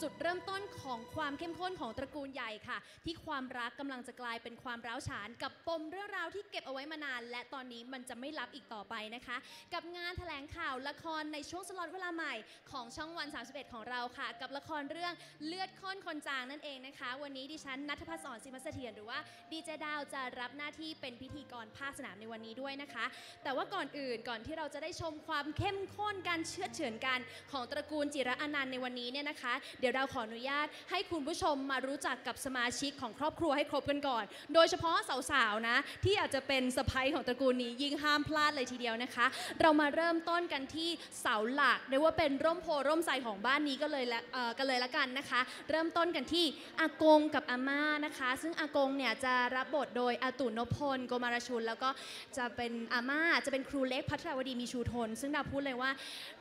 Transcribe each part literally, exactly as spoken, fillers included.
จุดเริ่มต้นของความเข้มข้นของตระกูลใหญ่ค่ะที่ความรักกำลังจะกลายเป็นความร้าวฉานกับปมเรื่องราวที่เก็บเอาไว้มานานและตอนนี้มันจะไม่ลับอีกต่อไปนะคะกับงานแถลงข่าวละครในช่วงสล็อตเวลาใหม่ของช่องวันสามสิบเอ็ดของเราค่ะกับละครเรื่องเลือดข้นคนจางนั่นเองนะคะวันนี้ดิฉันณัฐภัสสร ศิมเสถียรหรือว่าดีเจดาวจะรับหน้าที่เป็นพิธีกรภาคสนามในวันนี้ด้วยนะคะแต่ว่าก่อนอื่นก่อนที่เราจะได้ชมความเข้มข้นการเชื่อเฉือนกันของตระกูลจิระอนันต์ในวันนี้เนี่ยนะคะเดี๋ยวดาวขออนุญาตให้คุณผู้ชมมารู้จักกับสมาชิกของครอบครัวให้ครบกันก่อนโดยเฉพาะสาวๆนะที่อาจจะเป็นสะใภ้ของตระกูลนี้ยิ่งห้ามพลาดเลยทีเดียวนะคะเรามาเริ่มต้นกันที่เสาหลักเรียกว่าเป็นร่มโพร่มไทรของบ้านนี้ก็เลยละกันเลยละกันนะคะเริ่มต้นกันที่อากงกับอาม่านะคะซึ่งอากงเนี่ยจะรับบทโดยอาตุนพลโกมารชุนแล้วก็จะเป็นอาม่าจะเป็นครูเล็กภัทรวดีมีชูทนซึ่งดาวพูดเลยว่า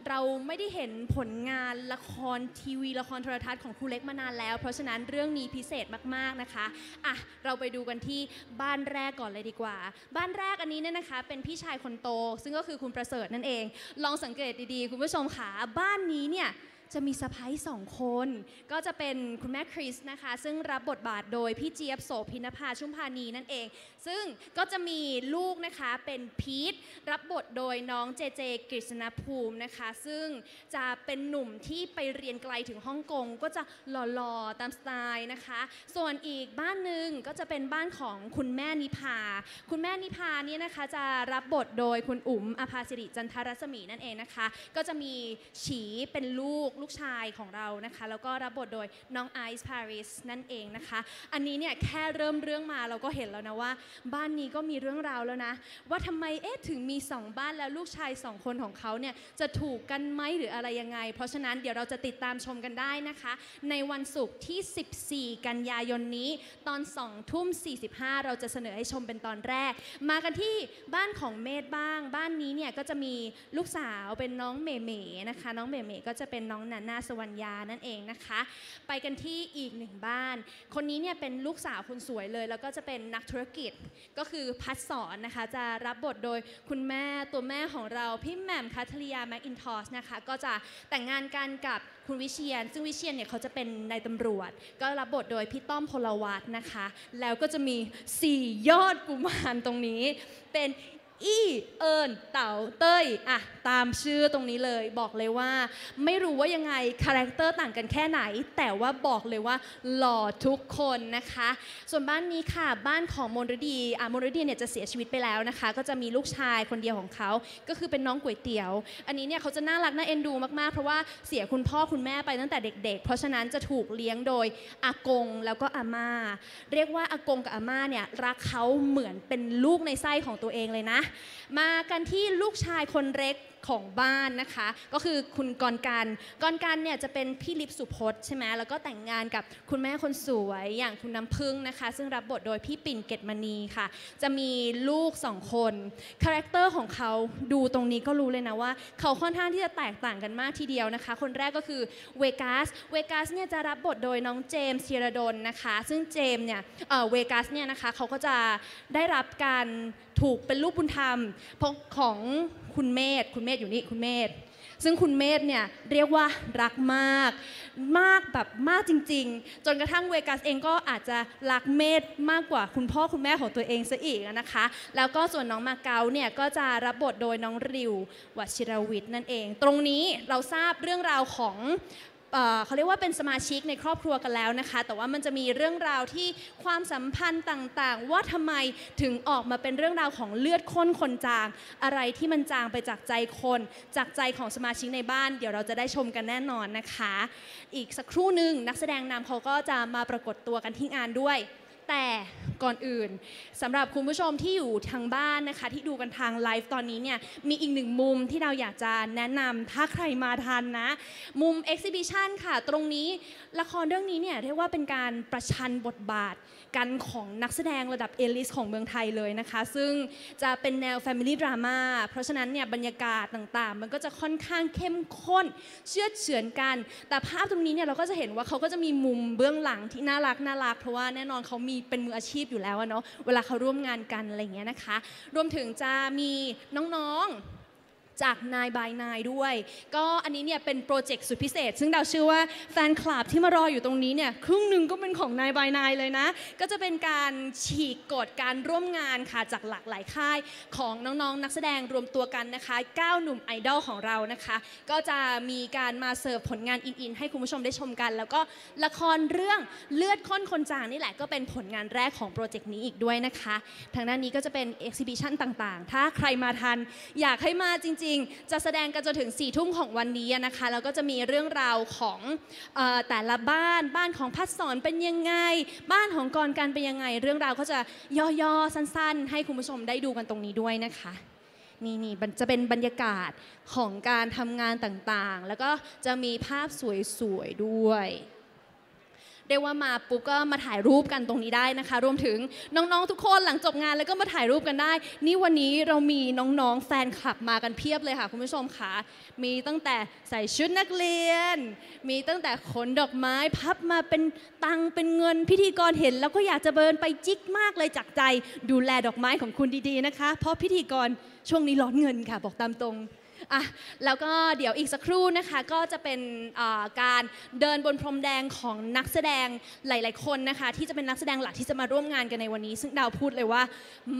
เราไม่ได้เห็นผลงานละครทีวีละครโทรทัศน์ของครูเล็กมานานแล้วเพราะฉะนั้นเรื่องนี้พิเศษมากๆนะคะอ่ะเราไปดูกันที่บ้านแรกก่อนเลยดีกว่าบ้านแรกอันนี้เนี่ยนะคะเป็นพี่ชายคนโตซึ่งก็คือคุณประเสริฐนั่นเองลองสังเกตดีๆคุณผู้ชมค่ะบ้านนี้เนี่ยจะมีสะใภ้สองคนก็จะเป็นคุณแม่คริสนะคะซึ่งรับบทบาทโดยพี่เจี๊ยบโสภิณภาชุ่มพานีนั่นเองซึ่งก็จะมีลูกนะคะเป็นพีทรับบทโดยน้องเจเจกฤษณภูมินะคะซึ่งจะเป็นหนุ่มที่ไปเรียนไกลถึงฮ่องกงก็จะหล่อๆตามสไตล์นะคะส่วนอีกบ้านหนึ่งก็จะเป็นบ้านของคุณแม่นิพาคุณแม่นิพานี่นะคะจะรับบทโดยคุณอุ๋มอภาสิริจันทรัศมีนั่นเองนะคะก็จะมีฉีเป็นลูกลูกชายของเรานะคะแล้วก็รับบทโดยน้องไอซ์พาริสนั่นเองนะคะอันนี้เนี่ยแค่เริ่มเรื่องมาเราก็เห็นแล้วนะว่าบ้านนี้ก็มีเรื่องราวแล้วนะว่าทำไมเอ๊ะถึงมีสองบ้านแล้วลูกชายสองคนของเขาเนี่ยจะถูกกันไหมหรืออะไรยังไงเพราะฉะนั้นเดี๋ยวเราจะติดตามชมกันได้นะคะในวันศุกร์ที่สิบสี่กันยายนนี้ตอน สองทุ่มสี่สิบห้า เราจะเสนอให้ชมเป็นตอนแรกมากันที่บ้านของเมธบ้างบ้านนี้เนี่ยก็จะมีลูกสาวเป็นน้องเมเมนะคะน้องเมเมก็จะเป็นน้องนานาสวรรณยานั่นเองนะคะไปกันที่อีกหนึ่งบ้านคนนี้เนี่ยเป็นลูกสาวคนสวยเลยแล้วก็จะเป็นนักธุรกิจก็คือภัสสรนะคะจะรับบทโดยคุณแม่ตัวแม่ของเราพี่แหม่มคัทริยาแมคอินทอสนะคะก็จะแต่งงานกันกับคุณวิเชียรซึ่งวิเชียรเนี่ยเขาจะเป็นนายตำรวจก็รับบทโดยพี่ต้อมพลวัตนะคะแล้วก็จะมีสี่ยอดกุมารตรงนี้เป็นอีเอิญเต่าเต้ยอะตามชื่อตรงนี้เลยบอกเลยว่าไม่รู้ว่ายังไงคาแรคเตอร์ต่างกันแค่ไหนแต่ว่าบอกเลยว่าหล่อทุกคนนะคะส่วนบ้านนี้ค่ะบ้านของมนฤดีอะมนฤดีเนี่ยจะเสียชีวิตไปแล้วนะคะก็จะมีลูกชายคนเดียวของเขาก็คือเป็นน้องก๋วยเตี๋ยวอันนี้เนี่ยเขาจะน่ารักน่าเอ็นดูมากๆเพราะว่าเสียคุณพ่อคุณแม่ไปตั้งแต่เด็กๆเพราะฉะนั้นจะถูกเลี้ยงโดยอากงแล้วก็อาม่าเรียกว่าอากงกับอาม่าเนี่ยรักเขาเหมือนเป็นลูกในไส้ของตัวเองเลยนะมากันที่ลูกชายคนเล็กของบ้านนะคะก็คือคุณกรกันกรกันเนี่ยจะเป็นพี่ลิปสุพจน์ใช่ไหมแล้วก็แต่งงานกับคุณแม่คนสวยอย่างคุณน้ำพึ่งนะคะซึ่งรับบทโดยพี่ปิ่นเกตมณีค่ะจะมีลูกสองคนคาแรคเตอร์ของเขาดูตรงนี้ก็รู้เลยนะว่าเขาค่อนข้างที่จะแตกต่างกันมากทีเดียวนะคะคนแรกก็คือเวกัสเวกัสเนี่ยจะรับบทโดยน้องเจมส์ธีรดลนะคะซึ่งเจมส์เนี่ยเอ่อเวกัสเนี่ยนะคะเขาก็จะได้รับการถูกเป็นลูกบุญธรรมของคุณเมธคุณเมธอยู่นี่คุณเมธซึ่งคุณเมธเนี่ยเรียกว่ารักมากมากแบบมากจริงๆจนกระทั่งเวกัสเองก็อาจจะรักเมธมากกว่าคุณพ่อคุณแม่ของตัวเองซะอีกนะคะแล้วก็ส่วนน้องมาเก๊าเนี่ยก็จะรับบทโดยน้องริววชิรวิทย์นั่นเองตรงนี้เราทราบเรื่องราวของเขาเรียกว่าเป็นสมาชิกในครอบครัวกันแล้วนะคะแต่ว่ามันจะมีเรื่องราวที่ความสัมพันธ์ต่างๆว่าทำไมถึงออกมาเป็นเรื่องราวของเลือดข้นคนจางอะไรที่มันจางไปจากใจคนจากใจของสมาชิกในบ้านเดี๋ยวเราจะได้ชมกันแน่นอนนะคะอีกสักครู่หนึ่งนักแสดงนำเขาก็จะมาปรากฏตัวกันที่งานด้วยแต่ก่อนอื่นสำหรับคุณผู้ชมที่อยู่ทางบ้านนะคะที่ดูกันทางไลฟ์ตอนนี้เนี่ยมีอีกหนึ่งมุมที่เราอยากจะแนะนำถ้าใครมาทันนะมุม Exhibition ค่ะตรงนี้ละครเรื่องนี้เนี่ยเรียกว่าเป็นการประชันบทบาทกันของนักแสดงระดับเอลิสของเมืองไทยเลยนะคะซึ่งจะเป็นแนว Family Drama เพราะฉะนั้นเนี่ยบรรยากาศต่างๆมันก็จะค่อนข้างเข้มข้นเชื่อเฉือนกันแต่ภาพตรงนี้เนี่ยเราก็จะเห็นว่าเขาก็จะมีมุมเบื้องหลังที่น่ารักน่ารักเพราะว่าแน่นอนเขามีเป็นมืออาชีพอยู่แล้วเนาะเวลาเขาร่วมงานกันอะไรอย่างเงี้ยนะคะรวมถึงจะมีน้องๆ จาก ไนน์ บาย ไนน์ ด้วยก็อันนี้เนี่ยเป็นโปรเจกต์สุดพิเศษซึ่งเราเชื่อว่าแฟนคลับที่มารออยู่ตรงนี้เนี่ยครึ่งหนึ่งก็เป็นของ ไนน์ บาย ไนน์ เลยนะก็จะเป็นการฉีกกฎการร่วมงานค่ะจากหลากหลายค่ายของน้องๆนักแสดงรวมตัวกันนะคะเก้าหนุ่มไอดอลของเรานะคะก็จะมีการมาเสิร์ฟผลงานอินๆให้คุณผู้ชมได้ชมกันแล้วก็ละครเรื่องเลือดข้นคนจางนี่แหละก็เป็นผลงานแรกของโปรเจกต์นี้อีกด้วยนะคะทางด้านนี้ก็จะเป็นเอ็กซิบิชันต่างๆถ้าใครมาทันอยากให้มาจริงจะแสดงกันจนถึงสี่ทุ่มของวันนี้นะคะแล้วก็จะมีเรื่องราวของเอ่อแต่ละบ้านบ้านของพัดสอนเป็นยังไงบ้านของกรกันเป็นยังไงเรื่องราวก็จะย่อๆสั้นๆให้คุณผู้ชมได้ดูกันตรงนี้ด้วยนะคะนี่นี่จะเป็นบรรยากาศของการทำงานต่างๆแล้วก็จะมีภาพสวยๆด้วยเรียกว่ามาปุ๊บก็มาถ่ายรูปกันตรงนี้ได้นะคะรวมถึงน้องๆทุกคนหลังจบงานแล้วก็มาถ่ายรูปกันได้นี่วันนี้เรามีน้องๆแฟนคลับมากันเพียบเลยค่ะคุณผู้ชมค่ะมีตั้งแต่ใส่ชุดนักเรียนมีตั้งแต่ขนดอกไม้พับมาเป็นตังเป็นเงินพิธีกรเห็นแล้วก็อยากจะเบิร์นไปจิกมากเลยจากใจดูแลดอกไม้ของคุณดีๆนะคะเพราะพิธีกรช่วงนี้ร้อนเงินค่ะบอกตามตรงอ่ะแล้วก็เดี๋ยวอีกสักครู่นะคะก็จะเป็นการเดินบนพรมแดงของนักแสดงหลายๆคนนะคะที่จะเป็นนักแสดงหลักที่จะมาร่วมงานกันในวันนี้ซึ่งดาวพูดเลยว่า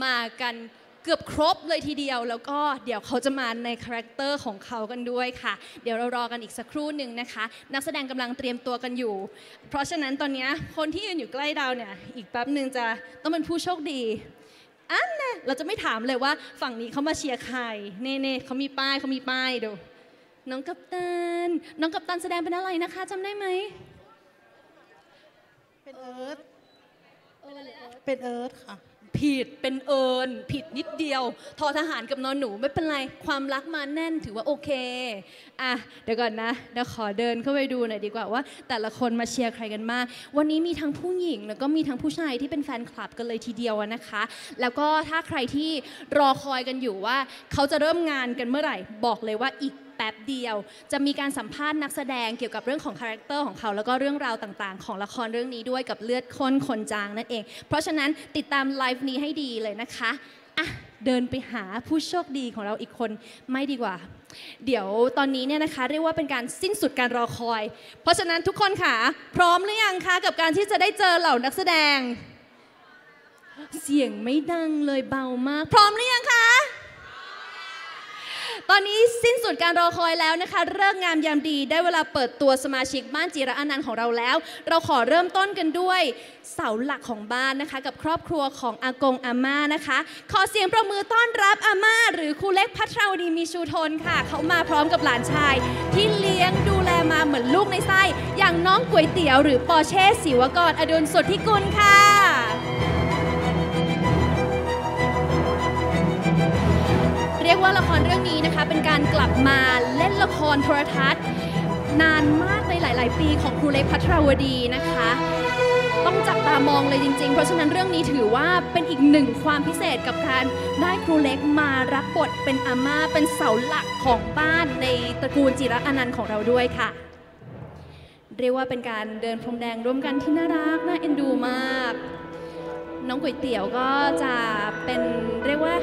มากันเกือบครบเลยทีเดียวแล้วก็เดี๋ยวเขาจะมาในคาแรคเตอร์ของเขากันด้วยค่ะเดี๋ยวเรารอกันอีกสักครู่หนึ่งนะคะนักแสดงกำลังเตรียมตัวกันอยู่เพราะฉะนั้นตอนนี้คนที่ยืนอยู่ใกล้ดาวเนี่ยอีกแป๊บหนึ่งจะต้องเป็นผู้โชคดีอันเนี่ยเราจะไม่ถามเลยว่าฝั่งนี้เขามาเชียร์ใครเน่เน่เขามีป้ายเขามีป้ายดูน้องกัปตันน้องกัปตันแสดงเป็นอะไรนะคะจำได้ไหมเป็นเอิร์ธเป็นเอิร์ธค่ะผิดเป็นเอิญผิดนิดเดียวทอทหารกับนอนหนูไม่เป็นไรความรักมาแน่นถือว่าโอเคอ่ะเดี๋ยวก่อนนะเดี๋ยวขอเดินเข้าไปดูหน่อยดีกว่าว่าแต่ละคนมาเชียร์ใครกันมากวันนี้มีทั้งผู้หญิงแล้วก็มีทั้งผู้ชายที่เป็นแฟนคลับกันเลยทีเดียวนะคะแล้วก็ถ้าใครที่รอคอยกันอยู่ว่าเขาจะเริ่มงานกันเมื่อไหร่บอกเลยว่าอีกแป๊บเดียวจะมีการสัมภาษณ์นักแสดงเกี่ยวกับเรื่องของคาแรคเตอร์ของเขาแล้วก็เรื่องราวต่างๆของละครเรื่องนี้ด้วยกับเลือดข้นคนจางนั่นเองเพราะฉะนั้นติดตามไลฟ์นี้ให้ดีเลยนะคะอ่ะเดินไปหาผู้โชคดีของเราอีกคนไม่ดีกว่าเดี๋ยวตอนนี้เนี่ยนะคะเรียกว่าเป็นการสิ้นสุดการรอคอยเพราะฉะนั้นทุกคนค่ะพร้อมหรือยังคะกับการที่จะได้เจอเหล่านักแสดงเสียงไม่ดังเลยเบามากพร้อมหรือยังคะตอนนี้สิ้นสุดการรอคอยแล้วนะคะเลิกงามยามดีได้เวลาเปิดตัวสมาชิกบ้านจิระอนันต์ของเราแล้วเราขอเริ่มต้นกันด้วยเสาหลักของบ้านนะคะกับครอบครัวของอากงอาม่านะคะขอเสียงปรบมือต้อนรับอาม่าหรือครูเล็กภัทรวดีมีชูทนค่ะเขามาพร้อมกับหลานชายที่เลี้ยงดูแลมาเหมือนลูกในไส้อย่างน้องก๋วยเตี๋ยวหรือปอเช่ศิวกรอดุลสุทธิกุลค่ะเรียกว่าละครเรื่องนี้นะคะเป็นการกลับมาเล่นละครโทรทัศน์นานมากในหลายๆปีของครูเล็กภัทรวดีนะคะต้องจับตามองเลยจริงๆเพราะฉะนั้นเรื่องนี้ถือว่าเป็นอีกหนึ่งความพิเศษกับการได้ครูเล็กมารับบทเป็นอาม่าเป็นเสาหลักของบ้านในตระกูลจิระอนันต์ของเราด้วยค่ะเรียกว่าเป็นการเดินพรมแดงร่วมกันที่น่ารักน่าเอ็นดูมากน้องก๋วยเตี๋ยวก็จะเป็นเรียกว่า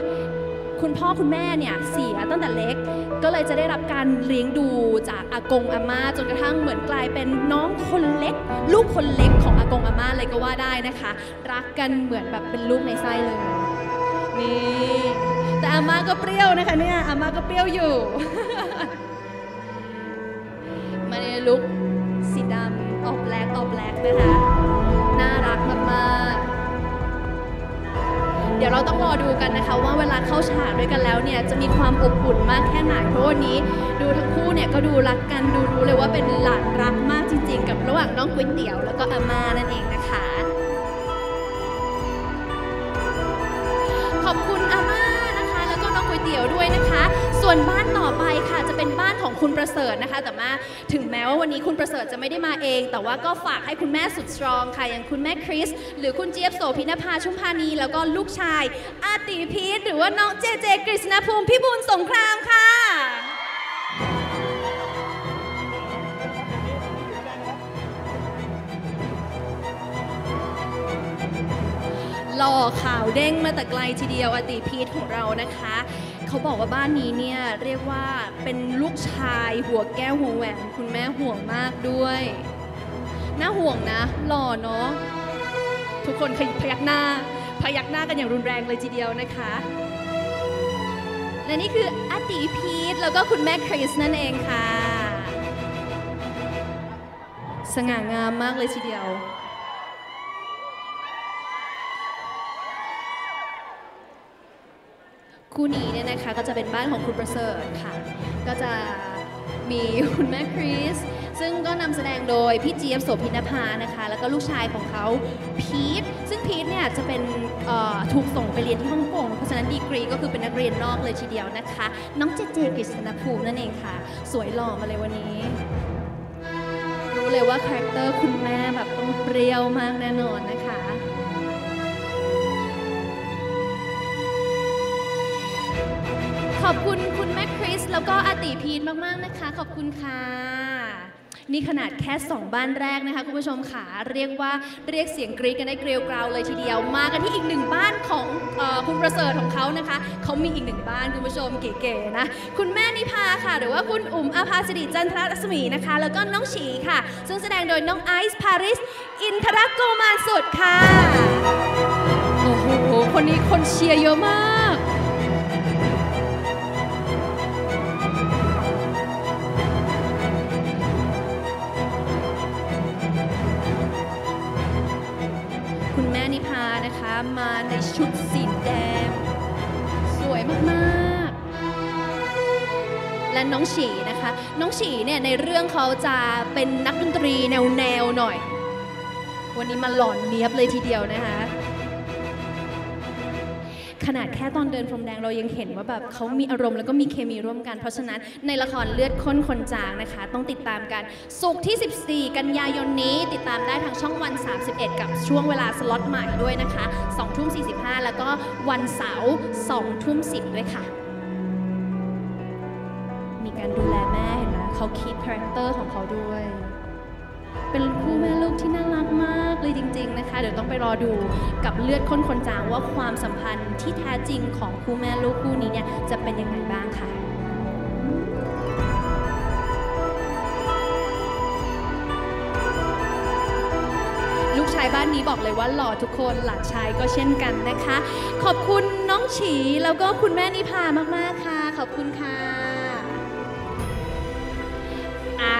คุณพ่อคุณแม่เนี่ยเสียตั้งแต่เล็กก็เลยจะได้รับการเลี้ยงดูจากอากงอาม่าจนกระทั่งเหมือนกลายเป็นน้องคนเล็กลูกคนเล็กของอากงอาม่าเลยก็ว่าได้นะคะรักกันเหมือนแบบเป็นลูกในไส้เลยนี่แต่อาม่าก็เปรี้ยวนะคะเนี่ยอาม่าก็เปรี้ยวอยู่ มาในลุคสีดำออกแบล็กออกแบล็กนะคะน่ารักมากๆเดี๋ยวเราต้องรอดูกันนะคะว่าเวลาเข้าฉากด้วยกันแล้วเนี่ยจะมีความอบอุ่นมากแค่ไหนเพราะวันนี้ดูทั้งคู่เนี่ยก็ดูรักกันดูรู้เลยว่าเป็นหลานรักมากจริงๆกับระหว่างน้องก๋วยเตี๋ยวแล้วก็อาม่านั่นเองนะคะขอบคุณอาม่านะคะแล้วก็น้องก๋วยเตี๋ยวด้วยนะคะส่วนบ้านต่อไปค่ะจะเป็นบ้านของคุณประเสริฐนะคะแต่มาถึงแม้ว่าวันนี้คุณประเสริฐจะไม่ได้มาเองแต่ว่าก็ฝากให้คุณแม่สุดสตรองค่ะอย่างคุณแม่คริสหรือคุณเจี๊ยบโสภิณภาชุ่มพานีแล้วก็ลูกชายอาติพีทหรือว่าน้องเจเจกฤษณภูมิพิบูลสงครามค่ะ หล่อขาวเด้งมาแต่ไกลทีเดียวอติพีทของเรานะคะเขาบอกว่าบ้านนี้เนี่ยเรียกว่าเป็นลูกชายหัวแก้วหัวแหวนคุณแม่ห่วงมากด้วยน่าห่วงนะหล่อเนาะทุกคนพยักหน้าพยักหน้ากันอย่างรุนแรงเลยทีเดียวนะคะและนี่คืออติพีทแล้วก็คุณแม่คริสนั่นเองค่ะสง่างามมากเลยทีเดียวคู่นี้เนี่ยนะคะก็จะเป็นบ้านของคุณประเสริฐค่ะก็จะมีคุณแม่คริสซึ่งก็นำแสดงโดยพี่เจี๊ยบโสภินภานะคะแล้วก็ลูกชายของเขาพีทซึ่งพีทเนี่ยจะเป็นถูกส่งไปเรียนที่ฮ่องกงเพราะฉะนั้นดีกรีก็คือเป็นนักเรียนนอกเลยทีเดียวนะคะน้องเจเจกฤษณภูมินั่นเองค่ะสวยหล่อมาเลยวันนี้รู้เลยว่าคาแรคเตอร์คุณแม่แบบต้องเปรี้ยวมากแน่นอนนะคะขอบคุณคุณแม่คริสแล้วก็อติพีทมากๆนะคะขอบคุณค่ะนี่ขนาดแค่สองบ้านแรกนะคะคุณผู้ชมค่ะเรียกว่าเรียกเสียงกรี๊ดกันได้เกลียวกราวเลยทีเดียวมากันที่อีกหนึ่งบ้านของเอ่อคุณประเสริฐของเขานะคะเขามีอีกหนึ่งบ้านคุณผู้ชมเก๋ๆนะคุณแม่นิพาค่ะหรือว่าคุณอุ๋มอาภาสิริจันทรัศมีนะคะแล้วก็น้องฉีค่ะซึ่งแสดงโดยน้องไอซ์พาริสอินทรโกมารสุดค่ะโอ้โหคนนี้คนเชียร์เยอะมากมาในชุดสีแดงสวยมากๆและน้องฉีนะคะน้องฉีเนี่ยในเรื่องเขาจะเป็นนักดนตรีแนวๆหน่อยวันนี้มาหล่อนเนี๊ยบเลยทีเดียวนะคะขนาดแค่ตอนเดินพรมแดงเรายังเห็นว่าแบบเขามีอารมณ์แล้วก็มีเคมีร่วมกันเพราะฉะนั้นในละครเลือดข้นคนจางนะคะต้องติดตามกันศุกร์ที่สิบสี่กันยายนนี้ติดตามได้ทางช่องวันสามสิบเอ็ดกับช่วงเวลาสล็อตใหม่ด้วยนะคะสองทุ่มสี่สิบห้าแล้วก็วันเสาร์สองทุ่มสิบด้วยค่ะมีการดูแลแม่เห็นไหมเขาคิดคาแรคเตอร์ของเขาด้วยเป็นคู่แม่ลูกที่น่ารักมากเลยจริงๆนะคะเดี๋ยวต้องไปรอดูกับเลือดข้นคนจางว่าความสัมพันธ์ที่แท้จริงของคู่แม่ลูกคู่นี้เนี่ยจะเป็นยังไงบ้างค่ะลูกชายบ้านนี้บอกเลยว่าหล่อทุกคนหลานชายก็เช่นกันนะคะขอบคุณน้องฉีแล้วก็คุณแม่นิพามากๆค่ะขอบคุณค่ะอ่า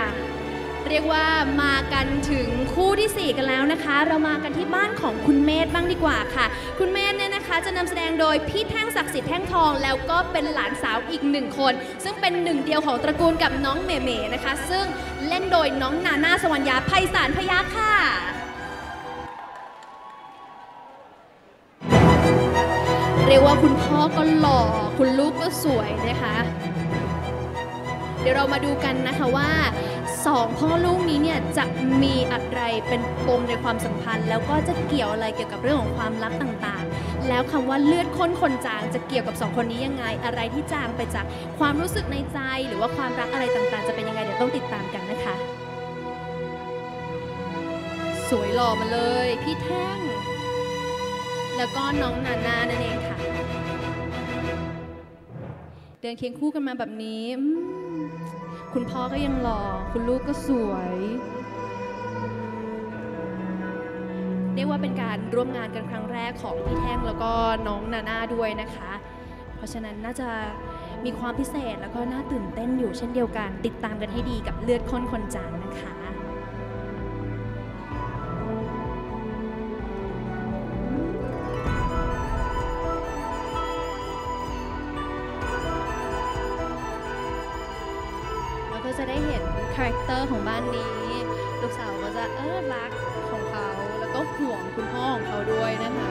เรียกว่ามากันถึงคู่ที่สี่กันแล้วนะคะเรามากันที่บ้านของคุณเมธบ้างดีกว่าค่ะคุณเมธเนี่ยนะคะจะนำแสดงโดยพี่แท่งศักดิ์สิทธิ์แท่งทองแล้วก็เป็นหลานสาวอีกหนึ่งคนซึ่งเป็นหนึ่งเดียวของตระกูลกับน้องเมเมนะคะซึ่งเล่นโดยน้องนาน่าสวรรณยาไพศาลพยัคฆ์ค่ะเรียกว่าคุณพ่อก็หล่อคุณลูกก็สวยนะคะเดี๋ยวเรามาดูกันนะคะว่าสองพ่อลูกนี้เนี่ยจะมีอะไรเป็นปมในความสัมพันธ์แล้วก็จะเกี่ยวอะไรเกี่ยวกับเรื่องของความลับต่างๆแล้วคำว่าเลือดข้นคนจางจะเกี่ยวกับสองคนนี้ยังไงอะไรที่จางไปจากความรู้สึกในใจหรือว่าความรักอะไรต่างๆจะเป็นยังไงเดี๋ยวต้องติดตามกันนะคะสวยหล่อมาเลยพี่แท่งแล้วก็น้องนาน่านั่นเองค่ะเดินเคียงคู่กันมาแบบนี้คุณพ่อก็ยังหล่อคุณลูกก็สวยเรียกว่าเป็นการร่วมงานกันครั้งแรกของพี่แท่งแล้วก็น้องนาน่าด้วยนะคะเพราะฉะนั้นน่าจะมีความพิเศษแล้วก็น่าตื่นเต้นอยู่เช่นเดียวกันติดตามกันให้ดีกับเลือดข้นคนจางนะคะจะได้เห็นคาแรคเตอร์ของบ้านนี้ลูกสาวก็จะเออรักของเขาแล้วก็ห่วงคุณพ่อของเขาด้วยนะคะ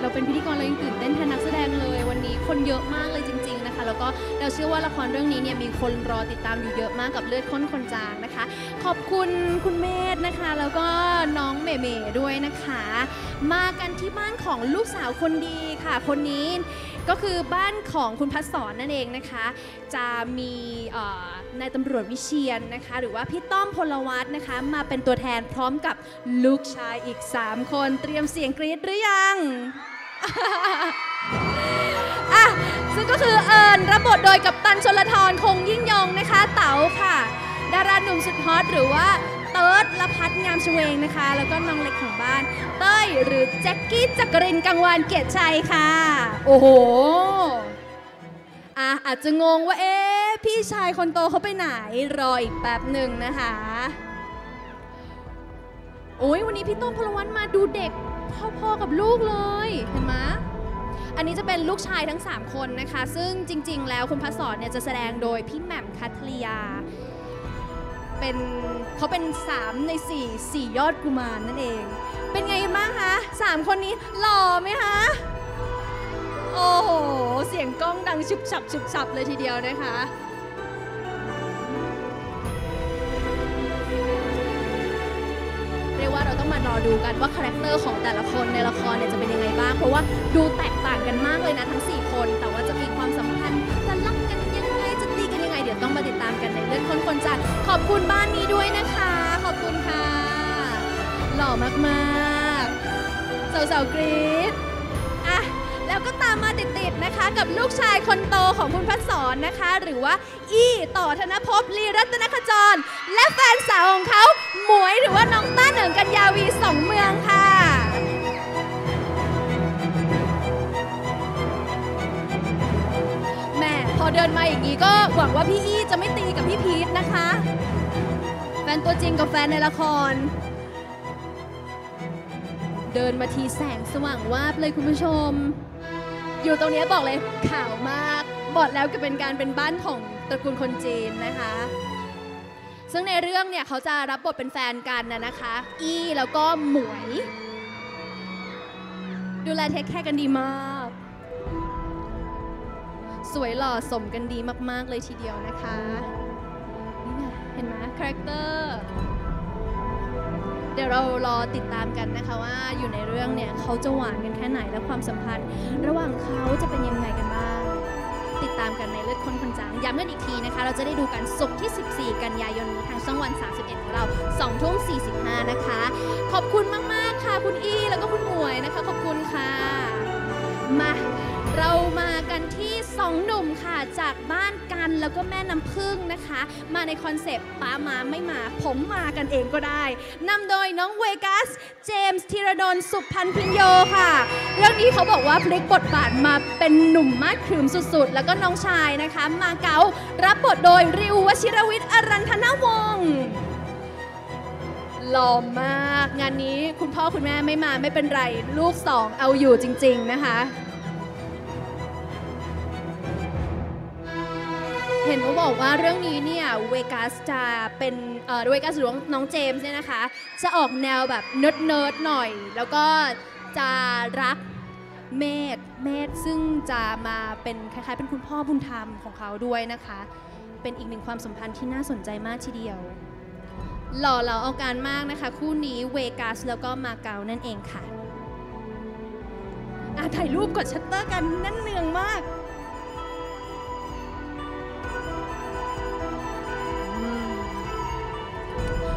เราเป็นพิธีกรเรายังตื่นเต้นแทนนักแสดงเลยวันนี้คนเยอะมากเลยจริงๆนะคะแล้วก็เราเชื่อว่าละครเรื่องนี้เนี่ยมีคนรอติดตามอยู่เยอะมากกับเลือดข้นคนจางนะคะขอบคุณคุณเมธนะคะแล้วก็น้องเมเมด้วยนะคะมากันที่บ้านของลูกสาวคนดีค่ะคนนี้ก็คือบ้านของคุณพัชสอนนั่นเองนะคะจะมีนายตำรวจวิเชียรนะคะหรือว่าพี่ต้อมพลวัฒน์นะคะมาเป็นตัวแทนพร้อมกับลูกชายอีกสามคนเตรียมเสียงกรี๊ดหรือยังอ่ะซึ่งก็คือเอิญรับบทโดยกัปตันชลธรคงยิ่งยงนะคะเต๋าค่ะดาราหนุ่มสุดฮอตหรือว่าเติร์ดละพัฒงามชเวงนะคะแล้วก็น้องเล็กของบ้านเต้ยหรือแจ็คกี้จักรินกังวานเกียรติชัยค่ะโอ้โหอ่ะอาจจะงงว่าเอ๊ะพี่ชายคนโตเขาไปไหนรออีกแป๊บหนึ่งนะคะโอ้ยวันนี้พี่ต้อมพลวัฒน์มาดูเด็กพ่อๆกับลูกเลยเห็นไหมอันนี้จะเป็นลูกชายทั้งสามคนนะคะซึ่งจริงๆแล้วคุณพัชสอนเนี่ยจะแสดงโดยพี่แหม่มคัทริยาเป็นเขาเป็นสามในสี่ สี่ยอดกุมาร นั่นเองเป็นไงบ้างคะสามคนนี้หล่อไหมคะโอ้โหเสียงกล้องดังชุบฉับชุบฉับเลยทีเดียวนะคะเรียกว่าเราต้องมารอดูกันว่าคาแรคเตอร์ของแต่ละคนในละครเนี่ยจะเป็นยังไงบ้างเพราะว่าดูแตกต่างกันมากเลยนะทั้งสี่คนแต่ว่าจะมีความสัมพันธ์จะรักกันยังไงจะตีกันยังไงเดี๋ยวต้องมาติดตามกันในเลือดข้นคนจางขอบคุณบ้านนี้ด้วยนะคะขอบคุณค่ะหล่อมากๆสาวๆกรี๊ดอ่ะแล้วก็ตามมาติดๆนะคะกับลูกชายคนโตของคุณพัชสอนนะคะหรือว่าอี้ต่อธนภพลีรัตนขจรและแฟนสาวของเขาหมวยหรือว่าน้องต้าเหนิงกัญญาวีสองเมืองค่ะแม่พอเดินมาอย่างนี้ก็หวังว่าพี่อี้จะไม่ตีกับพี่พีทนะคะแฟนตัวจริงกับแฟนในละครเดินมาทีแสงสว่างวาบเลยคุณผู้ชมอยู่ตรงนี้บอกเลยข่าวมากบอดแล้วก็เป็นการเป็นบ้านของตระกูลคนจีนนะคะซึ่งในเรื่องเนี่ยเขาจะรับบทเป็นแฟนกันนะนะคะอี้แล้วก็หมวยดูแลเทคแคร์กันดีมากสวยหล่อสมกันดีมากๆเลยทีเดียวนะคะนี่ไงเห็นไหมคาแรคเตอร์เดี๋ยวเรารอติดตามกันนะคะว่าอยู่ในเรื่องเนี่ยเขาจะหวานกันแค่ไหนและความสัมพันธ์ระหว่างเขาจะเป็นยังไงกันบ้างติดตามกันในเลือดข้นคนจางย้ำกันอีกทีนะคะเราจะได้ดูกันศุกร์ที่สิบสี่กันยายนนี้ทางช่องวันสามสิบเอ็ดของเราสองทุ่มสี่สิบห้านะคะขอบคุณมากๆค่ะคุณอี้แล้วก็คุณหมวยนะคะขอบคุณค่ะมาเรามากันที่สองหนุ่มค่ะจากบ้านกันแล้วก็แม่น้ำผึ้งนะคะมาในคอนเซปต์ป้ามาไม่มาผมมากันเองก็ได้นำโดยน้องเวกัสเจมส์ธีรดลสุพรรณพิญโยค่ะเรื่องนี้เขาบอกว่าพลิกบทบาทมาเป็นหนุ่มมาดขรึมสุดๆแล้วก็น้องชายนะคะมาเก๊ารับบทโดยริววชิรวิทย์อรันธนวงศ์หล่อมากงานนี้คุณพ่อคุณแม่ไม่มาไม่เป็นไรลูกสองเอาอยู่จริงๆนะคะเห็นว่าบอกว่าเรื่องนี้เนี่ยเวกัสจะเป็นเวกัสหรือน้องเจมส์เนี่ยนะคะจะออกแนวแบบเนิร์ดๆหน่อยแล้วก็จะรักเมธเมธซึ่งจะมาเป็นคล้ายๆเป็นคุณพ่อบุญธรรมของเขาด้วยนะคะเป็นอีกหนึ่งความสัมพันธ์ที่น่าสนใจมากทีเดียวหล่อเหลาเอาการมากนะคะคู่นี้เวกัสแล้วก็มาเก๊านั่นเองค่ะอ่ะถ่ายรูปกดชัตเตอร์กันนั่นเนืองมาก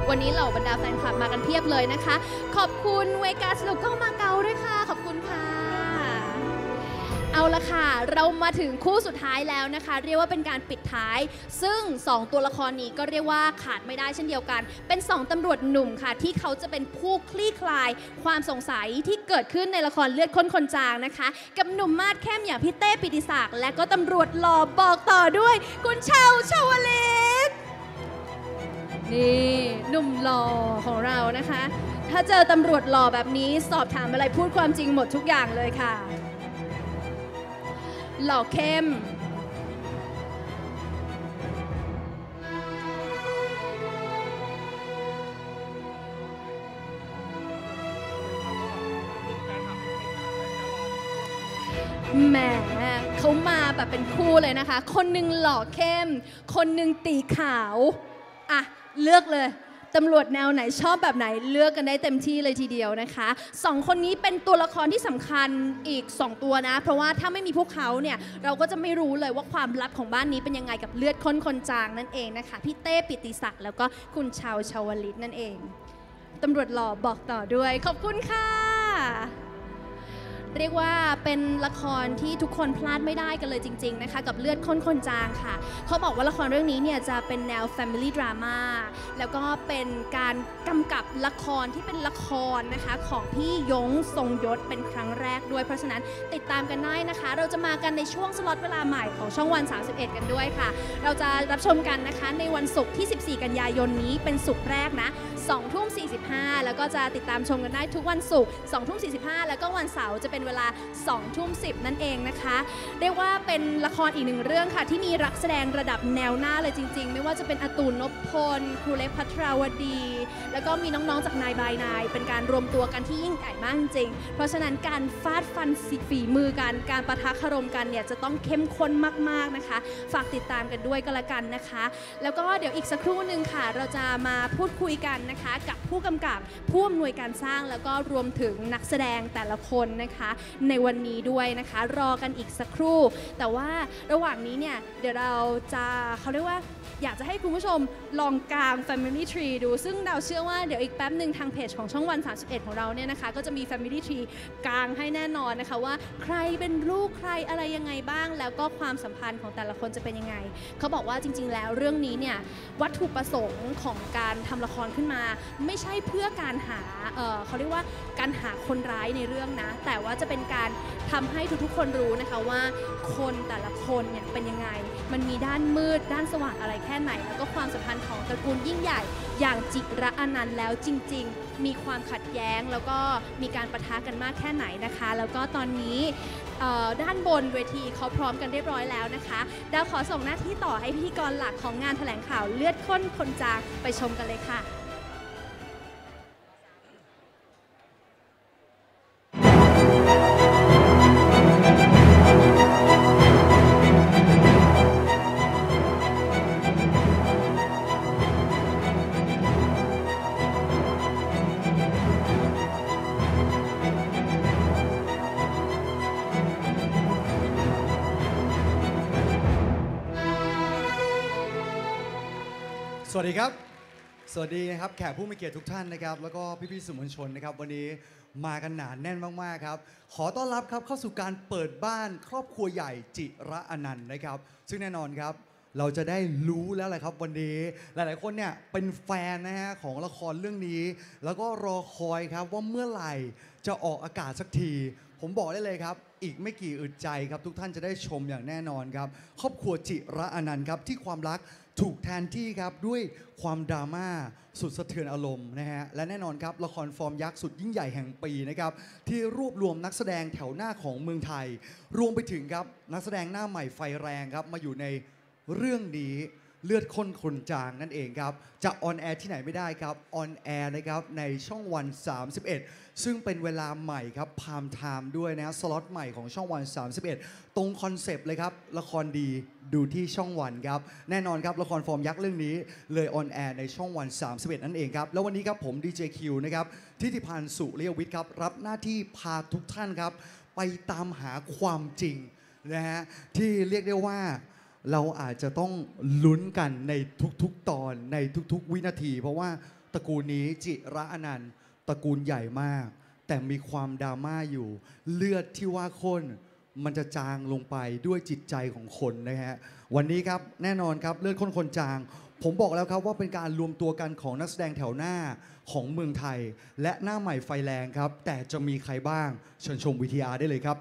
วันนี้เหล่าบรรดาแฟนคลับมากันเพียบเลยนะคะขอบคุณเวกัสแล้วก็มาเก๊าด้วยค่ะขอบคุณค่ะเอาละค่ะเรามาถึงคู่สุดท้ายแล้วนะคะเรียกว่าเป็นการปิดท้ายซึ่งสองตัวละครนี้ก็เรียกว่าขาดไม่ได้เช่นเดียวกันเป็นสองตำรวจหนุ่มค่ะที่เขาจะเป็นผู้คลี่คลายความสงสัยที่เกิดขึ้นในละครเลือดข้นคนจางนะคะกับหนุ่มมาดเข้มอย่างพี่เต้ปิติศักดิ์และก็ตำรวจหล่อบอกต่อด้วยคุณเชาชวลิตนี่หนุ่มหล่อของเรานะคะถ้าเจอตำรวจหล่อแบบนี้สอบถามอะไรพูดความจริงหมดทุกอย่างเลยค่ะหล่อเข้ม แหมเขามาแบบเป็นคู่เลยนะคะคนหนึ่งหล่อเข้มคนหนึ่งตีขาวอ่ะเลือกเลยตำรวจแนวไหนชอบแบบไหนเลือกกันได้เต็มที่เลยทีเดียวนะคะสองคนนี้เป็นตัวละครที่สำคัญอีกสองตัวนะเพราะว่าถ้าไม่มีพวกเขาเนี่ยเราก็จะไม่รู้เลยว่าความลับของบ้านนี้เป็นยังไงกับเลือดข้นคนจางนั่นเองนะคะพี่เต้ปิติศักดิ์แล้วก็คุณชาวชาวลิตนั่นเองตำรวจหล่อบอกต่อด้วยขอบคุณค่ะเรียกว่าเป็นละครที่ทุกคนพลาดไม่ได้กันเลยจริงๆนะคะกับเลือดข้นคนจางค่ะเขาบอกว่าละครเรื่องนี้เนี่ยจะเป็นแนว Family Drama แล้วก็เป็นการกำกับละครที่เป็นละครนะคะของพี่ยงทรงยศเป็นครั้งแรกด้วยเพราะฉะนั้นติดตามกันได้นะคะเราจะมากันในช่วงสล็อตเวลาใหม่ของช่องวันสามสิบเอ็ดกันด้วยค่ะเราจะรับชมกันนะคะในวันศุกร์ที่สิบสี่กันยายนนี้เป็นศุกร์แรกนะสองทุ่มสี่สิบห้าแล้วก็จะติดตามชมกันได้ทุกวันศุกร์สองทุ่มสี่สิบห้าแล้วก็วันเสาร์จะเป็นเวลาสองทุ่มสิบนั่นเองนะคะเรียกว่าเป็นละครอีกหนึ่งเรื่องค่ะที่มีรักแสดงระดับแนวหน้าเลยจริงๆไม่ว่าจะเป็นอตูนนพพลครูเล็กภัทรวดีแล้วก็มีน้องๆจากไนน์ บาย ไนน์เป็นการรวมตัวกันที่ยิ่งใหญ่มากจริงเพราะฉะนั้นการฟาดฟันฝีมือกันการปะทะคารมกันเนี่ยจะต้องเข้มข้นมากๆนะคะฝากติดตามกันด้วยก็แล้วกันนะคะแล้วก็เดี๋ยวอีกสักครู่หนึ่งค่ะเราจะมาพูดคุยกันนะคะกับผู้กำกับผู้อำนวยการสร้างแล้วก็รวมถึงนักแสดงแต่ละคนนะคะในวันนี้ด้วยนะคะรอกันอีกสักครู่แต่ว่าระหว่างนี้เนี่ยเดี๋ยวเราจะเขาเรียกว่าอยากจะให้คุณผู้ชมลองกาง Family Tree ดูซึ่งเราเชื่อว่าเดี๋ยวอีกแป๊บหนึ่งทางเพจของช่องวันสามสิบเอ็ดของเราเนี่ยนะคะก็จะมี Family Tree กางให้แน่นอนนะคะว่าใครเป็นลูกใครอะไรยังไงบ้างแล้วก็ความสัมพันธ์ของแต่ละคนจะเป็นยังไงเขาบอกว่าจริงๆแล้วเรื่องนี้เนี่ยวัตถุประสงค์ของการทำละครขึ้นมาไม่ใช่เพื่อการหา เอ่อ เขาเรียกว่าการหาคนร้ายในเรื่องนะแต่ว่าจะเป็นการทำให้ทุกๆคนรู้นะคะว่าคนแต่ละคนเนี่ยเป็นยังไงมันมีด้านมืดด้านสว่างอะไรแค่ไหนแล้วก็ความสัมพันธ์ของตระกูลยิ่งใหญ่อย่างจิระอนันต์แล้วจริงๆมีความขัดแย้งแล้วก็มีการปะทะกันมากแค่ไหนนะคะแล้วก็ตอนนี้ด้านบนเวทีเขาพร้อมกันเรียบร้อยแล้วนะคะดาวขอส่งหน้าที่ต่อให้พิธีกรหลักของงานแถลงข่าวเลือดข้นคนจางไปชมกันเลยค่ะสวัสดีครับสวัสดีนะครับแขกผู้มีเกียรติทุกท่านนะครับแล้วก็พี่ๆสื่อมวลชนนะครับวันนี้มากันหนาแน่นมากๆครับขอต้อนรับครับเข้าสู่การเปิดบ้านครอบครัวใหญ่จิระอนันต์นะครับซึ่งแน่นอนครับเราจะได้รู้แล้วแหละครับวันนี้หลายๆคนเนี่ยเป็นแฟนนะฮะของละครเรื่องนี้แล้วก็รอคอยครับว่าเมื่อไหร่จะออกอากาศสักทีผมบอกได้เลยครับอีกไม่กี่อึดใจครับทุกท่านจะได้ชมอย่างแน่นอนครับครอบครัวจิระอนันต์ครับที่ความรักถูกแทนที่ครับด้วยความดราม่าสุดสะเทือนอารมณ์นะฮะและแน่นอนครับละครฟอร์มยักษ์สุดยิ่งใหญ่แห่งปีนะครับที่รวบรวมนักแสดงแถวหน้าของเมืองไทยรวมไปถึงครับนักแสดงหน้าใหม่ไฟแรงครับมาอยู่ในเรื่องนี้เลือดข้นคนจางนั่นเองครับจะออนแอร์ที่ไหนไม่ได้ครับออนแอร์นะครับในช่องวันสามสิบเอ็ดซึ่งเป็นเวลาใหม่ครับไทม์ไทม์ด้วยนะสล็อตใหม่ของช่องวันสามสิบเอ็ดตรงคอนเซปต์เลยครับละครดีดูที่ช่องวันครับแน่นอนครับละครฟอร์มยักษ์เรื่องนี้เลยออนแอร์ในช่องวันสามสิบเอ็ดนั่นเองครับแล้ววันนี้ครับผมดีเจคิวนะครับทิติพันธ์สุริยวิทย์ครับรับหน้าที่พาทุกท่านครับไปตามหาความจริงนะฮะที่เรียกได้ว่าเราอาจจะต้องลุ้นกันในทุกๆตอนในทุกๆวินาทีเพราะว่าตระกูลนี้จิระอนันต์ตระกูลใหญ่มากแต่มีความดราม่าอยู่เลือดที่ว่าข้นมันจะจางลงไปด้วยจิตใจของคนนะฮะวันนี้ครับแน่นอนครับเลือดข้นคนจางผมบอกแล้วครับว่าเป็นการรวมตัวกันของนักแสดงแถวหน้าของเมืองไทยและหน้าใหม่ไฟแรงครับแต่จะมีใครบ้างเชิญชม วี ที อาร์ ได้เลยครับ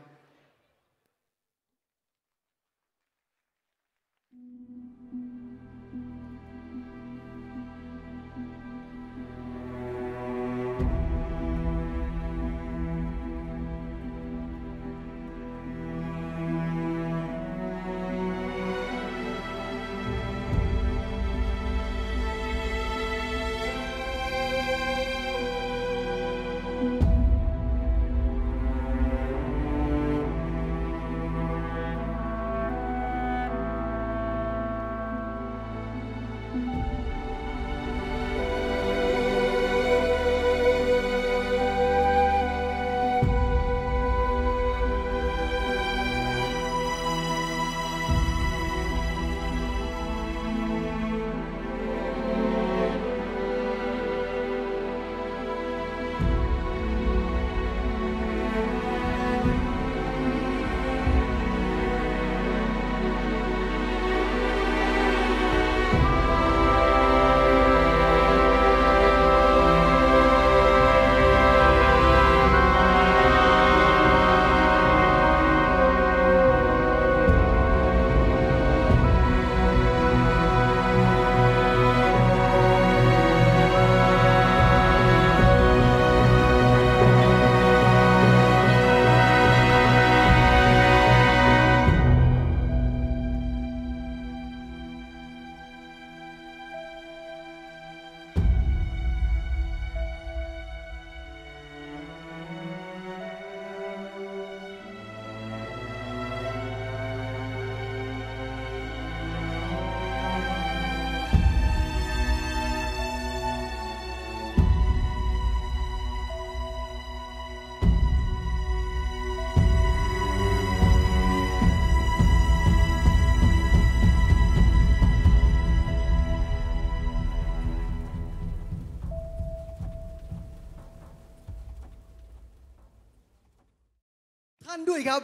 ท่านด้วยครับ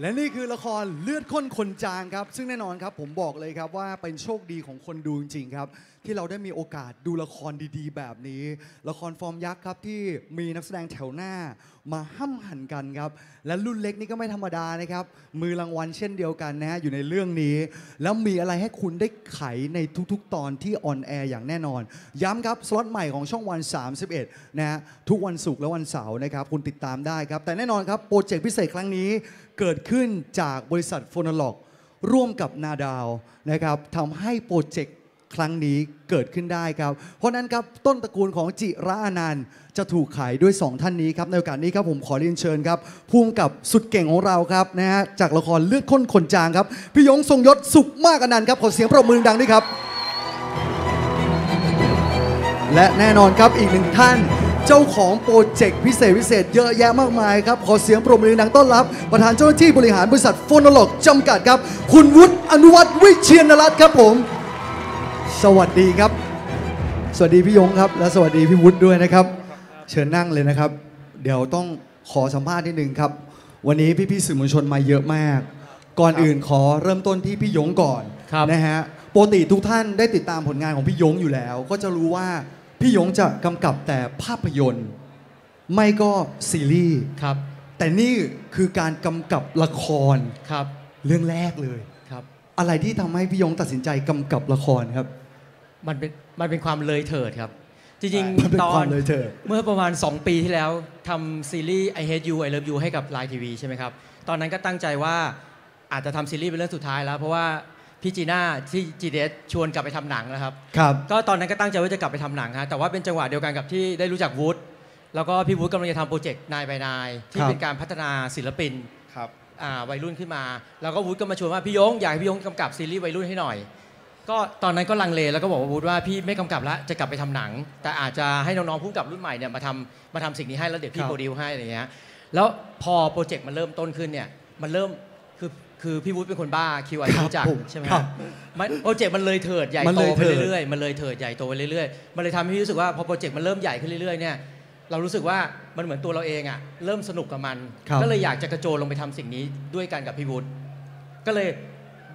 และนี่คือละครเลือดข้นคนจางครับซึ่งแน่นอนครับผมบอกเลยครับว่าเป็นโชคดีของคนดูจริงๆครับที่เราได้มีโอกาสดูละครดีๆแบบนี้ละครฟอร์มยักษ์ครับที่มีนักแสดงแถวหน้ามาห้ำหั่นกันครับและรุ่นเล็กนี่ก็ไม่ธรรมดานะครับมือรางวัลเช่นเดียวกันนะฮะอยู่ในเรื่องนี้แล้วมีอะไรให้คุณได้ไขในทุกๆตอนที่ออนแอร์อย่างแน่นอนย้ำครับสล็อตใหม่ของช่องวันสามสิบเอ็ดนะฮะทุกวันศุกร์และวันเสาร์นะครับคุณติดตามได้ครับแต่แน่นอนครับโปรเจกต์พิเศษครั้งนี้เกิดขึ้นจากบริษัท โฟโนโลก ร่วมกับนาดาวนะครับทำให้โปรเจกต์ครั้งนี้เกิดขึ้นได้ครับเพราะนั้นครับต้นตระกูลของจิระอนันต์จะถูกขายด้วยสองท่านนี้ครับในโอกาสนี้ครับผมขอเรียนเชิญครับภูมิกับสุดเก่งของเราครับนะฮะจากละครเลือดข้นคนจางครับพี่ยงทรงยศสุขมากอนันต์ครับขอเสียงปรบมือดังด้วยครับและแน่นอนครับอีกหนึ่งท่านเจ้าของโปรเจกต์พิเศษพิเศษเยอะแยะมากมายครับขอเสียงปรบมือดังต้อนรับประธานเจ้าหน้าที่บริหารบริษัท โฟโนโลก จำกัดครับคุณวุฒิอนุวัฒน์วิเชียรรัตน์ครับผมสวัสดีครับสวัสดีพี่ยงครับและสวัสดีพี่วุฒิด้วยนะครับเชิญนั่งเลยนะครับเดี๋ยวต้องขอสัมภาษณ์นิดนึงครับวันนี้พี่ๆสื่อมวลชนมาเยอะมากก่อนอื่นขอเริ่มต้นที่พี่ยงก่อนนะฮะปกติทุกท่านได้ติดตามผลงานของพี่ยงอยู่แล้วก็จะรู้ว่าพี่ยงจะกำกับแต่ภาพยนตร์ไม่ก็ซีรีส์ครับแต่นี่คือการกำกับละครครับเรื่องแรกเลยครับอะไรที่ทำให้พี่ยงตัดสินใจกำกับละครครับมันเป็นมันเป็นความเลยเถิดครับจริงๆตอนเมื่อประมาณสองปีที่แล้วทำซีรีส์ ไอ เฮท ยู ไอ เลิฟ ยู ให้กับ ไลน์ ที วี ใช่ไหมครับตอนนั้นก็ตั้งใจว่าอาจจะทำซีรีส์เป็นเรื่องสุดท้ายแล้วเพราะว่าพี่จีน่าที่จีเดสชวนกลับไปทำหนังนะครับครับก็ตอนนั้นก็ตั้งใจว่าจะกลับไปทำหนังฮะแต่ว่าเป็นจังหวะเดียวกันกับที่ได้รู้จักวุฒิแล้วก็พี่วุฒิกำลังจะทำโปรเจกต์ ไนน์ ไบ ไนน์ ที่เป็นการพัฒนาศิลปินครับวัยรุ่นขึ้นมาแล้วก็วุฒิก็มาชวนว่าพี่ยงอยากให้พี่ยงกำกับซีรีส์วัยรุ่นให้หน่อยก็ตอนนั้นก็ลังเลแล้วก็บอกว่าวุฒิว่าพี่ไม่กำกับละจะกลับไปทำหนังแต่อาจจะให้น้องๆผู้กำกับรุ่นใหม่เนี่ยมาทำมาทำสิ่งนี้ให้แล้วเดี๋ยวพี่โปรดิวให้อะไรเงี้ยแล้วพอโปรเจกต์มันเริ่มต้นขึ้นเนี่ยมันเริ่มคือคือพี่วุฒิเป็นคนบ้าคิวไอรู้จักใช่ไหมครับโปรเจกต์มันเลยเถิดใหญ่โตไปเรื่อยๆมันเลยเถิดใหญ่โตไปเรื่อยๆมันเลยทำให้พี่รู้สึกว่าพอโปรเจกต์มันเริ่มใหญ่ขึ้นเรื่อยๆเนี่ยเรารู้สึกว่ามันเหมือนตัวเราเองอ่ะเริ่มสนุกกับมันก็เลยอยากจะกระโจนลงไปทำสิ่งนี้ด้วยกันกับพี่วุฒิก็เลย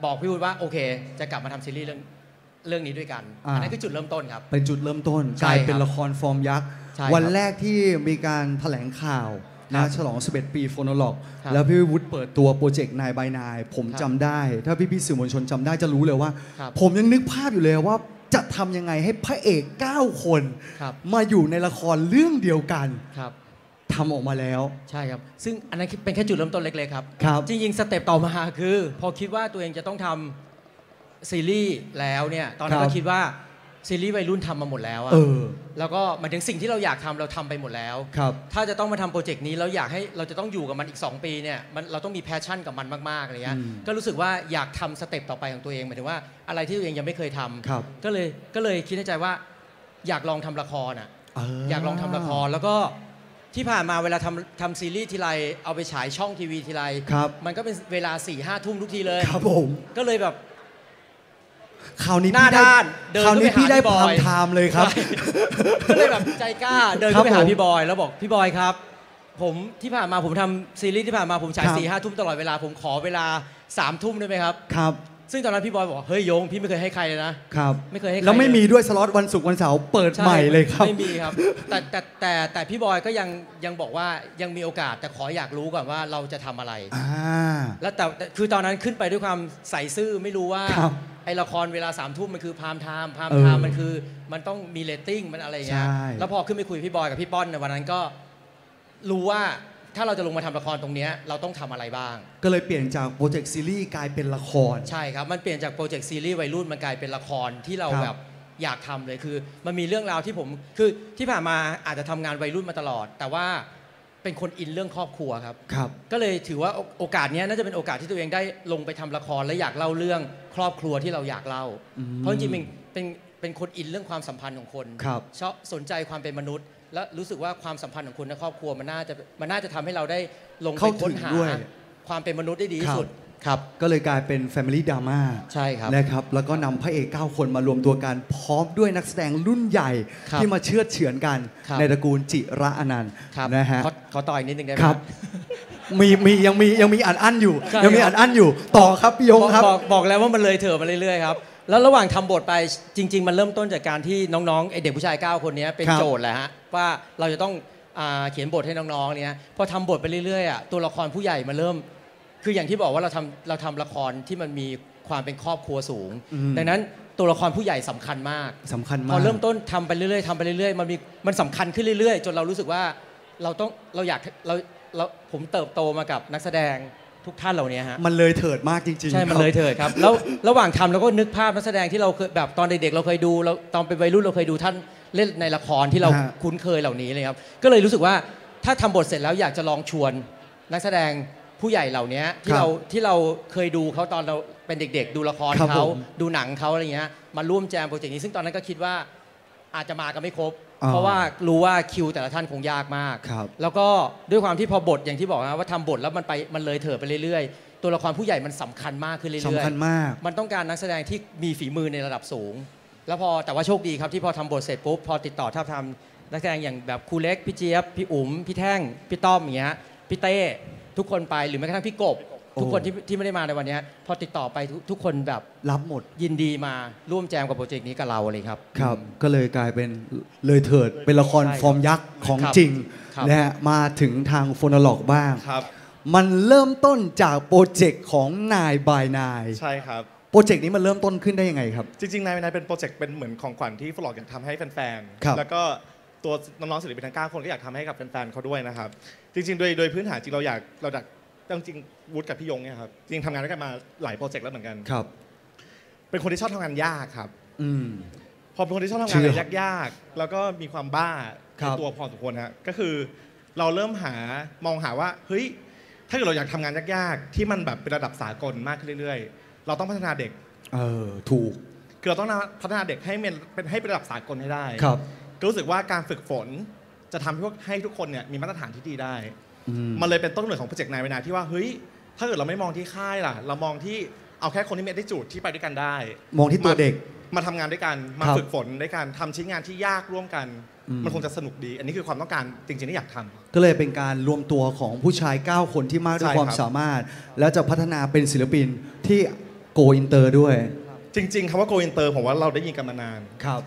บอกพี่วุฒิว่าโอเคจะกลับมาทำซีรีส์เรื่องเรื่องนี้ด้วยกันอันนั้นคือจุดเริ่มต้นครับเป็นจุดเริ่มต้นกลายเป็นละครฟอร์มยักษ์วันแรกที่มีการแถลงข่าวนะฉลองสิบเอ็ดปี โฟโนโลก แล้วพี่วุฒิเปิดตัวโปรเจกต์ไนน์ ไบ ไนน์ผมจำได้ถ้าพี่ๆสื่อมวลชนจำได้จะรู้เลยว่าผมยังนึกภาพอยู่เลยว่าจะทำยังไงให้พระเอกเก้าคนมาอยู่ในละครเรื่องเดียวกันทำออกมาแล้วใช่ครับซึ่งอันนั้นเป็นแค่จุดเริ่มต้นเล็กๆครับจริงๆสเต็ปต่อมาคือพอคิดว่าตัวเองจะต้องทำซีรีส์แล้วเนี่ยตอนนั้นก็คิดว่าซีรีส์วัยรุ่นทำมาหมดแล้วอะแล้วก็มาถึงสิ่งที่เราอยากทำเราทำไปหมดแล้วถ้าจะต้องมาทำโปรเจกต์นี้เราอยากให้เราจะต้องอยู่กับมันอีกสองปีเนี่ยมันเราต้องมีแพชชั่นกับมันมากๆอะไรเงี้ยก็รู้สึกว่าอยากทำสเต็ปต่อไปของตัวเองหมายถึงว่าอะไรที่ตัวเองยังไม่เคยทำก็เลยก็เลยคิดในใจว่าอยากลองทำละครอะอยากลองทำละครแล้วก็ที่ผ่านมาเวลาทำทำซีรีส์ทีไรเอาไปฉายช่องทีวีทีไรมันก็เป็นเวลาสี่ห้าทุ่มทุกทีเลยครับผมก็เลยแบบคราวนี้พี่ได้คราวนี้พี่ได้พามไทม์เลยครับก็เลยแบบใจกล้าเดินเข้าไปหาพี่บอยแล้วบอกพี่บอยครับผมที่ผ่านมาผมทำซีรีส์ที่ผ่านมาผมฉายสี่ห้าทุ่มตลอดเวลาผมขอเวลาสามทุ่มได้ไหมครับครับซึ่งตอนนั้นพี่บอยบอกเฮ้ยยงพี่ไม่เคยให้ใครเลยนะครับไม่เคยให้แล้วไม่มีด้วยสล็อตวันศุกร์วันเสาร์เปิดใหม่เลยครับไม่มีครับแต่แต่แต่แต่พี่บอยก็ยังยังบอกว่ายังมีโอกาสแต่ขออยากรู้ก่อนว่าเราจะทำอะไรแล้วแต่คือตอนนั้นขึ้นไปด้วยความใส่ซื่อไม่รู้ว่าไอละครเวลาสามทุ่มมันคือพามไทม์พามไทม์มันคือมันต้องมีเรตติ้งมันอะไรอย่างเงี้ยแล้วพอขึ้นไปคุยพี่บอยกับพี่ป้อนในวันนั้นก็รู้ว่าถ้าเราจะลงมาทำละครตรงนี้เราต้องทำอะไรบ้างก็เลยเปลี่ยนจากโปรเจกต์ซีรีส์กลายเป็นละครใช่ครับมันเปลี่ยนจากโปรเจกต์ซีรีส์วัยรุ่นมันกลายเป็นละครที่เราแบบอยากทำเลยคือมันมีเรื่องราวที่ผมคือที่ผ่านมาอาจจะทำงานวัยรุ่นมาตลอดแต่ว่าเป็นคนอินเรื่องครอบครัวครับครับก็เลยถือว่าโอกาสนี้น่าจะเป็นโอกาสที่ตัวเองได้ลงไปทำละครและอยากเล่าเรื่องครอบครัวที่เราอยากเล่าเพราะจริงๆเป็นเป็นคนอินเรื่องความสัมพันธ์ของคนชอบสนใจความเป็นมนุษย์แล้วรู้สึกว่าความสัมพันธ์ของคุณและครอบครัวมันน่าจะมันน่าจะทำให้เราได้ลงไปค้นหาความเป็นมนุษย์ได้ดีที่สุดครับก็เลยกลายเป็น Family Drama ใช่ครับนะครับแล้วก็นำพระเอกเก้าคนมารวมตัวกันพร้อมด้วยนักแสดงรุ่นใหญ่ที่มาเชื้อเฉือนกันในตระกูลจิระอนันต์นะฮะขอต่ออีกนิดนึงได้ไหมครับ มีมียังมียังมีอัดอั้นอยู่ยังมีอัดอั้นอยู่ต่อครับพี่ยงครับบอกแล้วว่ามันเลยเถิดมาเรื่อยๆครับแล้วระหว่างทำบทไปจริงๆมันเริ่มต้นจากการที่น้องๆไอเด็กผู้ชายเก้าคนนี้เป็นโจทย์แหละฮะว่าเราจะต้องเขียนบทให้น้องๆเนี่ยพอทำบทไปเรื่อยๆอ่ะตัวละครผู้ใหญ่มาเริ่มคืออย่างที่บอกว่าเราทำเราทำละครที่มันมีความเป็นครอบครัวสูงดังนั้นตัวละครผู้ใหญ่สำคัญมากสำคัญมากพอเริ่มต้นทำไปเรื่อยๆทำไปเรื่อยๆมันมีมันสำคัญขึ้นเรื่อยๆจนเรารู้สึกว่าเราต้องเราอยากเราเราผมเติบโตมากับนักแสดงทุกท่านเหล่านี้ฮะมันเลยเถิดมากจริงๆใช่มันเลยเถิดครับแล้วระหว่างทำเราก็นึกภาพนักแสดงที่เราเคยแบบตอนเด็กๆเราเคยดูเราตอนเป็นวัยรุ่นเราเคยดูท่านเล่นในละครที่เราคุ้นเคยเหล่านี้เลยครับก็เลยรู้สึกว่าถ้าทำบทเสร็จแล้วอยากจะลองชวนนักแสดงผู้ใหญ่เหล่านี้ที่เราที่เราเคยดูเขาตอนเราเป็นเด็กๆดูละครเขาดูหนังเขาอะไรเงี้ยมาร่วมแจมโปรเจกต์นี้ซึ่งตอนนั้นก็คิดว่าอาจจะมากันไม่ครบเพราะว่ารู้ว่าคิวแต่ละท่านคงยากมากแล้วก็ด้วยความที่พอบทอย่างที่บอกนะว่าทำบทแล้วมันไปมันเลยเถิดไปเรื่อยๆตัวละครผู้ใหญ่มันสำคัญมากขึ้นเรื่อยๆสำคัญมากมันต้องการนักแสดงที่มีฝีมือในระดับสูงแล้วพอแต่ว่าโชคดีครับที่พอทำบทเสร็จปุ๊บพอติดต่อท้าทามนักแสดงอย่างแบบครูเล็กพี่เจี๊ยบพี่อุ๋มพี่แท่งพี่ต้อมอย่างเงี้ยพี่เต้ทุกคนไปหรือแม้กระทั่งพี่กบทุกคนที่ที่ไม่ได้มาในวันนี้พอติดต่อไปทุกคนแบบรับหมดยินดีมาร่วมแจมกับโปรเจกต์นี้กับเราเลยครับครับก็เลยกลายเป็นเลยเถิดเป็นละครฟอร์มยักษ์ของจริงนะฮะมาถึงทาง โฟนอลอกุ บ้างมันเริ่มต้นจากโปรเจกต์ของ ไนน์ ไบ ไนน์ ใช่ครับโปรเจกต์นี้มันเริ่มต้นขึ้นได้ยังไงครับจริงๆ ไนน์ ไบ ไนน์เป็นโปรเจกต์เป็นเหมือนของขวัญที่ โฟนอลอกุ อยากทำให้แฟนๆแล้วก็ตัวน้องๆศิลปินทั้งเก้าคนก็อยากทำให้กับแฟนๆเขาด้วยนะครับจริงๆโดยโดยพื้นฐานจริงเราอยากเราอยากจริงวุฒิกับพี่ยงเนี่ยครับจริงทำงานด้วยกันมาหลายโปรเจกต์แล้วเหมือนกันครับเป็นคนที่ชอบทำงานยากครับอืมพอเป็นคนที่ชอบทำงานยากๆแล้วก็มีความบ้าในตัวพอสมควรฮะก็คือเราเริ่มหามองหาว่าเฮ้ยถ้าเกิดเราอยากทำงานยากๆที่มันแบบเป็นระดับสากลมากขึ้นเรื่อยๆเราต้องพัฒนาเด็กเออถูกคือเราต้องพัฒนาเด็กให้เป็นให้เป็นระดับสากลให้ได้ครับรู้สึกว่าการฝึกฝนจะทำให้พวกให้ทุกคนเนี่ยมีมาตรฐานที่ดีได้มันเลยเป็นต้นกำเนิดของโปรเจกต์นายเวนาที่ว่าเฮ้ยถ้าเกิดเราไม่มองที่ค่ายล่ะเรามองที่เอาแค่คนที่มีได้จุดที่ไปด้วยกันได้มองที่ตัวเด็กมาทำงานด้วยกันมาฝึกฝนด้วยกันทำชิ้นงานที่ยากร่วมกันมันคงจะสนุกดีอันนี้คือความต้องการจริงๆที่อยากทำก็เลยเป็นการรวมตัวของผู้ชายเก้าคนที่มากด้วยความสามารถแล้วจะพัฒนาเป็นศิลปินที่โกอินเตอร์ด้วยจริงๆคำว่าโกอินเตอร์ผมว่าเราได้ยินกันมานาน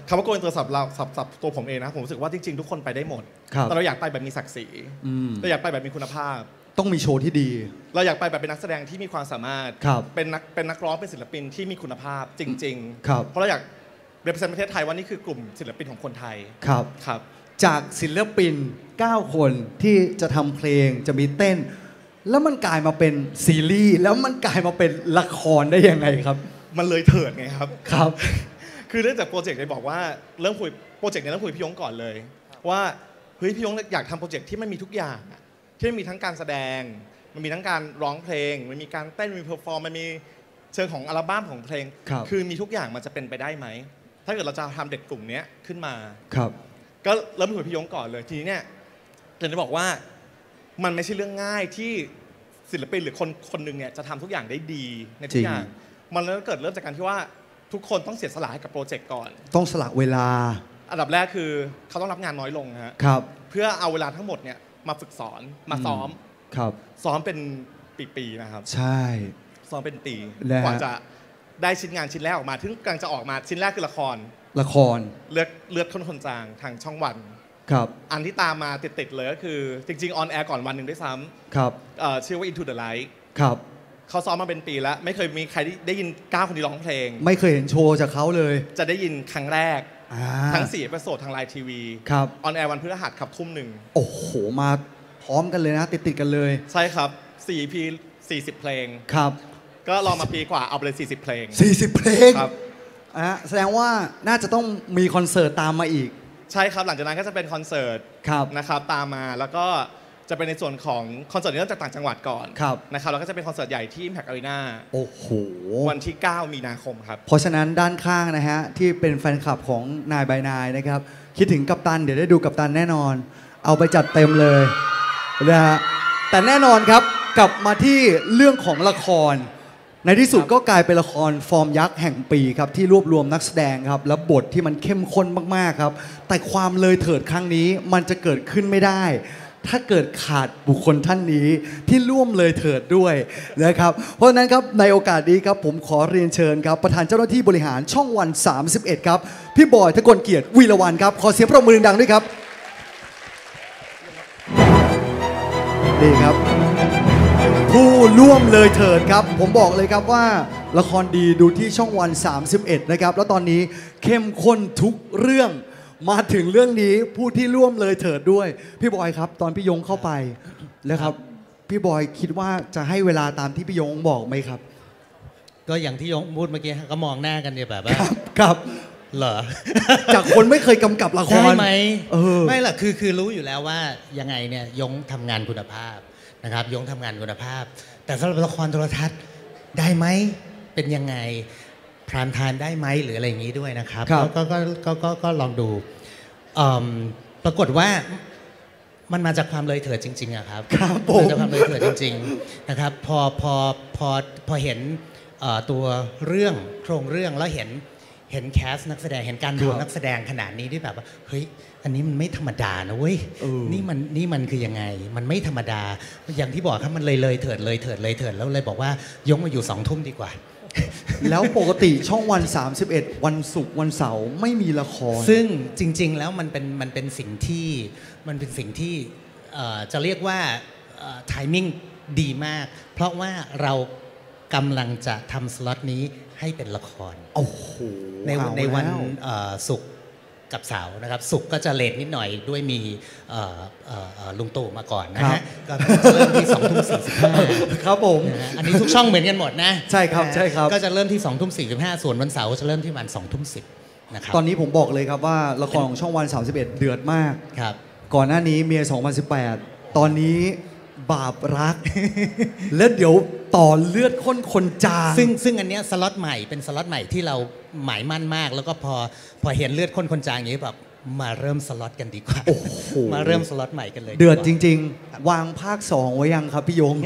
คำว่าโกอินเตอร์สำหรับเราสำหรับตัวผมเองนะผมรู้สึกว่าจริงๆทุกคนไปได้หมดแต่เราอยากไปแบบมีศักดิ์ศรีเราอยากไปแบบมีคุณภาพต้องมีโชว์ที่ดีเราอยากไปแบบเป็นนักแสดงที่มีความสามารถเป็นนักเป็นนักร้องเป็นศิลปินที่มีคุณภาพจริงๆเพราะเราอยากrepresentประเทศไทยว่านี่คือกลุ่มศิลปินของคนไทยครับครับจากศิลปินเก้าคนที่จะทำเพลงจะมีเต้นแล้วมันกลายมาเป็นซีรีส์แล้วมันกลายมาเป็นละครได้ยังไงครับมันเลยเถิดไงครับครับคือเรื่องจากโปรเจกต์เลยบอกว่าเริ่มคุยโปรเจกต์เนี่ยเริ่มคุยพี่ยงก่อนเลยว่าเฮ้ยพี่ยงอยากทำโปรเจกต์ที่มันมีทุกอย่างที่มันมีทั้งการแสดงมันมีทั้งการร้องเพลงมันมีการเต้นมีเพอร์ฟอร์มมันมีเชิงของอัลบั้มของเพลงคือมีทุกอย่างมันจะเป็นไปได้ไหมถ้าเกิดเราจะทำเด็กกลุ่มนี้ขึ้นมาครับก็เริ่มคุยพี่ยงก่อนเลยทีนี้เนี่ยเรนจะบอกว่ามันไม่ใช่เรื่องง่ายที่ศิลปินหรือคนคนหนึ่งเนี่ยจะทำทุกอย่างได้ดีในทุกอย่างมันเกิดเริ่มจากการที่ว่าทุกคนต้องเสียสละให้กับโปรเจกต์ก่อนต้องสละเวลาอันดับแรกคือเขาต้องรับงานน้อยลงฮะครับเพื่อเอาเวลาทั้งหมดเนี่ยมาฝึกสอนมาซ้อมครับซ้อมเป็นปีๆนะครับใช่ซ้อมเป็นปีกว่าจะได้ชิ้นงานชิ้นแรกออกมาถึงกำลังจะออกมาชิ้นแรกคือละครละครเลือดเลือดข้นคนจางทางช่องวันครับอันที่ตามมาติดๆเลยก็คือจริงๆออนแอร์ก่อนวันหนึ่งด้วยซ้ำครับชื่อว่า Into the Light ครับเขาซ้อมมาเป็นปีแล้วไม่เคยมีใครได้ยินเก้าคนนี้ร้องเพลงไม่เคยเห็นโชว์จากเขาเลยจะได้ยินครั้งแรกทั้งสี่เอพิโซดทางไลน์ทีวีครับออนแอร์วันพฤหัสครับทุ่มหนึ่งโอ้โหมาพร้อมกันเลยนะติดติดกันเลยใช่ครับสี่ อี พี สี่สิบเพลงครับก็รอมาปีกว่าเอาไปเลยสี่สิบเพลงสี่สิบเพลงครับอ่ะแสดงว่าน่าจะต้องมีคอนเสิร์ตตามมาอีกใช่ครับหลังจากนั้นก็จะเป็นคอนเสิร์ตครับนะครับตามมาแล้วก็จะเป็นในส่วนของคอนเสิร์ตเริ่มจากต่างจังหวัดก่อนนะครับแล้วก็จะเป็นคอนเสิร์ตใหญ่ที่ อิมแพค อารีนา โอ้โหวันที่เก้ามีนาคมครับเพราะฉะนั้นด้านข้างนะฮะที่เป็นแฟนคลับของไนน์ ไบ ไนน์นะครับคิดถึงกัปตันเดี๋ยวได้ดูกัปตันแน่นอนเอาไปจัดเต็มเลยนะฮะแต่แน่นอนครับกลับมาที่เรื่องของละครในที่สุดก็กลายเป็นละครฟอร์มยักษ์แห่งปีครับที่รวบรวมนักแสดงครับและบทที่มันเข้มข้นมากๆครับแต่ความเลยเถิดครั้งนี้มันจะเกิดขึ้นไม่ได้ ถ้าเกิดขาดบุคคลท่านนี้ที่ร่วมเลยเถิดด้วยนะครับเพราะฉะนั้นครับในโอกาสนี้ครับผมขอเรียนเชิญครับประธานเจ้าหน้าที่บริหารช่องวันสามสิบเอ็ดครับพี่บอยธกลเกียรติวีรวรรณครับขอเสียงปรบมือดังๆด้วยครับนี่ครับผู้ร่วมเลยเถิดครับผมบอกเลยครับว่าละครดีดูที่ช่องวันสามสิบเอ็ดนะครับแล้วตอนนี้เข้มข้นทุกเรื่องมาถึงเรื่องนี้ผู้ที่ร่วมเลยเถิดด้วยพี่บอยครับตอนพี่ยงเข้าไปนะครับพี่บอยคิดว่าจะให้เวลาตามที่พี่ยงบอกไหมครับก็อย่างที่ยงพูดเมื่อกี้ก็มองหน้ากันเนี่ยแบบว่าครับเหรอจากคนไม่เคยกำกับละครใช่ไหมไม่หรอกคือคือรู้อยู่แล้วว่ายังไงเนี่ยยงทำงานคุณภาพนะครับยงทำงานคุณภาพแต่สำหรับละครโทรทัศน์ได้ไหมเป็นยังไงพรามไทม์ได้ไหมหรืออะไรอย่างนี้ด้วยนะครับก็ก็ก็ก็ลองดูปรากฏว่ามันมาจากความเลยเถิดจริงๆอะครับมาจากความเลยเถิดจริงๆนะครับพอพอพอพอเห็นตัวเรื่องโครงเรื่องแล้วเห็นเห็นแคสนักแสดงเห็นการรวมนักแสดงขนาดนี้ที่แบบว่าเฮ้ยอันนี้มันไม่ธรรมดานะเว้ยนี่มันนี่มันคือยังไงมันไม่ธรรมดาอย่างที่บอกครับมันเลยเลยเถิดเลยเถิดเลยเถิดแล้วเลยบอกว่ายกมาอยู่สองทุ่มดีกว่าแล้วปกติช่องวันสามสิบเอ็ดวันศุกร์วันเสาร์ไม่มีละครซึ่งจริงๆแล้วมันเป็นมันเป็นสิ่งที่มันเป็นสิ่งที่จะเรียกว่าไทมิ่งดีมากเพราะว่าเรากำลังจะทำสล็อตนี้ให้เป็นละครโอ้โหในในวันศุกร์กับเสาร์นะครับศุกร์ก็จะเลทนิดหน่อยด้วยมีลุงตู่มาก่อนนะฮะก็จะเริ่มที่สองทุ่มสี่สิบห้าครับผมอันนี้ทุกช่องเหมือนกันหมดนะใช่ครับใช่ครับก็จะเริ่มที่สองทุ่มสี่สิบห้าส่วนวันเสาร์จะเริ่มที่วันสองทุ่มสิบนะครับตอนนี้ผมบอกเลยครับว่าละครของช่องวันสามสิบเอ็ดเดือดมากครับก่อนหน้านี้เมียสองพันสิบแปดตอนนี้บาปรักและเดี๋ยวต่อเลือดข้นคนจางซึ่งซึ่งอันเนี้ยสล็อตใหม่เป็นสล็อตใหม่ที่เราหมายมั่นมากแล้วก็พอพอเห็นเลือดข้นคนจางอย่างนี้แบบมาเริ่มสล็อตกันดีกว่ามาเริ่มสล็อตใหม่กันเลยเดือดจริงๆวางภาคสองไว้ยังครับพี่ยง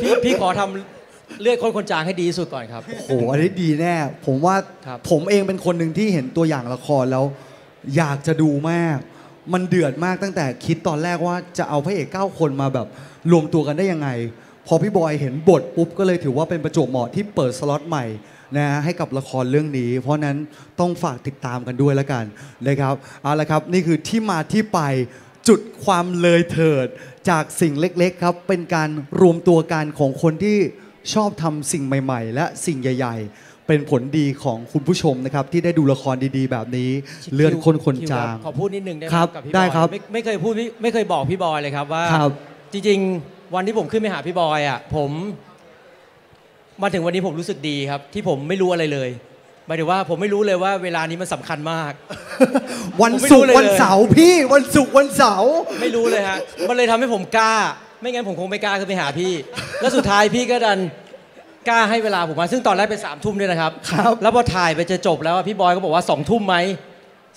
พี่พี่ขอทำเลือดข้นคนจางให้ดีสุดก่อนครับโอ้โหอันนี้ดีแน่ผมว่าผมเองเป็นคนหนึ่งที่เห็นตัวอย่างละครแล้วอยากจะดูมากมันเดือดมากตั้งแต่คิดตอนแรกว่าจะเอาพระเอกเก้าคนมาแบบรวมตัวกันได้ยังไงพอพี่บอยเห็นบทปุ๊บก็เลยถือว่าเป็นประจวบเหมาะที่เปิดสล็อตใหม่นะให้กับละครเรื่องนี้เพราะนั้นต้องฝากติดตามกันด้วยแล้วกันนะครับเอาละครับนี่คือที่มาที่ไปจุดความเลยเถิดจากสิ่งเล็กๆครับเป็นการรวมตัวกันของคนที่ชอบทำสิ่งใหม่ๆและสิ่งใหญ่ๆเป็นผลดีของคุณผู้ชมนะครับที่ได้ดูละครดีๆแบบนี้เลือดข้นคนจางขอพูดนิดนึงได้ไหมครับได้ครับไม่เคยพูดไม่เคยบอกพี่บอยเลยครับว่าจริงๆวันที่ผมขึ้นไปหาพี่บอยอ่ะผมมาถึงวันนี้ผมรู้สึกดีครับที่ผมไม่รู้อะไรเลยหมายถึงว่าผมไม่รู้เลยว่าเวลานี้มันสำคัญมากวันศุกร์วันเสาร์พี่วันศุกร์วันเสาร์ไม่รู้เลยฮะมันเลยทำให้ผมกล้าไม่งั้นผมคงไม่กล้าขึ้นไปหาพี่แล้วสุดท้ายพี่ก็ดันกล้าให้เวลาผมมาซึ่งตอนแรกเป็นสามทุ่มด้วยนะครับแล้วพอถ่ายไปจะจบแล้วพี่บอยก็บอกว่าสองทุ่มไหม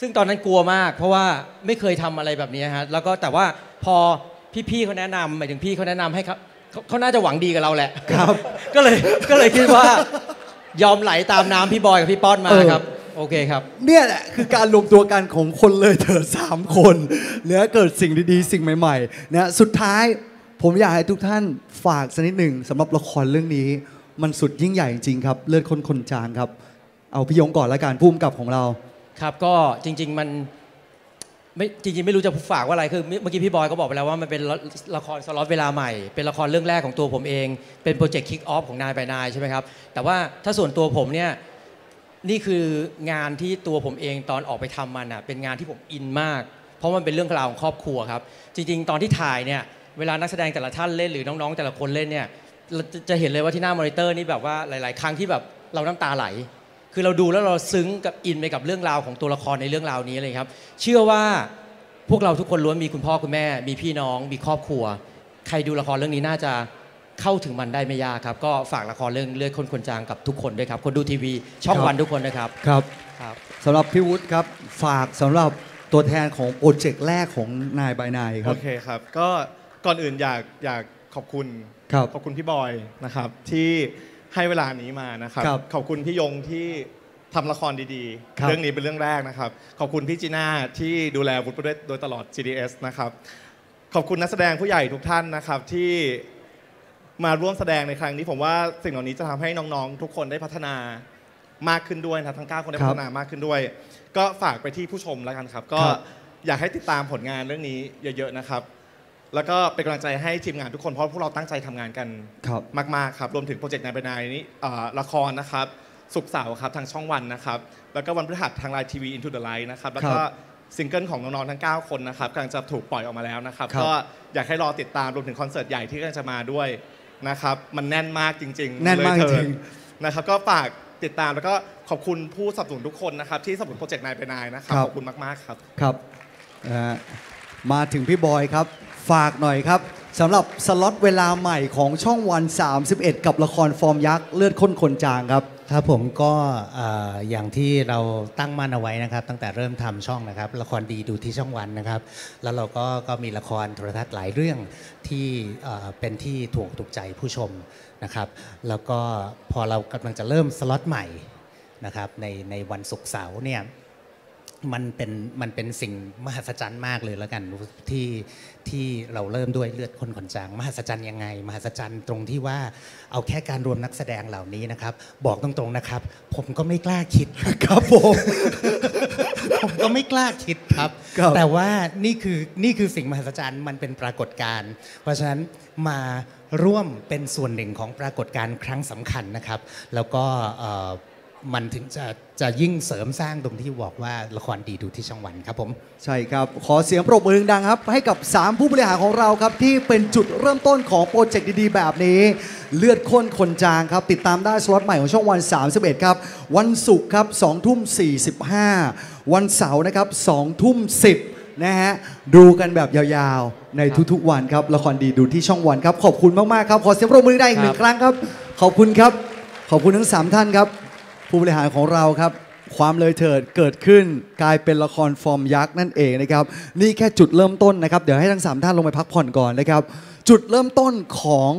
ซึ่งตอนนั้นกลัวมากเพราะว่าไม่เคยทำอะไรแบบนี้ฮะแล้วก็แต่ว่าพอพี่ๆเขาแนะนำหมายถึงพี่เขาแนะนำให้ครับเขาน่าจะหวังดีกับเราแหละครับก็เลยก็เลยคิดว่ายอมไหลตามน้ำพี่บอยกับพี่ป้อนมาครับโอเคครับเนี่ยแหละคือการรวมตัวกันของคนเลยเถิดสามคนแล้วเกิดสิ่งดีๆสิ่งใหม่ๆนะสุดท้ายผมอยากให้ทุกท่านฝากสักนิดหนึ่งสำหรับละครเรื่องนี้มันสุดยิ่งใหญ่จริงๆครับเลือดข้นคนจางครับเอาพี่ยงก่อนละกันผู้กำกับของเราครับก็จริงๆมันไม่จริงๆไม่รู้จะฝากว่าอะไรคือเมื่อกี้พี่บอยก็บอกไปแล้วว่ามันเป็นละครสล็อตเวลาใหม่เป็นละครเรื่องแรกของตัวผมเองเป็นโปรเจกต์คิกออฟของไนน์ ไบ ไนน์ใช่ไหมครับแต่ว่าถ้าส่วนตัวผมเนี่ยนี่คืองานที่ตัวผมเองตอนออกไปทำมันอ่ะเป็นงานที่ผมอินมากเพราะมันเป็นเรื่องราวของครอบครัวครับจริงๆตอนที่ถ่ายเนี่ยเวลานักแสดงแต่ละท่านเล่นหรือน้องๆแต่ละคนเล่นเนี่ยจะเห็นเลยว่าที่หน้ามอนิเตอร์นี่แบบว่าหลายๆครั้งที่แบบเราน้ำตาไหลคือเราดูแล้วเราซึ้งกับอินไปกับเรื่องราวของตัวละครในเรื่องราวนี้เลยครับเชื่อว่าพวกเราทุกคนล้วนมีคุณพ่อคุณแม่มีพี่น้องมีครอบครัวใครดูละครเรื่องนี้น่าจะเข้าถึงมันได้ไม่ยากครับก็ฝากละครเรื่องเลือดข้นคนจางกับทุกคนด้วยครับคนดูทีวีช่องวันทุกคนนะครับครับครับสำหรับพี่วุฒิครับฝากสำหรับตัวแทนของโปรเจกต์แรกของไนน์ ไบ ไนน์ครับโอเคครับก็ก่อนอื่นอยากอยากขอบคุณขอบคุณพี่บอยนะครับที่ให้เวลานี้มานะครับขอบคุณพี่ยงที่ ทำละครดีๆเรื่องนี้เป็นเรื่องแรกนะครับขอบคุณพี่จีน่าที่ดูแลวุฒิโดยตลอด ซี ดี เอส นะครับขอบคุณนักแสดงผู้ใหญ่ทุกท่านนะครับที่มาร่วมแสดงในครั้งนี้ผมว่าสิ่งเหล่านี้จะทำให้น้องๆทุกคนได้พัฒนามากขึ้นด้วยนะทั้งเก้าคนได้พัฒนามากขึ้นด้วยก็ฝากไปที่ผู้ชมแล้วกันครับก็อยากให้ติดตามผลงานเรื่องนี้เยอะๆนะครับแล้วก็เป็นกำลังใจให้ทีมงานทุกคนเพราะพวกเราตั้งใจทำงานกันมากๆครับรวมถึงโปรเจกต์นายเป็นนายนี้ละครนะครับศุกร์เสาร์ครับทางช่องวันนะครับแล้วก็วันพฤหัสทางไลน์ทีวี Into the Light นะครับแล้วก็ซิงเกิลของน้องๆทั้งเก้าคนนะครับกำลังจะถูกปล่อยออกมาแล้วนะครับก็อยากให้รอติดตามรวมถึงคอนเสิร์ตใหญ่ที่กำลังจะมาด้วยนะครับมันแน่นมากจริงๆแน่นมากจริงนะครับก็ฝากติดตามแล้วก็ขอบคุณผู้สนับสนุนทุกคนนะครับที่สนับสนุนโปรเจกต์นายเป็นนายนะครับขอบคุณมากๆครับครับมาถึงพี่บอยครับฝากหน่อยครับสำหรับสล็อตเวลาใหม่ของช่องวันสามสิบเอ็ดกับละครฟอร์มยักษ์เลือดข้นคนจางครับครับผมก็อย่างที่เราตั้งมั่นเอาไว้นะครับตั้งแต่เริ่มทำช่องนะครับละครดีดูที่ช่องวันนะครับแล้วเราก็ก็มีละครโทรทัศน์หลายเรื่องที่เป็นที่ถูกถูกใจผู้ชมนะครับแล้วก็พอเรากำลังจะเริ่มสล็อตใหม่นะครับในในวันศุกร์เสาร์เนี่ยมันเป็นมันเป็นสิ่งมหัศจรรย์มากเลยแล้วกันที่ที่เราเริ่มด้วยเลือดข้นคนจางมหัศจรรย์ยังไงมหัศจรรย์ตรงที่ว่าเอาแค่การรวมนักแสดงเหล่านี้นะครับบอกตรงๆนะครับผมก็ไม่กล้าคิดครับผมผมก็ไม่กล้าคิดครับแต่ว่านี่คือนี่คือสิ่งมหัศจรรย์มันเป็นปรากฏการณ์เพราะฉะนั้นมาร่วมเป็นส่วนหนึ่งของปรากฏการณ์ครั้งสำคัญนะครับแล้วก็มันถึงจะจะยิ่งเสริมสร้างตรงที่บอกว่าละครดีดูที่ช่องวันครับผมใช่ครับขอเสียงปรบมือดังครับให้กับสามผู้บริหารของเราครับที่เป็นจุดเริ่มต้นของโปรเจกต์ดีๆแบบนี้เลือดข้นคนจางครับติดตามได้สล็อตใหม่ของช่องวันสามสิบเอ็ดครับวันศุกร์ครับสองทุ่มสี่สิบห้าวันเสาร์นะครับสองทุ่มสิบนะฮะดูกันแบบยาวๆในทุกๆวันครับละครดีดูที่ช่องวันครับขอบคุณมากๆครับขอเสียงปรบมือได้อีกหนึ่งครั้งครับขอบคุณครับขอบคุณทั้งสามท่านครับผู้บริหารของเราครับความเลยเถิดเกิดขึ้นกลายเป็นละครฟอร์มยักษ์นั่นเองนะครับนี่แค่จุดเริ่มต้นนะครับเดี๋ยวให้ทั้งสามท่านลงไปพักผ่อนก่อนนะครับจุดเริ่มต้นของ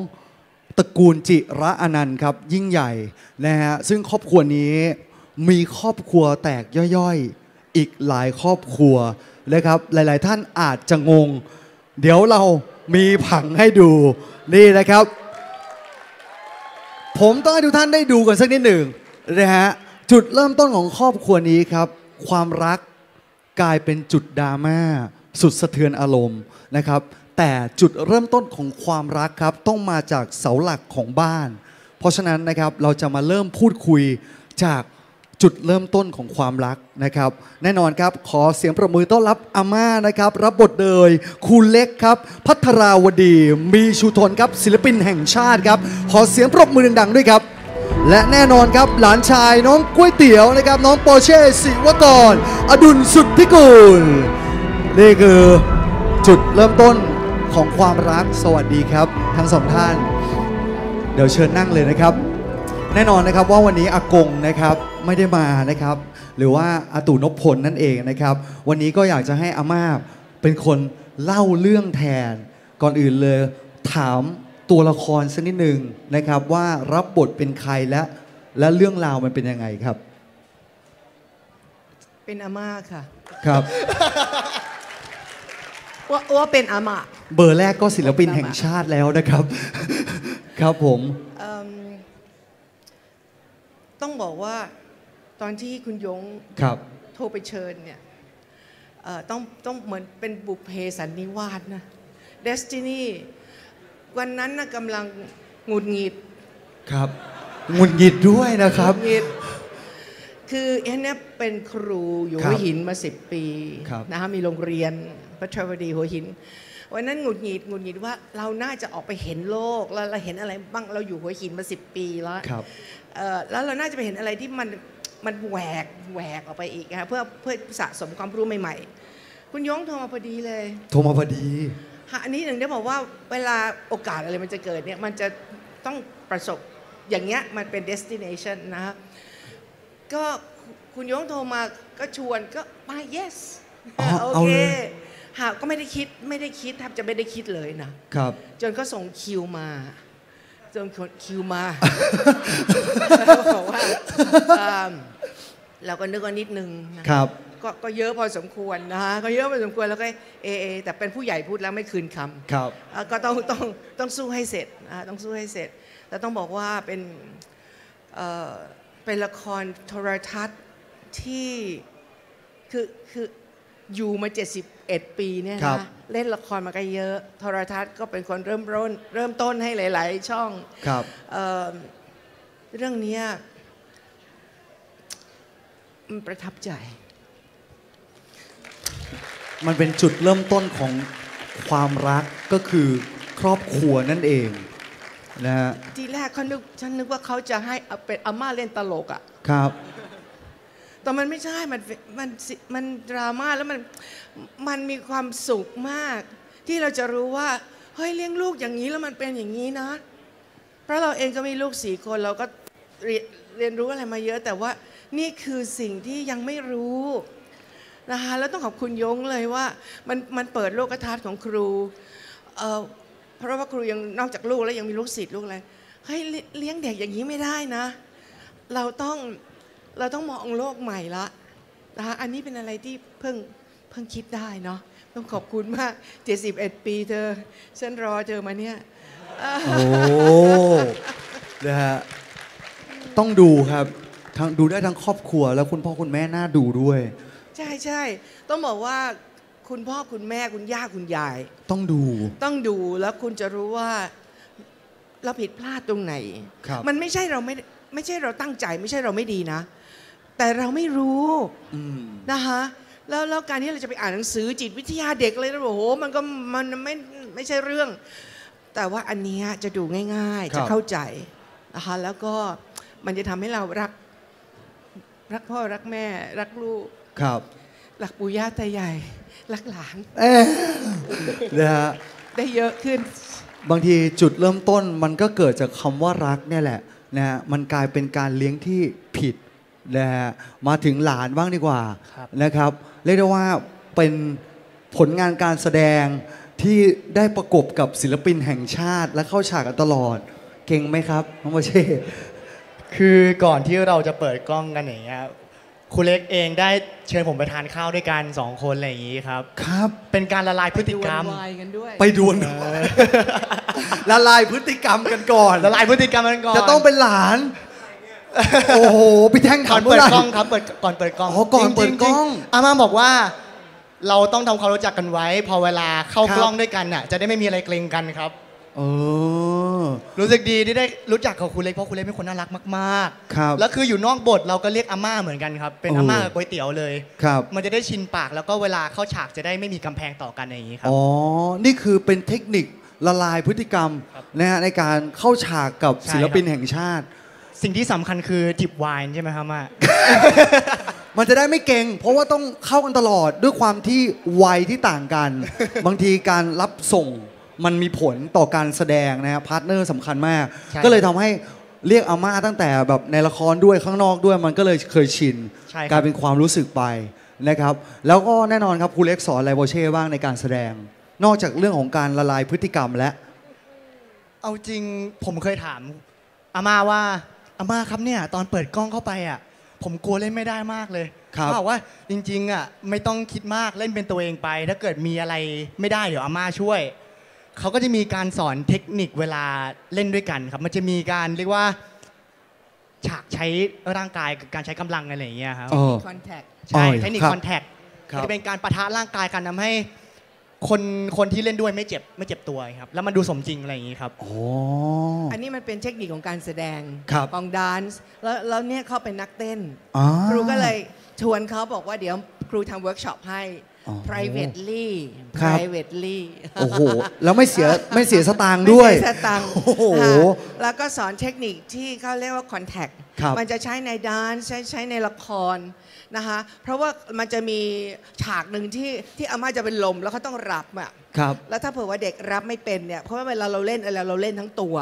ตระกูลจิระอนันต์ครับยิ่งใหญ่นะฮะซึ่งครอบครัวนี้มีครอบครัวแตกย่อยๆอีกหลายครอบครัวนะครับหลายๆท่านอาจจะงงเดี๋ยวเรามีผังให้ดูนี่นะครับผมต้องให้ทุกท่านได้ดูกันสักนิดหนึ่งนะฮะจุดเริ่มต้นของครอบครัวนี้ครับความรักกลายเป็นจุดดราม่าสุดสะเทือนอารมณ์นะครับแต่จุดเริ่มต้นของความรักครับต้องมาจากเสาหลักของบ้านเพราะฉะนั้นนะครับเราจะมาเริ่มพูดคุยจากจุดเริ่มต้นของความรักนะครับแน่นอนครับขอเสียงปรบมือต้อนรับอาม่านะครับรับบทโดยครูเล็กครับภัทราวดีมีชูธนครับศิลปินแห่งชาติครับขอเสียงปรบมือดังๆด้วยครับและแน่นอนครับหลานชายน้องก๋วยเตี๋ยวนะครับน้องปอเช่ศิวกรอดุลสุทธิกุลนี่คือจุดเริ่มต้นของความรักสวัสดีครับทั้งสองท่านเดี๋ยวเชิญนั่งเลยนะครับแน่นอนนะครับว่าวันนี้อากงนะครับไม่ได้มานะครับหรือว่าอาตู่นพพลนั่นเองนะครับวันนี้ก็อยากจะให้อาม่าเป็นคนเล่าเรื่องแทนก่อนอื่นเลยถามตัวละครสักนิดหนึ่งนะครับว่ารับบทเป็นใครและและเรื่องราวมันเป็นยังไงครับเป็นอาม่าค่ะครับว่าว่าเป็นอาม่าเบอร์แรกก็ศิลปินแห่งชาติแล้วนะครับครับผมต้องบอกว่าตอนที่คุณยงครับโทรไปเชิญเนี่ยต้องต้องเหมือนเป็นบุพเพสันนิวาสนะเดสตินีวันนั้นนะกำลังหงุดหงิดครับหงุดหงิดด้วยนะครับคือเอ็นเนี่ยเป็นครูอยู่หัวหินมาสิบปีนะคะมีโรงเรียนภัทรวดีหัวหินวันนั้นหงุดหงิดหงุดหงิดว่าเราน่าจะออกไปเห็นโลกแล้วเราเห็นอะไรบ้างเราอยู่หัวหินมาสิบปีแล้วแล้วเราน่าจะไปเห็นอะไรที่มันมันแหวกแหวกออกไปอีกนะเพื่อเพื่อสะสมความรู้ใหม่ๆคุณย้งโทรมาพอดีเลยโทรมาพอดีอันนี้หนึ่งได้บอกว่าเวลาโอกาสอะไรมันจะเกิดเนี่ยมันจะต้องประสบอย่างเงี้ยมันเป็น destination นะฮะก็คุณยงโทรมาก็ชวนก็ไป yes โอเคค่ะก็ไม่ได้คิดไม่ได้คิดแทบจะไม่ได้คิดเลยนะครับจนก็ส่งคิวมาจนคิวมาบอกว่า เราก็นึกว่านิดนึงนะครับก็เยอะพอสมควรนะฮะก็เยอะพอสมควรแล้วก็เอเอแต่เป็นผู้ใหญ่พูดแล้วไม่คืนคำครับก็ต้องต้องต้องสู้ให้เสร็จนะต้องสู้ให้เสร็จแล้วต้องบอกว่าเป็นเป็นละครโทรทัศน์ที่คือคืออยู่มาเจ็ดสิบเอ็ดปีเนี่ยนะเล่นละครมาก็เยอะโทรทัศน์ก็เป็นคนเริ่มร้นเริ่มต้นให้หลายๆช่องครับเรื่องนี้มันประทับใจมันเป็นจุดเริ่มต้นของความรักก็คือครอบครัวนั่นเองนะฮะทีแรกเขานึกฉันนึกว่าเขาจะให้เป็นอาม่าเล่นตลกอ่ะครับแต่มันไม่ใช่มันมันมันดราม่าแล้วมันมันมีความสุขมากที่เราจะรู้ว่าเฮ้ยเลี้ยงลูกอย่างนี้แล้วมันเป็นอย่างนี้นะเพราะเราเองก็มีลูกสี่คนเราก็เรียนเรียนรู้อะไรมาเยอะแต่ว่านี่คือสิ่งที่ยังไม่รู้นะคะแล้วต้องขอบคุณยงเลยว่ามันมันเปิดโลกทัศน์ของครูเอ่อเพราะว่าครูยังนอกจากลูกแล้วยังมีลูกศิษย์ลูกอะไรเฮ้ยเลี้ยงเด็กอย่างนี้ไม่ได้นะเราต้องเราต้องมองโลกใหม่ละนะคะอันนี้เป็นอะไรที่เพิ่งเพิ่งคิดได้เนาะต้องขอบคุณมากเจ็ดสิบเอ็ดปีเธอฉันรอเธอมาเนี่ยโอ้นะฮะต้องดูครับทั้งดูได้ทั้งครอบครัวแล้วคุณพ่อคุณแม่น่าดูด้วยใช่ใช่ต้องบอกว่าคุณพ่อคุณแม่คุณย่าคุณยายต้องดูต้องดูแล้วคุณจะรู้ว่าเราผิดพลาดตรงไหนมันไม่ใช่เราไม่ไม่ใช่เราตั้งใจไม่ใช่เราไม่ดีนะแต่เราไม่รู้นะคะแล้วแล้วการที่เราจะไปอ่านหนังสือจิตวิทยาเด็กเลยนะโอ้โหมันก็มันไม่ไม่ใช่เรื่องแต่ว่าอันนี้จะดูง่ายๆจะเข้าใจนะคะแล้วก็มันจะทำให้เรารักรักพ่อรักแม่รักลูกครับรักปู่ย่าตายายรักหลานนะฮะได้เยอะขึ้นบางทีจุดเริ่มต้นมันก็เกิดจากคำว่ารักเนี่ยแหละนะฮะมันกลายเป็นการเลี้ยงที่ผิดนะฮะมาถึงหลานบ้างดีกว่านะครับเรียกได้ว่าเป็นผลงานการแสดงที่ได้ประกบกับศิลปินแห่งชาติและเข้าฉากกันตลอดเก่งไหมครับน้องโมเช่คือก่อนที่เราจะเปิดกล้องกันอย่างเงี้ยครูเล็กเองได้เชิญผมไปทานข้าวด้วยกันสองคนอะไรอย่างงี้ครับครับเป็นการละลายพฤติกรรมไปดวลละลายพฤติกรรมกันก่อนละลายพฤติกรรมกันก่อนจะต้องเป็นหลานโอ้โหพี่แท่งถามเปิดกล้องครับเปิดก่อนเปิดกล้องโอ้ก่อนเปิดกล้องอาม่าบอกว่าเราต้องทำความรู้จักกันไว้พอเวลาเข้ากล้องด้วยกันน่ะจะได้ไม่มีอะไรเกรงกันครับโอ้รู้สึกดีที่ได้รู้จักกับคุณเล็กเพราะคุณเล็กเป็นคนน่ารักมากๆครับแล้วคืออยู่นอกบทเราก็เรียกอาม่าเหมือนกันครับเป็นอาม่ากับก๋วยเตี๋ยวเลยครับมันจะได้ชินปากแล้วก็เวลาเข้าฉากจะได้ไม่มีกำแพงต่อกันอย่างนี้ครับอ๋อนี่คือเป็นเทคนิคละลายพฤติกรรมนะฮะในการเข้าฉากกับศิลปินแห่งชาติสิ่งที่สำคัญคือจิบไวน์ใช่ไหมครับอาม่ามันจะได้ไม่เก่งเพราะว่าต้องเข้ากันตลอดด้วยความที่วัยที่ต่างกันบางทีการรับส่งมันมีผลต่อการแสดงนะครับพาร์ทเนอร์สำคัญมากก็เลยทำให้เรียกอาม่าตั้งแต่แบบในละครด้วยข้างนอกด้วยมันก็เลยเคยชินกลายเป็นความรู้สึกไปนะครับแล้วก็แน่นอนครับครูเล็กสอนอะไรโบเช่บ้างในการแสดงนอกจากเรื่องของการละลายพฤติกรรมและเอาจริงผมเคยถามอาม่าว่าอาม่าครับเนี่ยตอนเปิดกล้องเข้าไปอ่ะผมกลัวเล่นไม่ได้มากเลยเขาบอกว่าจริงๆอ่ะไม่ต้องคิดมากเล่นเป็นตัวเองไปถ้าเกิดมีอะไรไม่ได้เดี๋ยวอาม่าช่วยเขาก็จะมีการสอนเทคนิคเวลาเล่นด้วยกันครับมันจะมีการเรียกว่าฉากใช้ร่างกายการใช้กำลังอะไรอย่างเงี้ยครับคอนแทคใช่เทคนิคคอนแทคจะเป็นการปะทะร่างกายกันทำให้คนคนที่เล่นด้วยไม่เจ็บไม่เจ็บตัวครับแล้วมันดูสมจริงอะไรอย่างงี้ครับอ๋ออันนี้มันเป็นเทคนิคของการแสดงของแดนซ์แล้วแล้วเนี่ยเขาเป็นนักเต้นครูก็เลยชวนเขาบอกว่าเดี๋ยวครูทำเวิร์กช็อปให้ privately privately โอ้โหแล้วไม่เสียไม่เสียสตางค์ด้วยไม่เสียสตางค์โอ้โหแล้วก็สอนเทคนิคที่เขาเรียกว่า contact มันจะใช้ในดานซ์ใช้ใช้ในละครนะคะเพราะว่ามันจะมีฉากหนึ่งที่ที่อาม่าจะเป็นลมแล้วเขาต้องรับอ่ะครับแล้วถ้าเผื่อว่าเด็กรับไม่เป็นเนี่ยเพราะว่าเวลาเราเล่นอะไรเราเล่นทั้งตัว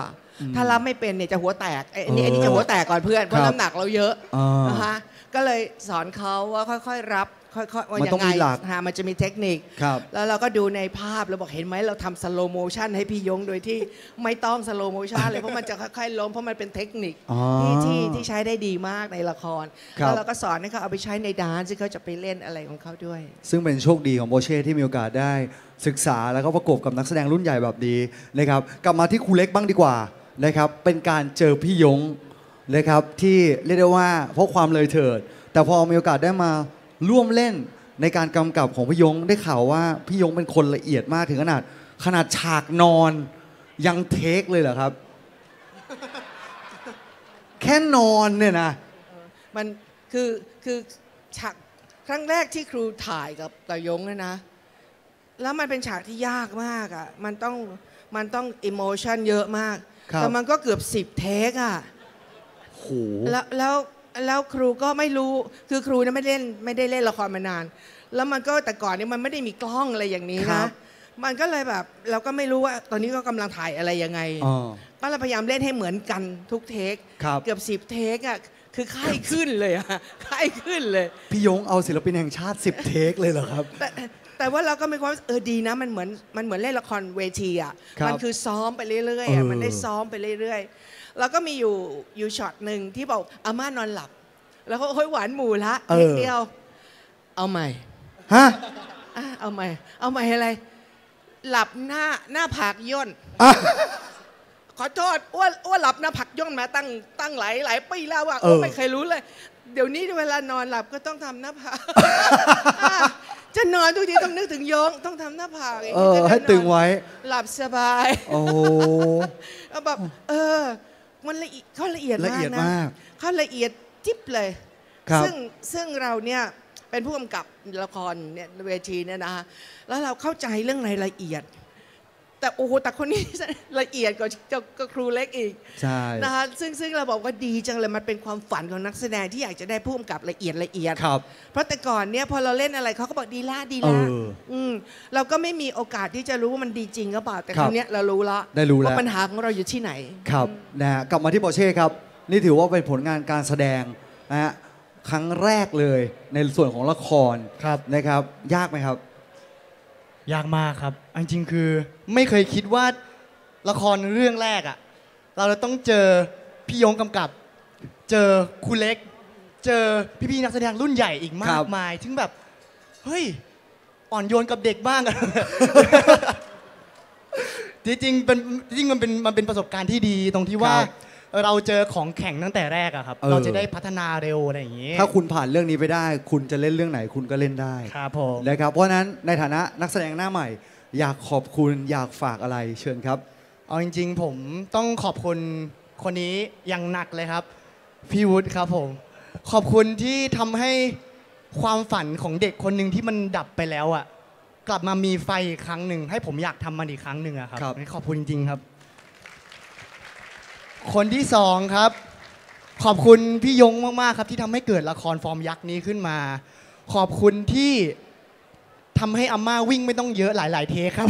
ถ้ารับไม่เป็นเนี่ยจะหัวแตกไอ้นี่ไอ้นี่จะหัวแตกก่อนเพื่อนเพราะน้ำหนักเราเยอะนะคะก็เลยสอนเขาว่าค่อยๆรับ ค่อยๆว่ายังไงหามันจะมีเทคนิคแล้วเราก็ดูในภาพเราบอกเห็นไหมเราทำสโลโมชันให้พี่ยงโดยที่ไม่ต้องสโลโมชันเลยเพราะมันจะค่อยๆล้มเพราะมันเป็นเทคนิคที่ที่ใช้ได้ดีมากในละครแล้วเราก็สอนให้เขาเอาไปใช้ในดานซึ่งเขาจะไปเล่นอะไรของเขาด้วยซึ่งเป็นโชคดีของโบเช่ที่มีโอกาสได้ศึกษาแล้วก็ประกบกับนักแสดงรุ่นใหญ่แบบนี้นะครับกลับมาที่ครูเล็กบ้างดีกว่านะครับเป็นการเจอพี่ยงนะครับที่เรียกได้ว่าเพราะความเลยเถิดแต่พอมีโอกาสได้มาร่วมเล่นในการกำกับของพี่ยงได้ข่าวว่าพี่ยงเป็นคนละเอียดมากถึงขนาดขนาดฉากนอนยังเทคเลยเหรอครับแค่นอนเนี่ยนะมันคือคือฉากครั้งแรกที่ครูถ่ายกับตายงเนี่ยนะแล้วมันเป็นฉากที่ยากมากอ่ะมันต้องมันต้องอิโมชันเยอะมากแต่มันก็เกือบสิบเทคอ่ะแล้วแล้วแล้วครูก็ไม่รู้คือครูเนี่ยไม่เล่นไม่ได้เล่นละครมานานแล้วมันก็แต่ก่อนเนี่ยมันไม่ได้มีกล้องอะไรอย่างนี้นะมันก็เลยแบบเราก็ไม่รู้ว่าตอนนี้ก็กำลังถ่ายอะไรยังไงก็เราพยายามเล่นให้เหมือนกันทุกเทคเกือบสิบเทคอ่ะคือค่ายขึ้นเลยอ่ะค่ายขึ้นเลยพี่ยงเอาศิลปินแห่งชาติสิบเทคเลยเหรอครับแต่ว่าเราก็มีความเออดีนะมันเหมือนมันเหมือนเล่นละครเวทีอ่ะมันคือซ้อมไปเรื่อยๆมันได้ซ้อมไปเรื่อยๆแล้วก็มีอยู่อยู่ช็อตหนึ่งที่บอกอาม่านอนหลับแล้วก็โอ้ยหวานหมู่ละนิดเดียวเอาใหม่ฮะเอาใหม่เอาใหม่อะไรหลับหน้าหน้าผากย่นขอโทษอ้วนอ้วนหลับหน้าผากย่นมาตั้งตั้งหลายหลายปีแล้วอ่ะก็ไม่เคยรู้เลยเดี๋ยวนี้เวลานอนหลับก็ต้องทำหน้าผากจะนอนทุกทีต้องนึกถึงยงต้องทำหน้าผากเออให้ตึงไว้หลับสบายโอ้แบบเออมันละเอียดเขาละเอียดมากนะเขาละเอียดจิ๊บเลยซึ่งซึ่งเราเนี่ยเป็นผู้กำกับละครเนี่ยเวทีเนี่ยนะแล้วเราเข้าใจเรื่องรายละเอียดแต่โอ้โหแต่คนนี้ละเอียดกว่าครูเล็กอีกใช่นะคะซึ่งซึ่งเราบอกว่าดีจังเลยมันเป็นความฝันของนักแสดงที่อยากจะได้ผู้กำกับละเอียดละเอียดครับเพราะแต่ก่อนเนี่ยพอเราเล่นอะไรเขาก็บอกดีละดีละอืมเราก็ไม่มีโอกาสที่จะรู้ว่ามันดีจริงหรือเปล่าแต่ครั้งนี้เรารู้ละได้รู้แล้วว่าปัญหาของเราอยู่ที่ไหนครับนะฮะกลับมาที่โบเช่ครับนี่ถือว่าเป็นผลงานการแสดงนะฮะครั้งแรกเลยในส่วนของละครครับนะครับยากไหมครับยากมากครับจริงๆคือไม่เคยคิดว่าละครเรื่องแรกอ่ะเราจะต้องเจอพี่ยงกำกับเจอครูเล็กเจอพี่ๆนักแสดงรุ่นใหญ่อีกมากมายถึงแบบเฮ้ยอ่อนโยนกับเด็กบ้างจริงๆเป็นจริงมันเป็นมันเป็นประสบการณ์ที่ดีตรงที่ว่าเราเจอของแข่งตั้งแต่แรกอะครับ เ, เราจะได้พัฒนาเร็วอะไรอย่างนี้ถ้าคุณผ่านเรื่องนี้ไปได้คุณจะเล่นเรื่องไหนคุณก็เล่นได้ครับผมนะครับเพราะนั้นในฐานะนักแสดงหน้าใหม่อยากขอบคุณอยากฝากอะไรเชิญครับเอาจริงๆผมต้องขอบคุณคนนี้อย่างหนักเลยครับพี่วุฒิครับผมขอบคุณที่ทำให้ความฝันของเด็กคนหนึ่งที่มันดับไปแล้วอะกลับมามีไฟอีกครั้งหนึ่งให้ผมอยากทำมันอีกครั้งหนึ่งอะครับขอบคุณจริงๆครับคนที่สองครับขอบคุณพี่ยงมากๆครับที่ทำให้เกิดละครฟอร์มยักษ์นี้ขึ้นมาขอบคุณที่ทำให้อาม่าวิ่งไม่ต้องเยอะหลายๆเทคครับ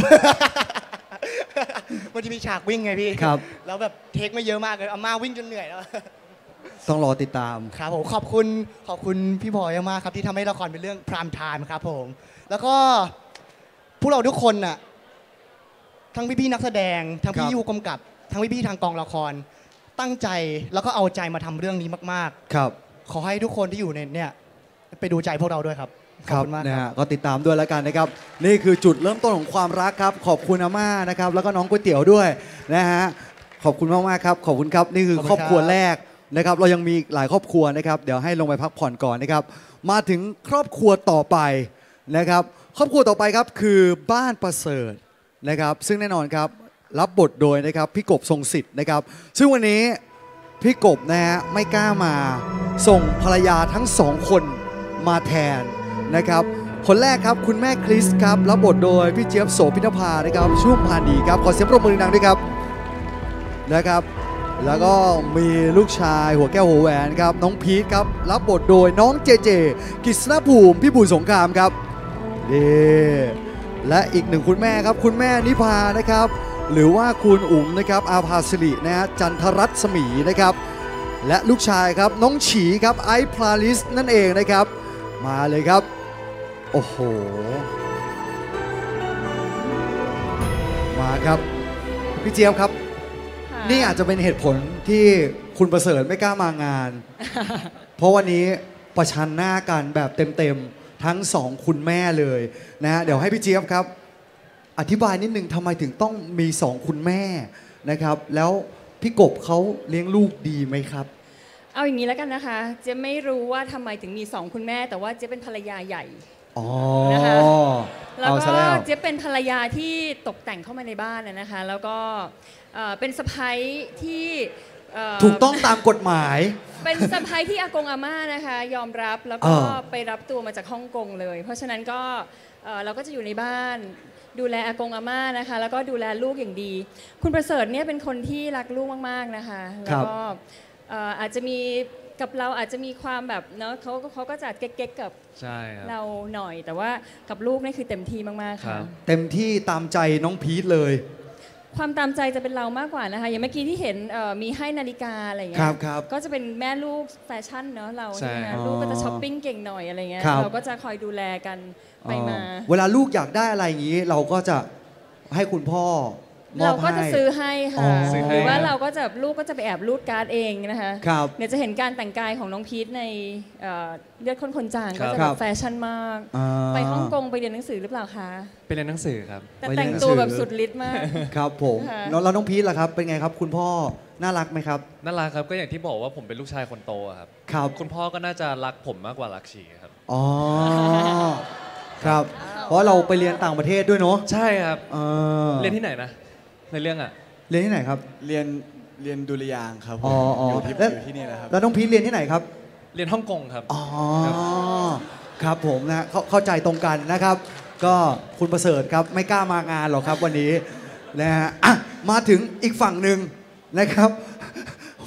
มันจะมีฉากวิ่งไงพี่ครับแล้วแบบเทคไม่เยอะมากเลยอาม่าวิ่งจนเหนื่อยแล้ว ต้องรอติดตามครับผมขอบคุณขอบคุณพี่พลอยมากครับที่ทำให้ละครเป็นเรื่องพรามไทม์ครับผมแล้วก็พวกเราทุกคนน่ะทั้งพี่ๆนักแสดงทั้งพี่ยูกำกับทั้งพี่ๆทางกองละครตั้งใจแล้วก็เอาใจมาทำเรื่องนี้มากๆครับขอให้ทุกคนที่อยู่ในเนี่ยไปดูใจพวกเราด้วยครับครับนะฮะก็ติดตามด้วยแล้วกันนะครับนี่คือจุดเริ่มต้นของความรักครับขอบคุณอาม่านะครับแล้วก็น้องก๋วยเตี๋ยวด้วยนะฮะขอบคุณมากๆครับขอบคุณครับนี่คือครอบครัวแรกนะครับเรายังมีหลายครอบครัวนะครับเดี๋ยวให้ลงไปพักผ่อนก่อนนะครับมาถึงครอบครัวต่อไปนะครับครอบครัวต่อไปครับคือบ้านประเสริฐนะครับซึ่งแน่นอนครับรับบทโดยนะครับพี่กบทรงสิทธิ์นะครับซึ่งวันนี้พี่กบนะฮะไม่กล้ามาส่งภรรยาทั้งสองคนมาแทนนะครับคนแรกครับคุณแม่คริสครับรับบทโดยพี่เจี๊ยบโสพิณภานะครับชุ่มพานีครับขอเสียงปรบมือดังๆด้วยครับนะครับแล้วก็มีลูกชายหัวแก้วหัวแหวนครับน้องพีทครับรับบทโดยน้องเจเจกฤษณภูมิพี่บูลสงครามครับเดและอีกหนึ่งคุณแม่ครับคุณแม่นิพานะครับหรือว่าคุณอุ๋มนะครับอาภาสิรินะฮะจันทรัตน์สมีนะครับและลูกชายครับน้องฉีครับไอซ์พลาลิสนั่นเองนะครับมาเลยครับ โอ้โหมาครับพี่เจี๊ยบครับนี่อาจจะเป็นเหตุผลที่คุณประเสริฐไม่กล้ามางานเพราะวันนี้ประชันหน้ากันแบบเต็มๆทั้งสองคุณแม่เลยนะเดี๋ยวให้พี่เจี๊ยบครับอธิบายนิดนึงทำไมถึงต้องมีสองคุณแม่นะครับแล้วพี่กบเขาเลี้ยงลูกดีไหมครับเอาอย่างนี้แล้วกันนะคะเจ๊ไม่รู้ว่าทำไมถึงมีสองคุณแม่แต่ว่าเจ๊เป็นภรรยาใหญ่นะคะแล้วก็เจ๊เป็นภรรยาที่ตกแต่งเข้ามาในบ้านนะคะแล้วก็เป็นสะใภ้ที่ถูกต้องตามกฎหมายเป็นสะใภ้ที่อากงอาม่านะคะยอมรับแล้วก็ไปรับตัวมาจากฮ่องกงเลยเพราะฉะนั้นก็เราก็จะอยู่ในบ้านดูแลอากงอาม่านะคะแล้วก็ดูแลลูกอย่างดีคุณประเสริฐเนี่ยเป็นคนที่รักลูกมากๆนะคะแล้วก็อาจจะมีกับเราอาจจะมีความแบบเนาะเขาเขาก็จะเก๊กๆกับเราหน่อยแต่ว่ากับลูกนี่คือเต็มที่มากๆค่ะเต็มที่ตามใจน้องพีทเลยความตามใจจะเป็นเรามากกว่านะคะอย่างเมื่อกี้ที่เห็นมีให้นาฬิกาอะไรอย่างเงี้ยก็จะเป็นแม่ลูกแฟชั่นเนาะเราใช่ไหมลูกก็จะช้อปปิ้งเก่งหน่อยอะไรเงี้ยเราก็จะคอยดูแลกันไปมาเวลาลูกอยากได้อะไรอย่างนี้เราก็จะให้คุณพ่อเราก็จะซื้อให้ค่ะหรือว่าเราก็จะลูกก็จะไปแอบรูดการ์ดเองนะคะเดี๋ยวจะเห็นการแต่งกายของน้องพีทในเลือดข้นคนจางก็จะแบบแฟชั่นมากไปฮ่องกงไปเรียนหนังสือหรือเปล่าคะไปเรียนหนังสือครับแต่แต่งตัวแบบสุดฤทธิ์มากครับผมแล้วน้องพีทล่ะครับเป็นไงครับคุณพ่อน่ารักไหมครับน่ารักครับก็อย่างที่บอกว่าผมเป็นลูกชายคนโตครับคุณพ่อก็น่าจะรักผมมากกว่ารักชีครับอ๋อครับเพราะเราไปเรียนต่างประเทศด้วยเนาะใช่ครับเรียนที่ไหนนะในเรื่องอะเรียนที่ไหนครับเรียนเรียนดุริยางครับผมอยู่ที่อยู่ที่นี่แหละครับแล้วน้องพีทเรียนที่ไหนครับเรียนฮ่องกงครับอ๋อครับผมนะเข้าใจตรงกันนะครับก็คุณประเสริฐครับไม่กล้ามางานหรอกครับวันนี้นะฮะมาถึงอีกฝั่งหนึ่งนะครับ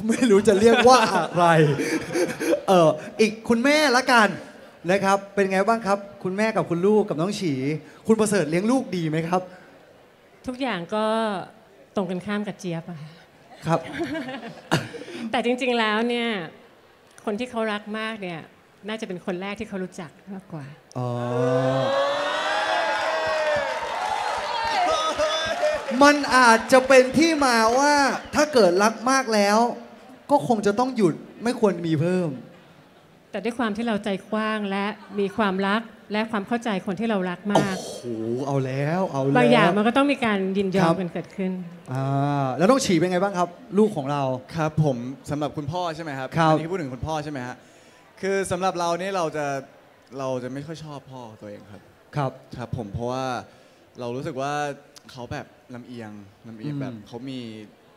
ไม่รู้จะเรียกว่าอะไรเอออีกคุณแม่ละกันนะครับเป็นไงบ้างครับคุณแม่กับคุณลูกกับน้องฉีคุณประเสริฐเลี้ยงลูกดีไหมครับทุกอย่างก็ตรงกันข้ามกับเจี๊ยบอะครับแต่จริงๆแล้วเนี่ยคนที่เขารักมากเนี่ยน่าจะเป็นคนแรกที่เขารู้จักมากกว่าอ๋อมันอาจจะเป็นที่มาว่าถ้าเกิดรักมากแล้วก็คงจะต้องหยุดไม่ควรมีเพิ่มแต่ด้วยความที่เราใจกว้างและมีความรักและความเข้าใจคนที่เรารักมากโอ้โหเอาแล้วเอาแล้วบางอย่างมันก็ต้องมีการยินยอมกันเกิดขึ้นอ่าแล้วต้องฉี่เป็นไงบ้างครับลูกของเราครับผมสำหรับคุณพ่อใช่ไหมครับอันนี้พูดถึงคุณพ่อใช่ไหมฮะคือสำหรับเราเนี่ยเราจะเราจะไม่ค่อยชอบพ่อตัวเองครับครับครับผมเพราะว่าเรารู้สึกว่าเขาแบบลำเอียงลำเอียงแบบเขามี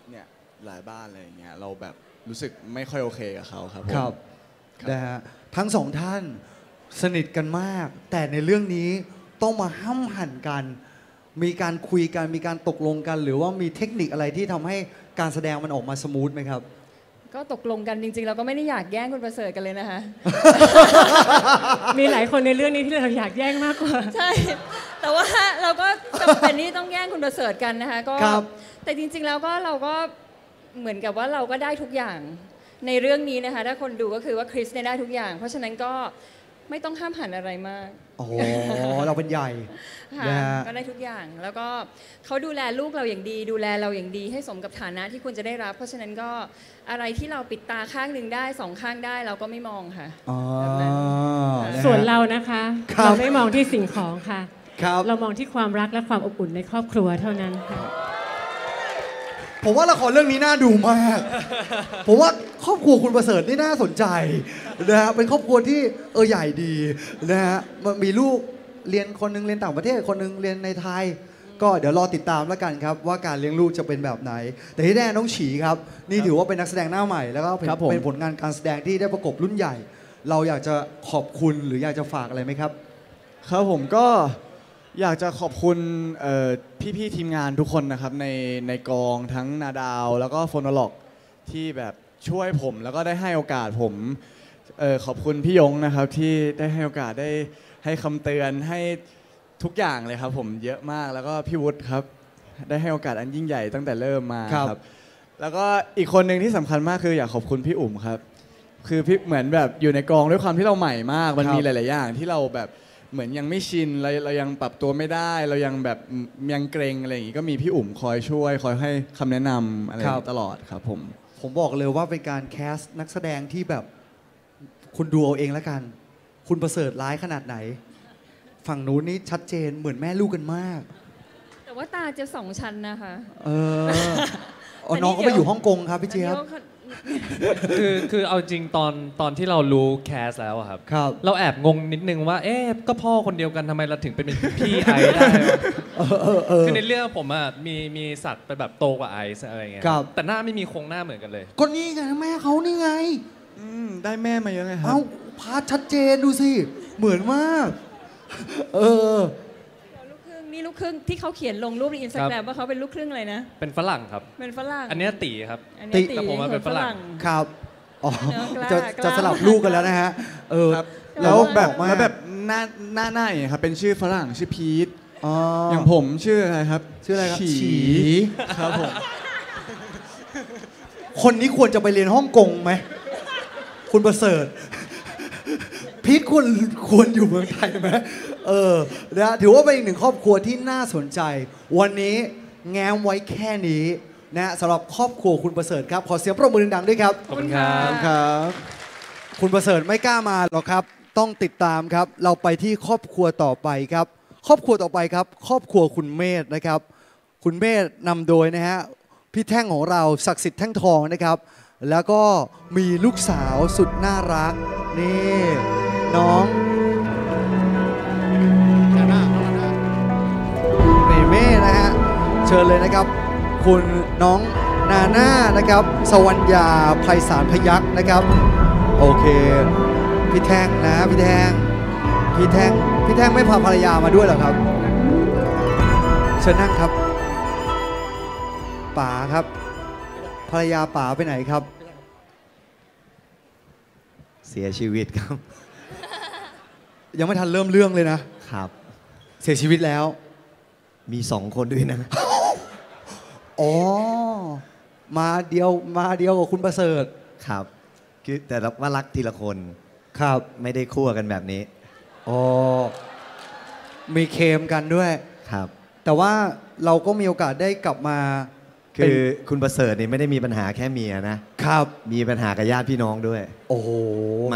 เนี่ยหลายบ้านอะไรอย่างเงี้ยเราแบบรู้สึกไม่ค่อยโอเคกับเขาครับครับนะฮะทั้งสองท่านสนิทกันมากแต่ในเรื่องนี้ต้องมาห้ำหั่นกันมีการคุยกันมีการตกลงกันหรือว่ามีเทคนิคอะไรที่ทำให้การแสดงมันออกมาสมูทไหมครับก็ตกลงกันจริงๆเราก็ไม่ได้อยากแย่งคุณประเสริฐกันเลยนะคะมีหลายคนในเรื่องนี้ที่เราอยากแย่งมากกว่าใช่แต่ว่าเราก็จำเป็นที่ต้องแย่งคุณประเสริฐกันนะคะก็แต่จริงๆแล้วก็เราก็เหมือนกับว่าเราก็ได้ทุกอย่างในเรื่องนี้นะคะถ้าคนดูก็คือว่าคริสได้ทุกอย่างเพราะฉะนั้นก็ไม่ต้องห้ามหันอะไรมากโอ้โหเราเป็นใหญ่ก็ได้ทุกอย่างแล้วก็เขาดูแลลูกเราอย่างดีดูแลเราอย่างดีให้สมกับฐานะที่ควรจะได้รับเพราะฉะนั้นก็อะไรที่เราปิดตาข้างหนึ่งได้สองข้างได้เราก็ไม่มองค่ะส่วนเรานะคะเราไม่มองที่สิ่งของค่ะเรามองที่ความรักและความอบอุ่นในครอบครัวเท่านั้นค่ะผมว่าละครเรื่องนี้น่าดูมากผมว่าครอบครัวคุณประเสริฐนี่น่าสนใจนะฮะเป็นครอบครัวที่เออใหญ่ดีนะฮะมีลูกเรียนคนนึงเรียนต่างประเทศคนนึงเรียนในไทยก็เดี๋ยวรอติดตามแล้วกันครับว่าการเลี้ยงลูกจะเป็นแบบไหนแต่ที่แน่น้องฉีครับนี่ถือว่าเป็นนักแสดงหน้าใหม่แล้วก็เป็นผลงานการแสดงที่ได้ประกบรุ่นใหญ่เราอยากจะขอบคุณหรืออยากจะฝากอะไรไหมครับครับผมก็อยากจะขอบคุณพี่ๆทีมงานทุกคนนะครับในในกองทั้งนาดาวแล้วก็โฟโนโลก ที่แบบช่วยผมแล้วก็ได้ให้โอกาสผมขอบคุณพี่ยงนะครับที่ได้ให้โอกาสได้ให้คำเตือนให้ทุกอย่างเลยครับผมเยอะมากแล้วก็พี่วุฒิครับได้ให้โอกาสอันยิ่งใหญ่ตั้งแต่เริ่มมาครับแล้วก็อีกคนหนึ่งที่สำคัญมากคืออยากขอบคุณพี่อุ๋มครับคือพี่เหมือนแบบอยู่ในกองด้วยความที่เราใหม่มากมันมีหลายๆอย่างที่เราแบบ เหมือนยังไม่ชินเราเรายังปรับตัวไม่ได้เรายังแบบยังเกรงอะไรอย่างนี้ก็มีพี่อุ๋มคอยช่วยคอยให้คำแนะนำอะไรตลอดครับผมผมบอกเลยว่าเป็นการแคสนักแสดงที่แบบคุณดูเอาเองละกันคุณประเสริฐร้ายขนาดไหนฝั่งนู้นนี่ชัดเจนเหมือนแม่ลูกกันมากแต่ว่าตาจะสองชั้นนะคะเออน้องก็ไปอยู่ฮ่องกงครับพี่เจี๊ยบคือคือเอาจริงตอนตอนที่เรารู้แคสแล้วครับเราแอบงงนิดนึงว่าเอ๊ะก็พ่อคนเดียวกันทำไมเราถึงเป็นพี่ไอซ์ได้คือในเรื่องผมอ่ะมีมีสัตว์เป็นแบบโตกว่าไอซ์อะไรเงี้ยแต่หน้าไม่มีโครงหน้าเหมือนกันเลยก็นี่ไงแม่เขานี่ไงได้แม่มาเยอะไงครับเอาพาชัดเจนดูสิเหมือนมากเออนี่ลูกครึ่งที่เขาเขียนลงรูปในอินสตาแกรมว่าเขาเป็นลูกครึ่งอะไรนะเป็นฝรั่งครับเป็นฝรั่งอันนี้ตีครับตีแต่ผมว่าเป็นฝรั่งครับอ๋อจะจะสลับลูกกันแล้วนะฮะเออแล้วแบบแล้วแบบหน้าหน้าหน้าอย่างนี้ครับเป็นชื่อฝรั่งชื่อพีทอย่างผมชื่ออะไรครับชื่ออะไรครับฉีครับผมคนนี้ควรจะไปเรียนฮ่องกงไหมคุณประเสริฐพีทควรควรอยู่เมืองไทยไหมเออนะถือว่าเป็นอีกหนึ่งครอบครัวที่น่าสนใจวันนี้แง้มไว้แค่นี้นะสำหรับครอบครัวคุณประเสริฐครับขอเสียงปรบมือดังๆด้วยครับขอบคุณครับครับคุณประเสริฐไม่กล้ามาหรอกครับต้องติดตามครับเราไปที่ครอบครัวต่อไปครับครอบครัวต่อไปครับครอบครัวคุณเมธนะครับคุณเมธนำโดยนะฮะพี่แท่งของเราศักดิ์สิทธิ์แท่งทองนะครับแล้วก็มีลูกสาวสุดน่ารักนี่น้องเชิญเลยนะครับคุณน้องนาน่านะครับสวรรยาไพศาลพยัคฆ์นะครับโอเคพี่แท่งนะพี่แท่งพี่แท่งพี่แท่งไม่พาภรรยามาด้วยหรอครับเชิญนั่งครับป๋าครับภรรยาป๋าไปไหนครับเสียชีวิตครับยังไม่ทันเริ่มเรื่องเลยนะครับเสียชีวิตแล้วมีสองคนด้วยนะอ๋อมาเดียวมาเดียวกับคุณประเสริฐครับคือแต่เราว่ารักทีละคนครับไม่ได้คู่กันแบบนี้อ๋อมีเคมกันด้วยครับแต่ว่าเราก็มีโอกาสได้กลับมาคือคุณประเสริฐนี่ไม่ได้มีปัญหาแค่เมียนะครับมีปัญหากับญาติพี่น้องด้วยโอ้โห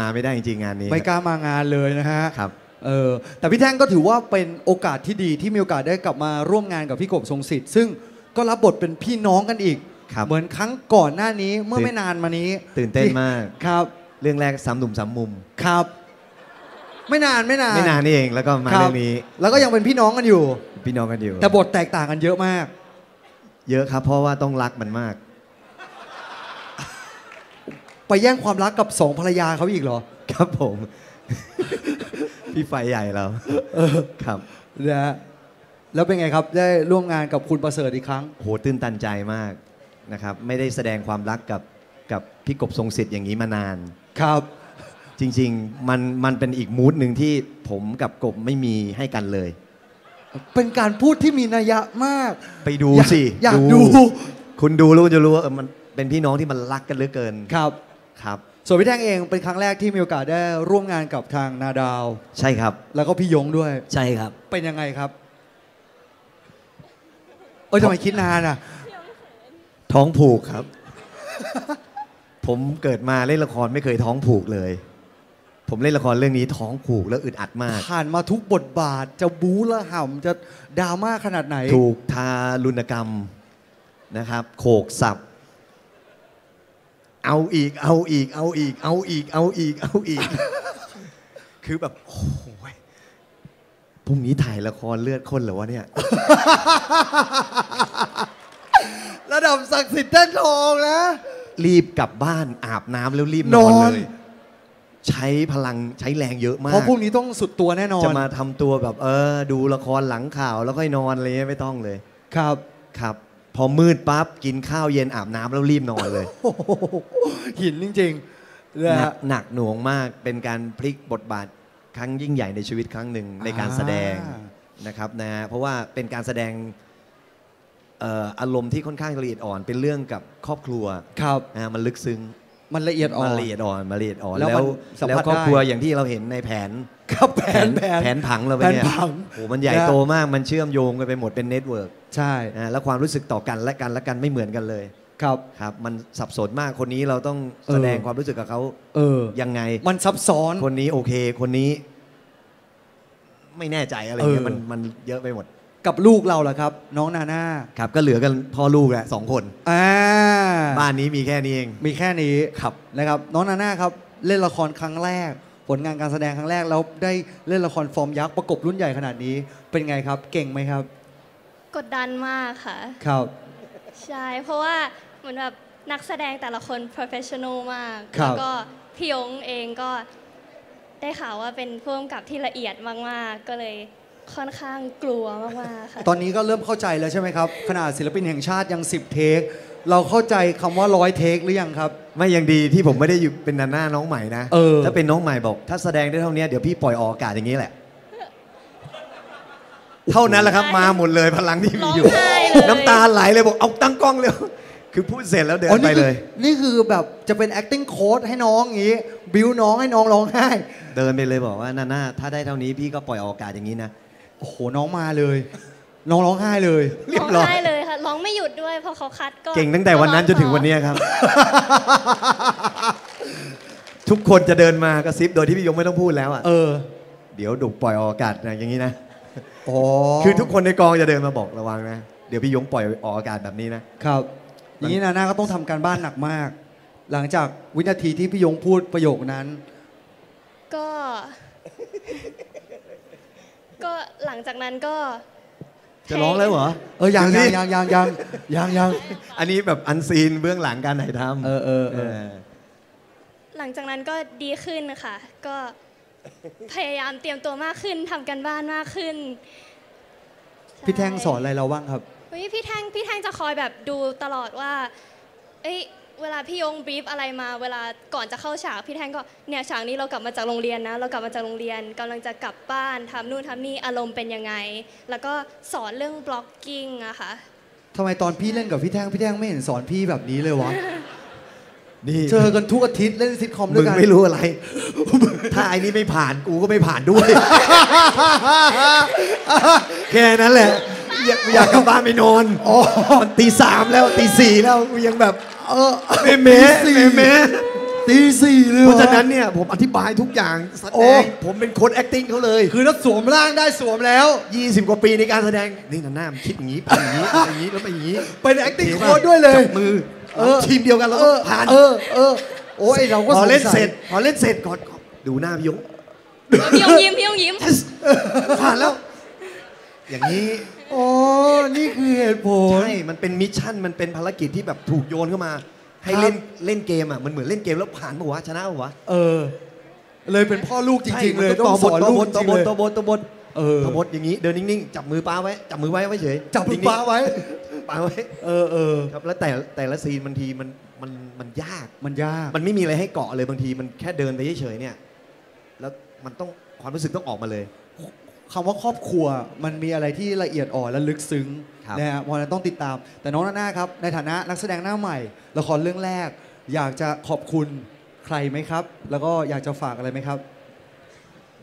มาไม่ได้จริงๆงานนี้ไม่กล้ามางานเลยนะฮะครับเออแต่พี่แท่งก็ถือว่าเป็นโอกาสที่ดีที่มีโอกาสได้กลับมาร่วมงานกับพี่กบทรงสิทธิ์ซึ่งก็รับบทเป็นพี่น้องกันอีกเหมือนครั้งก่อนหน้านี้เมื่อไม่นานมานี้ตื่นเต้นมากครับเรื่องแรกสามหนุ่มสามมุมครับไม่นานไม่นานไม่นานนี่เองแล้วก็มาเรื่องนี้แล้วก็ยังเป็นพี่น้องกันอยู่พี่น้องกันอยู่แต่บทแตกต่างกันเยอะมากเยอะครับเพราะว่าต้องรักมันมากไปแย่งความรักกับสองภรรยาเขาอีกเหรอครับผมพี่ไฟใหญ่เราครับนะแล้วเป็นไงครับได้ร่วมงานกับคุณประเสริฐอีกครั้งโหตื่นตันใจมากนะครับไม่ได้แสดงความรักกับกับพี่กบทรงสิทธิ์อย่างนี้มานานครับจริงๆมันมันเป็นอีกมูดหนึ่งที่ผมกับกบไม่มีให้กันเลยเป็นการพูดที่มีนัยมากไปดูสิอยากดูคุณดูรู้จะรู้ว่ามันเป็นพี่น้องที่มันรักกันเหลือเกินครับครับส่วนพี่แท่งเองเป็นครั้งแรกที่มีโอกาสได้ร่วมงานกับทางนาดาวใช่ครับแล้วก็พี่ยงด้วยใช่ครับเป็นยังไงครับเอ้ยทำไมคิดนานอ่ะท้องผูกครับผมเกิดมาเล่นละครไม่เคยท้องผูกเลยผมเล่นละครเรื่องนี้ท้องผูกแล้วอึดอัดมากผ่านมาทุกบทบาทจะบู๊ละห่ำจะดราม่าขนาดไหนถูกทารุณกรรมนะครับโขกสับเอาอีกเอาอีกเอาอีกเอาอีกเอาอีกเอาอีกคือแบบโอ้ยพรุ่งนี้ถ่ายละครเลือดข้นเหรอวะเนี่ยระดับศักดิ์สิทธิ์แท่นทองนะรีบกลับบ้านอาบน้ำแล้วรีบนอนเลยใช้พลังใช้แรงเยอะมากเพราะพรุ่งนี้ต้องสุดตัวแน่นอนจะมาทำตัวแบบเออดูละครหลังข่าวแล้วค่อยนอนอะไรเงี้ยไม่ต้องเลยครับครับพอมืดปั๊บกินข้าวเย็นอาบน้ำแล้วรีบนอนเลยหินจริงๆหนักหน่วงมากเป็นการพลิกบทบาทครั้งยิ่งใหญ่ในชีวิตครั้งหนึ่งในการแสดงนะครับนะเพราะว่าเป็นการแสดงอารมณ์ที่ค่อนข้างละเอียดอ่อนเป็นเรื่องกับครอบครัวมันลึกซึ้ง มันละเอียดอ่อนมันละเอียดอ่อนมันละเอียดอ่อนแล้วแล้วครอบครัวอย่างที่เราเห็นในแผนครับแผนแผนแผนผังเราไปเนี่ยโอ้มันใหญ่โตมากมันเชื่อมโยงกันไปหมดเป็นเน็ตเวิร์กใช่แล้วความรู้สึกต่อกันและกันและกันไม่เหมือนกันเลยครับครับมันสับสนมากคนนี้เราต้องแสดงความรู้สึกกับเขาเออยังไงมันซับซ้อนคนนี้โอเคคนนี้ไม่แน่ใจอะไรเงี้ยมันมันเยอะไปหมดกับลูกเราเหรอครับน้องนาน่าครับก็เหลือกันพ่อลูกแหละสองคนอ่าบ้านนี้มีแค่นี้เองมีแค่นี้ครับนะครับน้องนาน่าครับเล่นละครครั้งแรกผลงานการแสดงครั้งแรกแล้วได้เล่นละครฟอร์มยักษ์ประกบรุ่นใหญ่ขนาดนี้เป็นไงครับเก่งไหมครับกดดันมากค่ะครับใช่เพราะว่าเหมือนแบบนักแสดงแต่ละคน professional มากแล้วก็พี่ยงเองก็ได้ข่าวว่าเป็นผู้กำกับที่ละเอียดมากๆก็เลยค่อนข้างกลัวมากๆค่ะตอนนี้ก็เริ่มเข้าใจแล้วใช่ไหมครับขนาดศิลปินแห่งชาติยังสิบเทคเราเข้าใจคำว่าร้อยเทคหรือยังครับไม่ยังดีที่ผมไม่ได้อยู่เป็นนาน่าน้องใหม่นะเออถ้าเป็นน้องใหม่บอกถ้าแสดงได้เท่านี้เดี๋ยวพี่ปล่อยออกอากาศอย่างนี้แหละเท่านั้นแหละครับมาหมดเลยพลังที่มีอยู่น้ำตาไหลเลยบอกเอาตั้งกล้องเร็วคือพูดเสร็จแล้วเดินไปเลยนี่คือแบบจะเป็น acting coach ให้น้องอย่างนี้บิวน้องให้น้องร้องไห้เดินไปเลยบอกว่านาน่าถ้าได้เท่านี้พี่ก็ปล่อยออกอากาศอย่างนี้นะโอ้โหน้องมาเลยน้องร้องไห้เลยร้องไห้เลยค่ะร้องไม่หยุดด้วยเพราะเขาคัดก็เก่งตั้งแต่วันนั้นจนถึงวันนี้ครับทุกคนจะเดินมากระซิบโดยที่พี่ยงไม่ต้องพูดแล้วอ่ะเออเดี๋ยวดุปล่อยออกอากาศนะอย่างนี้นะอ๋อคือทุกคนในกองจะเดินมาบอกระวังนะเดี๋ยวพี่ยงปล่อยออกอากาศแบบนี้นะครับอย่างนี้นาน่าก็ต้องทำการบ้านหนักมากหลังจากวินาทีที่พี่ยงพูดประโยคนั้นก็ก็หลังจากนั้นก็จะร้องแล้วเหรอเออยังยังยังยังยังยังยังอันนี้แบบอันซีนเบื้องหลังการถ่ายทำเออเออเออหลังจากนั้นก็ดีขึ้นค่ะก็พยายามเตรียมตัวมากขึ้นทำกันบ้านมากขึ้นพี่แท่งสอนอะไรเราบ้างครับพี่แท่งพี่แท่งจะคอยแบบดูตลอดว่าเอ้ยเวลาพี่ยงบรีฟอะไรมาเวลาก่อนจะเข้าฉากพี่แท่งก็เนี่ยฉากนี้เรากลับมาจากโรงเรียนนะเรากลับมาจากโรงเรียนกำลังจะกลับบ้านทำนู่นทำนี่อารมณ์เป็นยังไงแล้วก็สอนเรื่องบล็อกกิ้งอะค่ะทำไมตอนพี่เล่นกับพี่แท่งพี่แท่งไม่เห็นสอนพี่แบบนี้เลยวะนี่เจอกันทุกอาทิตย์เล่นซิทคอมด้วยกันมึงไม่รู้อะไรถ้าไอ้นี่ไม่ผ่านกูก็ไม่ผ่านด้วยแค่นั้นแหละอยากกลับบ้านไปนอนอ๋อมันตีสามแล้วตีสี่แล้วกูยังแบบเออเมเมเมตีสี่เลยเพราะฉะนั้นเนี่ยผมอธิบายทุกอย่างแสดงผมเป็นคน acting เขาเลยคือถ้าสวมร่างได้สวมแล้วยี่สิบกว่าปีในการแสดงนี่หน้าคิดอย่างนี้เป็นอย่างนี้อย่างนี้แล้วเป็นอย่างนี้เป็น acting โค้ดด้วยเลยมือทีมเดียวกันเราก็ผ่านเออเออโอ้ยเราก็พอเล่นเสร็จพอเล่นเสร็จก่อนดูหน้าพี่ยงพี่ยงยิ้มพี่ยงยิ้มผ่านแล้วอย่างนี้อ๋อนี่คือเหตุผลใช่มันเป็นมิชชั่นมันเป็นภารกิจที่แบบถูกโยนเข้ามาให้เล่นเล่นเกมอ่ะมันเหมือนเล่นเกมแล้วผ่านปะวะชนะปะวะเออเลยเป็นพ่อลูกจริงๆเลยต้องสอนลูกจริงเลยตบบตบบเออตบบอย่างนี้เดินนิ่งๆจับมือป้าไว้จับมือไว้ไว้เฉยจับมือป้าไว้ป้าไว้เออเออครับแล้วแต่แต่ละซีนบางทีมันมันมันยากมันยากมันไม่มีอะไรให้เกาะเลยบางทีมันแค่เดินไปเฉยๆเนี่ยแล้วมันต้องความรู้สึกต้องออกมาเลยคำว่าครอบครัวมันมีอะไรที่ละเอียดอ่อนและลึกซึ้งนะฮะวันนั้นต้องติดตามแต่น้องนาน่าครับในฐานะนักแสดงหน้าใหม่ละครเรื่องแรกอยากจะขอบคุณใครไหมครับแล้วก็อยากจะฝากอะไรไหมครับ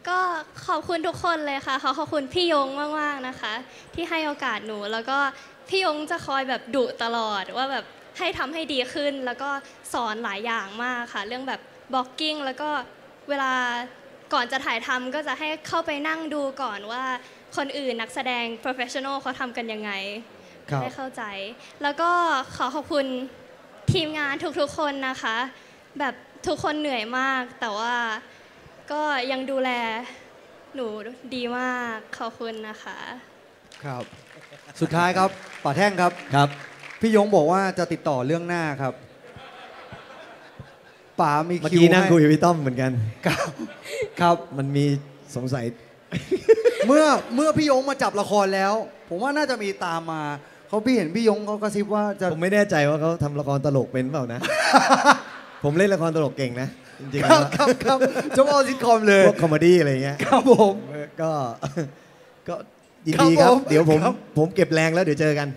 ก็ขอบคุณทุกคนเลยค่ะขอขอบคุณพี่ยงมากมากนะคะที่ให้โอกาสหนูแล้วก็พี่ยงจะคอยแบบดุตลอดว่าแบบให้ทำให้ดีขึ้นแล้วก็สอนหลายอย่างมากค่ะเรื่องแบบบล็อกกิ้งแล้วก็เวลาก่อนจะถ่ายทำก็จะให้เข้าไปนั่งดูก่อนว่าคนอื่นนักแสดง professional เขาทำกันยังไงได้เข้าใจแล้วก็ขอขอบคุณทีมงานทุกๆคนนะคะแบบทุกคนเหนื่อยมากแต่ว่าก็ยังดูแลหนูดีมากขอบคุณนะคะครับสุดท้ายครับป๋าแท่งครับครับพี่ยงบอกว่าจะติดต่อเรื่องหน้าครับป๋ามีคิวเมื่อกี้นั่งคุยพี่ต้อมเหมือนกันครับครับมันมีสงสัยเมื่อเมื่อพี่ยงมาจับละครแล้วผมว่าน่าจะมีตามมาเขาพี่เห็นพี่ยงเขากระซิบว่าจะผมไม่แน่ใจว่าเขาทำละครตลกเป็นเปล่านะผมเล่นละครตลกเก่งนะจริงๆครับครับชอบเอาซิทคอมเลยพวกคอมเมดี้อะไรเงี้ยครับผมก็ก็ยินดีครับเดี๋ยวผมผมเก็บแรงแล้วเดี๋ยวเจอกัน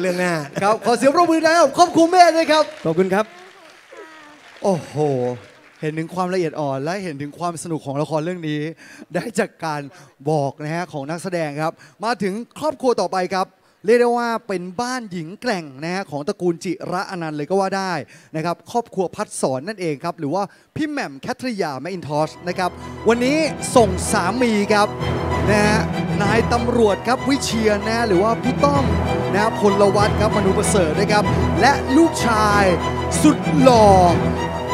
เรื่องหน้าครับขอเสียงปรบมือนะครับขอบคุณแม่ด้วยครับขอบคุณครับ โอ้โหเห็นถึงความละเอียดอ่อนและเห็นถึงความสนุกของละครเรื่องนี้ได้จากการบอกนะฮะของนักแสดงครับมาถึงครอบครัวต่อไปครับเรียกได้ว่าเป็นบ้านหญิงแกร่งนะฮะของตระกูลจิระอนันต์เลยก็ว่าได้นะครับครอบครัวพัดสอนนั่นเองครับหรือว่าพี่แหม่มแคทริยาแมคอินทอชนะครับวันนี้ส่งสามีครับนะฮะนายตำรวจครับวิเชียรนะหรือว่าพี่ต้อมนะพลวัตรครับมนุประเสริฐนะครับและลูกชายสุดหล่อ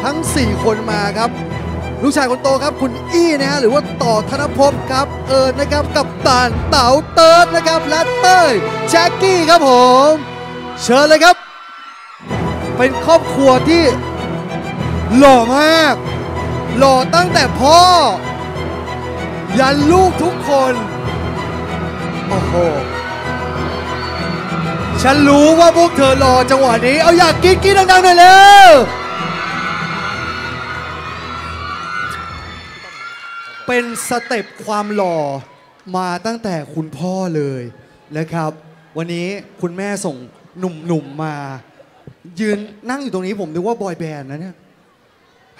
ทั้งสี่คนมาครับลูกชายคนโตครับคุณอี้นะฮะหรือว่าต่อธนภพครับเอิร์ธนะครับกับต่านเต๋าเติร์ดนะครับและเต้ยแจ็คกี้ครับผมเชิญเลยครับเป็นครอบครัวที่หล่อมากหล่อตั้งแต่พ่อยันลูกทุกคนโอ้โหฉันรู้ว่าพวกเธอหล่อจังหวะนี้เอาอยากกินกินดังๆหน่อยเร็วเป็นสเต็ปความหล่อมาตั้งแต่คุณพ่อเลยนะครับวันนี้คุณแม่ส่งหนุ่มๆมายืนนั่งอยู่ตรงนี้ผมนึกว่าบอยแบนด์นะเนี่ย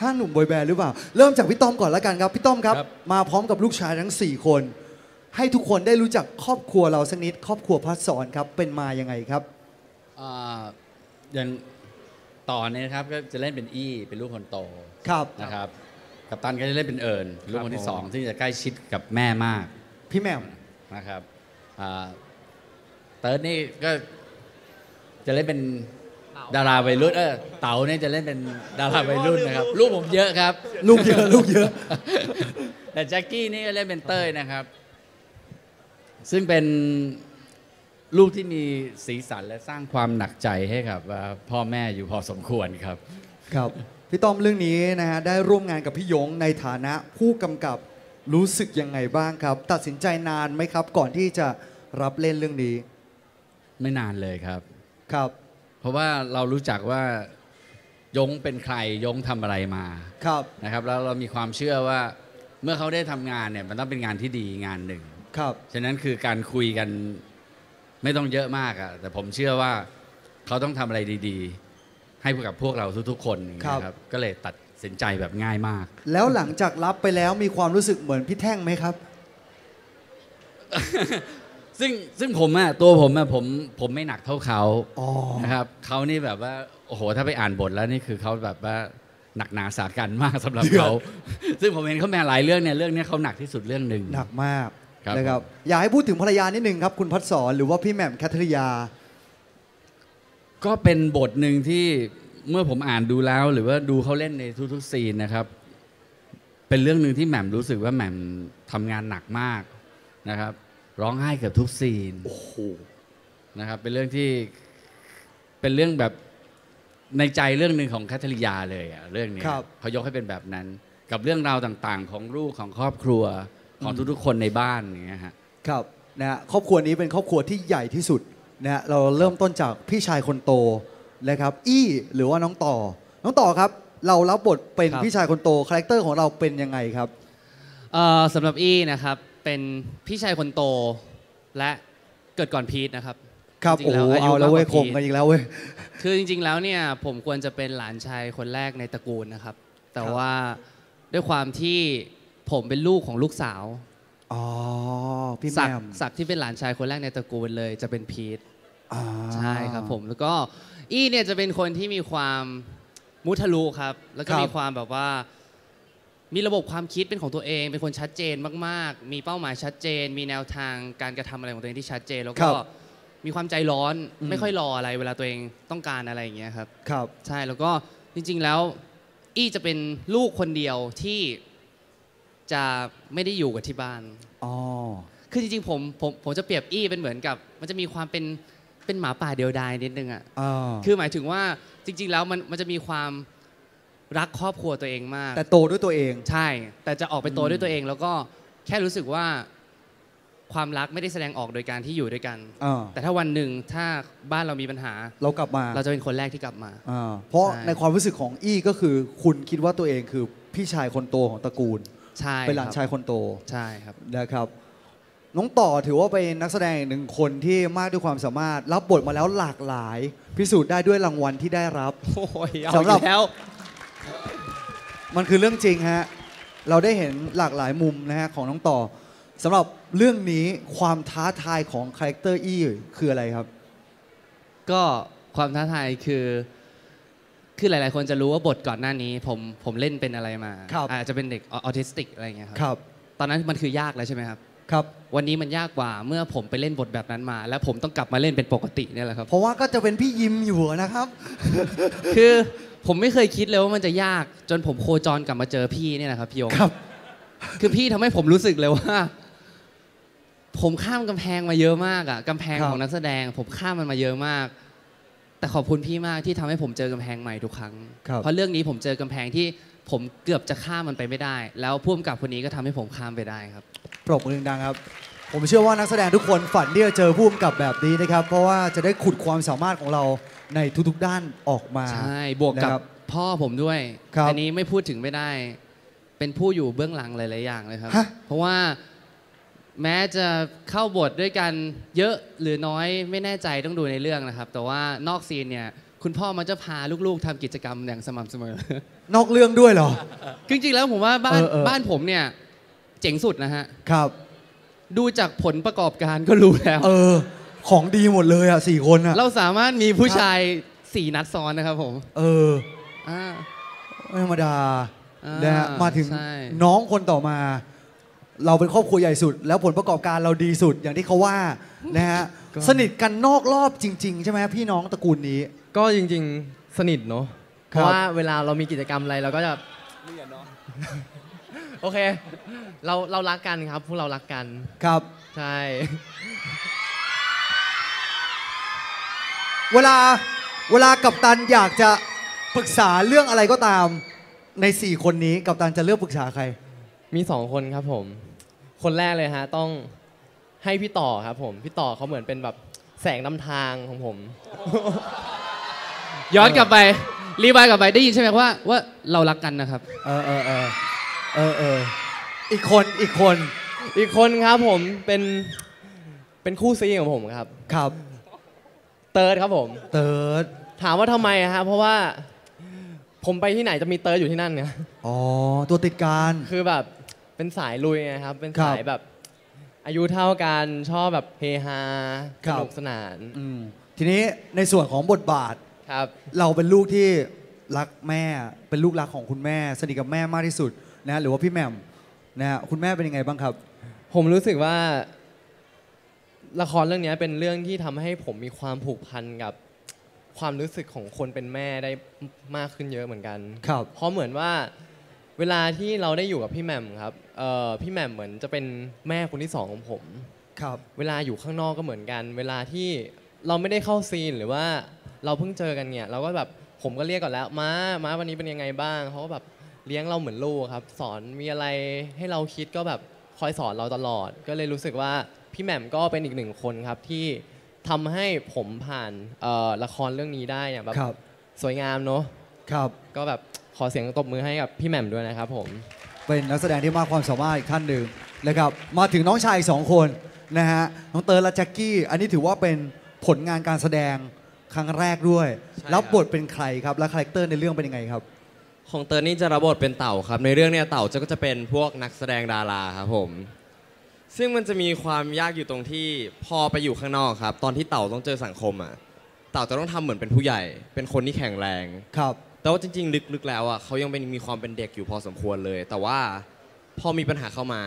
ห้าหนุ่มบอยแบนด์หรือเปล่าเริ่มจากพี่ต้อมก่อนละกันครับพี่ต้อมครับมาพร้อมกับลูกชายทั้งสี่คนให้ทุกคนได้รู้จักครอบครัวเราสักนิดครอบครัวพัดสอนครับเป็นมายังไงครับอย่างต่อเนี่ยครับก็จะเล่นเป็นอี้เป็นลูกคนโตนะครับกัปตันก็จะเล่นเป็นเอิญลูกคนที่สองที่จะใกล้ชิดกับแม่มากพี่แม่นะครับเติร์ดนี่ก็จะเล่นเป็นดาราวัยรุ่นเออเต๋าเนี่ยจะเล่นเป็นดาราวัยรุ่นนะครับลูกผมเยอะครับลูกเยอะลูกเยอะแต่แจ็คกี้นี่ก็เล่นเป็นเต้ยนะครับซึ่งเป็นลูกที่มีสีสันและสร้างความหนักใจให้กับพ่อแม่อยู่พอสมควรครับครับพี่ต้อมเรื่องนี้นะฮะได้ร่วมงานกับพี่ยงในฐานะผู้กำกับรู้สึกยังไงบ้างครับตัดสินใจนานไหมครับก่อนที่จะรับเล่นเรื่องนี้ไม่นานเลยครับครับเพราะว่าเรารู้จักว่ายงเป็นใครยงทำอะไรมาครับนะครับแล้วเรามีความเชื่อว่าเมื่อเขาได้ทำงานเนี่ยมันต้องเป็นงานที่ดีงานหนึ่งครับฉะนั้นคือการคุยกันไม่ต้องเยอะมากอ่ะแต่ผมเชื่อว่าเขาต้องทำอะไรดีๆให้กับพวกเราทุกๆคนนะครับก็เลยตัดสินใจแบบง่ายมากแล้วหลังจากรับไปแล้วมีความรู้สึกเหมือนพี่แท่งไหมครับซึ่งซึ่งผมอะตัวผมอะผมผมไม่หนักเท่าเขานะครับเขานี่แบบว่าโอ้โหถ้าไปอ่านบทแล้วนี่คือเขาแบบว่าหนักหนาสากันมากสำหรับเขาซึ่งผมเห็นเขาแม่หลายเรื่องเนี่ยเรื่องนี้เขาหนักที่สุดเรื่องหนึ่งหนักมากนะครับอยากให้พูดถึงภรรยานิดนึงครับคุณพัดสอนหรือว่าพี่แหม่มแคทริยาก็เป็นบทหนึ่งที่เมื่อผมอ่านดูแล้วหรือว่าดูเขาเล่นในทุกๆซีนนะครับเป็นเรื่องหนึ่งที่แหม่มรู้สึกว่าแหม่มทำงานหนักมากนะครับร้องไห้เกือบทุกซีนโอ้โหนะครับเป็นเรื่องที่เป็นเรื่องแบบในใจเรื่องหนึ่งของแคทริยาเลยอะเรื่องนี้เขายกให้เป็นแบบนั้นกับเรื่องราวต่างๆของลูกของครอบครัวของทุกๆคนในบ้านอย่างเงี้ยครับครับนะครอบครัวนี้เป็นครอบครัวที่ใหญ่ที่สุดนะเราเริ่มต้นจากพี่ชายคนโตนะครับอี้หรือว่าน้องต่อน้องต่อครับเรารับบทเป็นพี่ชายคนโตคาแรคเตอร์ของเราเป็นยังไงครับสำหรับอี้นะครับเป็นพี่ชายคนโตและเกิดก่อนพีทนะครับครับโอ้เอาแล้วเว้ยคมกันอีกแล้วเว้ยคือจริงๆแล้วเนี่ยผมควรจะเป็นหลานชายคนแรกในตระกูลนะครับแต่ว่าด้วยความที่ผมเป็นลูกของลูกสาวอ๋อพี่แหม่มศักดิ์ที่เป็นหลานชายคนแรกในตระกูลเลยจะเป็นพีทใช่ครับผมแล้วก็อี้เนี่ยจะเป็นคนที่มีความมุทะลุครับแล้วก็มีความแบบว่ามีระบบความคิดเป็นของตัวเองเป็นคนชัดเจนมากๆมีเป้าหมายชัดเจนมีแนวทางการกระทำอะไรของตัวเองที่ชัดเจนแล้วก็มีความใจร้อนไม่ค่อยรออะไรเวลาตัวเองต้องการอะไรอย่างเงี้ยครับครับใช่แล้วก็จริงๆแล้วอี้จะเป็นลูกคนเดียวที่จะไม่ได้อยู่กับที่บ้านอ๋อคือจริงๆผมผมผมจะเปรียบอี้เป็นเหมือนกับมันจะมีความเป็นเป็นหมาป่าเดียวดายนิดนึงอ่ะคือหมายถึงว่าจริงๆแล้วมันมันจะมีความรักครอบครัวตัวเองมากแต่โตด้วยตัวเองใช่แต่จะออกไปโตด้วยตัวเองแล้วก็แค่รู้สึกว่าความรักไม่ได้แสดงออกโดยการที่อยู่ด้วยกันแต่ถ้าวันหนึ่งถ้าบ้านเรามีปัญหาเรากลับมาเราจะเป็นคนแรกที่กลับมาเพราะในความรู้สึกของอี้ก็คือคุณคิดว่าตัวเองคือพี่ชายคนโตของตระกูลเป็นหลานชายคนโตใช่ครับนะครับน้องต่อถือว่าเป็นนักแสดงหนึ่งคนที่มากด้วยความสามารถรับบทมาแล้วหลากหลายพิสูจน์ได้ด้วยรางวัลที่ได้รับสำหรับ มันคือเรื่องจริงฮะเราได้เห็นหลากหลายมุมนะฮะของน้องต่อสำหรับเรื่องนี้ความท้าทายของคาแรคเตอร์อี้คืออะไรครับก็ความท้าทายคือคือหลายๆคนจะรู้ว่าบทก่อนหน้านี้ผมผมเล่นเป็นอะไรมาอาจจะเป็นเด็กออทิสติกอะไรเงี้ยครับตอนนั้นมันคือยากแล้วใช่ไหมครับครับวันนี้มันยากกว่าเมื่อผมไปเล่นบทแบบนั้นมาแล้วผมต้องกลับมาเล่นเป็นปกติเนี่ยแหละครับเพราะว่าก็จะเป็นพี่ยิมอยู่นะครับคือผมไม่เคยคิดเลยว่ามันจะยากจนผมโคจรกลับมาเจอพี่เนี่ยนะครับพี่ยงครับคือพี่ทำให้ผมรู้สึกเลยว่าผมข้ามกำแพงมาเยอะมากอ่ะกำแพงของนักแสดงผมข้ามมันมาเยอะมากแต่ขอบคุณพี่มากที่ทำให้ผมเจอกำแพงใหม่ทุกครั้งเพราะเรื่องนี้ผมเจอกำแพงที่ผมเกือบจะข้ามมันไปไม่ได้แล้วผู้กำกับคนนี้ก็ทำให้ผมข้ามไปได้ครับปรบมือดังๆครับผมเชื่อว่านักแสดงทุกคนฝันที่จะเจอผู้กำกับแบบนี้นะครับเพราะว่าจะได้ขุดความสามารถของเราในทุกๆด้านออกมาใช่บวกกับพ่อผมด้วยอันนี้ไม่พูดถึงไม่ได้เป็นผู้อยู่เบื้องหลังหลายๆอย่างเลยครับเพราะว่าแม้จะเข้าบทด้วยกันเยอะหรือน้อยไม่แน่ใจต้องดูในเรื่องนะครับแต่ว่านอกซีนเนี่ยคุณพ่อมันจะพาลูกๆทำกิจกรรมอย่างสม่ำเสมอนอกเรื่องด้วยเหรอจริงๆแล้วผมว่าบ้านบ้านผมเนี่ยเจ๋งสุดนะฮะครับดูจากผลประกอบการก็รู้แล้วเออของดีหมดเลยอ่ะสี่คนอ่ะเราสามารถมีผู้ชายสี่นัดซ้อนนะครับผมเอออ่าไม่ธรรมดานะฮะมาถึงน้องคนต่อมาเราเป็นครอบครัวใหญ่สุดแล้วผลประกอบการเราดีสุดอย่างที่เขาว่านะฮะสนิทกันนอกรอบจริงๆใช่ไหมพี่น้องตระกูลนี้ก็จริงๆสนิทเนาะเพราะว่าเวลาเรามีกิจกรรมอะไรเราก็จะโอเคเราเรารักกันครับพวกเรารักกันครับใช่เวลาเวลากัปตันอยากจะปรึกษาเรื่องอะไรก็ตามในสี่คนนี้กัปตันจะเลือกปรึกษาใครมีสองคนครับผมคนแรกเลยฮะต้องให้พี่ต่อครับผมพี่ต่อเขาเหมือนเป็นแบบแสงนำทางของผมย้อนกลับไปรีบายกลับไปได้ยินใช่ไหมว่าว่าเรารักกันนะครับเออเออเออเออเอออีกคนอีกคนอีกคนครับผมเป็นเป็นคู่ซีของผมครับครับเติร์ดครับผมเติร์ดถามว่าทำไมฮะเพราะว่าผมไปที่ไหนจะมีเติร์ดอยู่ที่นั่นเนี่ยอ๋อตัวติดกันคือแบบเป็นสายลุยนะครับเป็นสายแบบอายุเท่ากันชอบแบบเฮฮาสนุกสนานทีนี้ในส่วนของบทบาทครับเราเป็นลูกที่รักแม่เป็นลูกรักของคุณแม่สนิทกับแม่มากที่สุดนะหรือว่าพี่แหม่มนะฮะคุณแม่เป็นยังไงบ้างครับผมรู้สึกว่าละครเรื่องนี้เป็นเรื่องที่ทำให้ผมมีความผูกพันกับความรู้สึกของคนเป็นแม่ได้มากขึ้นเยอะเหมือนกันครับเพราะเหมือนว่าเวลาที่เราได้อยู่กับพี่แหม่มครับเอ่อพี่แหม่มเหมือนจะเป็นแม่คนที่สองของผมครับเวลาอยู่ข้างนอกก็เหมือนกันเวลาที่เราไม่ได้เข้าซีนหรือว่าเราเพิ่งเจอกันเนี่ยเราก็แบบผมก็เรียกก่อนแล้วม้าม้าวันนี้เป็นยังไงบ้างเขาก็แบบเลี้ยงเราเหมือนลูกครับสอนมีอะไรให้เราคิดก็แบบคอยสอนเราตลอดก็เลยรู้สึกว่าพี่แหม่มก็เป็นอีกหนึ่งคนครับที่ทำให้ผมผ่านละครเรื่องนี้ได้เนี่ยแบบสวยงามเนาะครับก็แบบขอเสียงตบมือให้กับพี่แหม่มด้วยนะครับผมเป็นนักแสดงที่มากความสามารถอีกท่านหนึ่งนะครับมาถึงน้องชายสองคนนะฮะน้องเติร์ดและแจ็คกี้อันนี้ถือว่าเป็นผลงานการแสดงครั้งแรกด้วยรับบทเป็นใครครับและคาแรคเตอร์ในเรื่องเป็นยังไงครับของเติร์ดนี่จะรับบทเป็นเต่าครับในเรื่องเนี่ยเต่าก็จะเป็นพวกนักแสดงดาราครับผมซึ่งมันจะมีความยากอยู่ตรงที่พอไปอยู่ข้างนอกครับตอนที่เต่าต้องเจอสังคมอ่ะเต่าจะต้องทำเหมือนเป็นผู้ใหญ่เป็นคนที่แข็งแรงครับแต่ว่าจริงๆลึกๆแล้วอ่ะเขายังเป็นมีความเป็นเด็กอยู่พอสมควรเลยแต่ว่าพอมีปัญหาเข้ามา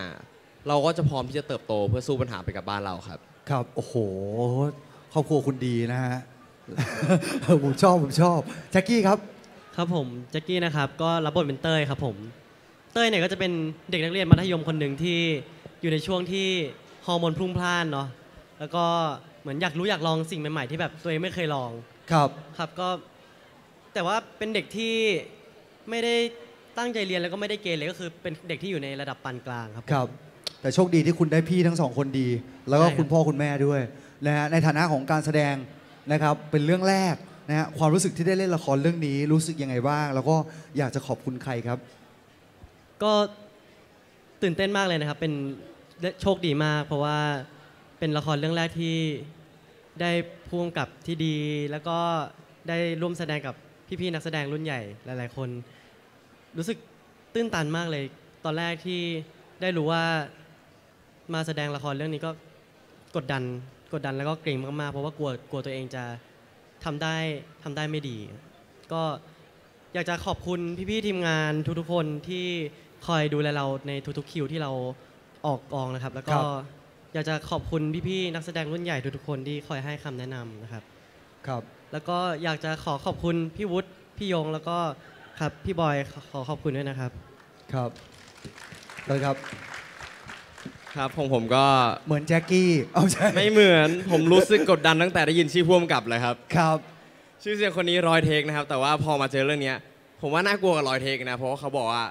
เราก็จะพร้อมที่จะเติบโตเพื่อสู้ปัญหาไปกับบ้านเราครับครับโอ้โหครอบครัวคุณดีนะฮะผมชอบผมชอบแจ็คกี้ครับครับผมแจ็คกี้นะครับก็รับบทเป็นเต้ยครับผมเต้ยเนี่ยก็จะเป็นเด็กนักเรียนมัธยมคนหนึ่งที่อยู่ในช่วงที่ฮอร์โมนพรุ่งพล่านเนาะแล้วก็เหมือนอยากรู้อยากลองสิ่งใหม่ๆที่แบบตัวเองไม่เคยลองครับครับก็แต่ว่าเป็นเด็กที่ไม่ได้ตั้งใจเรียนแล้วก็ไม่ได้เกเรก็คือเป็นเด็กที่อยู่ในระดับปานกลางครับครับแต่โชคดีที่คุณได้พี่ทั้งสองคนดีแล้วก็คุณพ่อคุณแม่ด้วยนะฮะในฐานะของการแสดงนะครับเป็นเรื่องแรกนะฮะความรู้สึกที่ได้เล่นละครเรื่องนี้รู้สึกยังไงบ้างแล้วก็อยากจะขอบคุณใครครับก็ตื่นเต้นมากเลยนะครับเป็นโชคดีมากเพราะว่าเป็นละครเรื่องแรกที่ได้พ่วงกับที่ดีแล้วก็ได้ร่วมแสดงกับพี่ๆนักแสดงรุ่นใหญ่หลายๆคนรู้สึก ตื้นตันมากเลยตอนแรกที่ได้รู้ว่ามาแสดงละครเรื่องนี้ก็กดดันกดดันแล้วก็เกรงมากๆเพราะว่ากลัวกลัวตัวเองจะทำได้ทำได้ไม่ดีก็อยากจะขอบคุณพี่ๆทีมงานทุกๆคนที่คอยดูแลเราในทุกๆคิวที่เราออกกองนะครับแล้วก็อยากจะขอบคุณพี่ๆนักแสดงรุ่นใหญ่ทุกๆคนที่คอยให้คำแนะนำนะครับครับแล้วก็อยากจะขอขอบคุณพี่วุฒิพี่ยงแล้วก็ครับพี่บอยขอขอบคุณด้วยนะครับครับเลยครับครับผมผมก็เหมือนแจ็คกี้เอาใช่ไม่เหมือนผมรู้สึกกดดันตั้งแต่ได้ยินชื่อพ่วงกับเลยครับครับชื่อเสียงคนนี้ร้อยเทคนะครับแต่ว่าพอมาเจอเรื่องนี้ผมว่าน่ากลัวกับร้อยเทคนะเพราะว่าเขาบอกว่า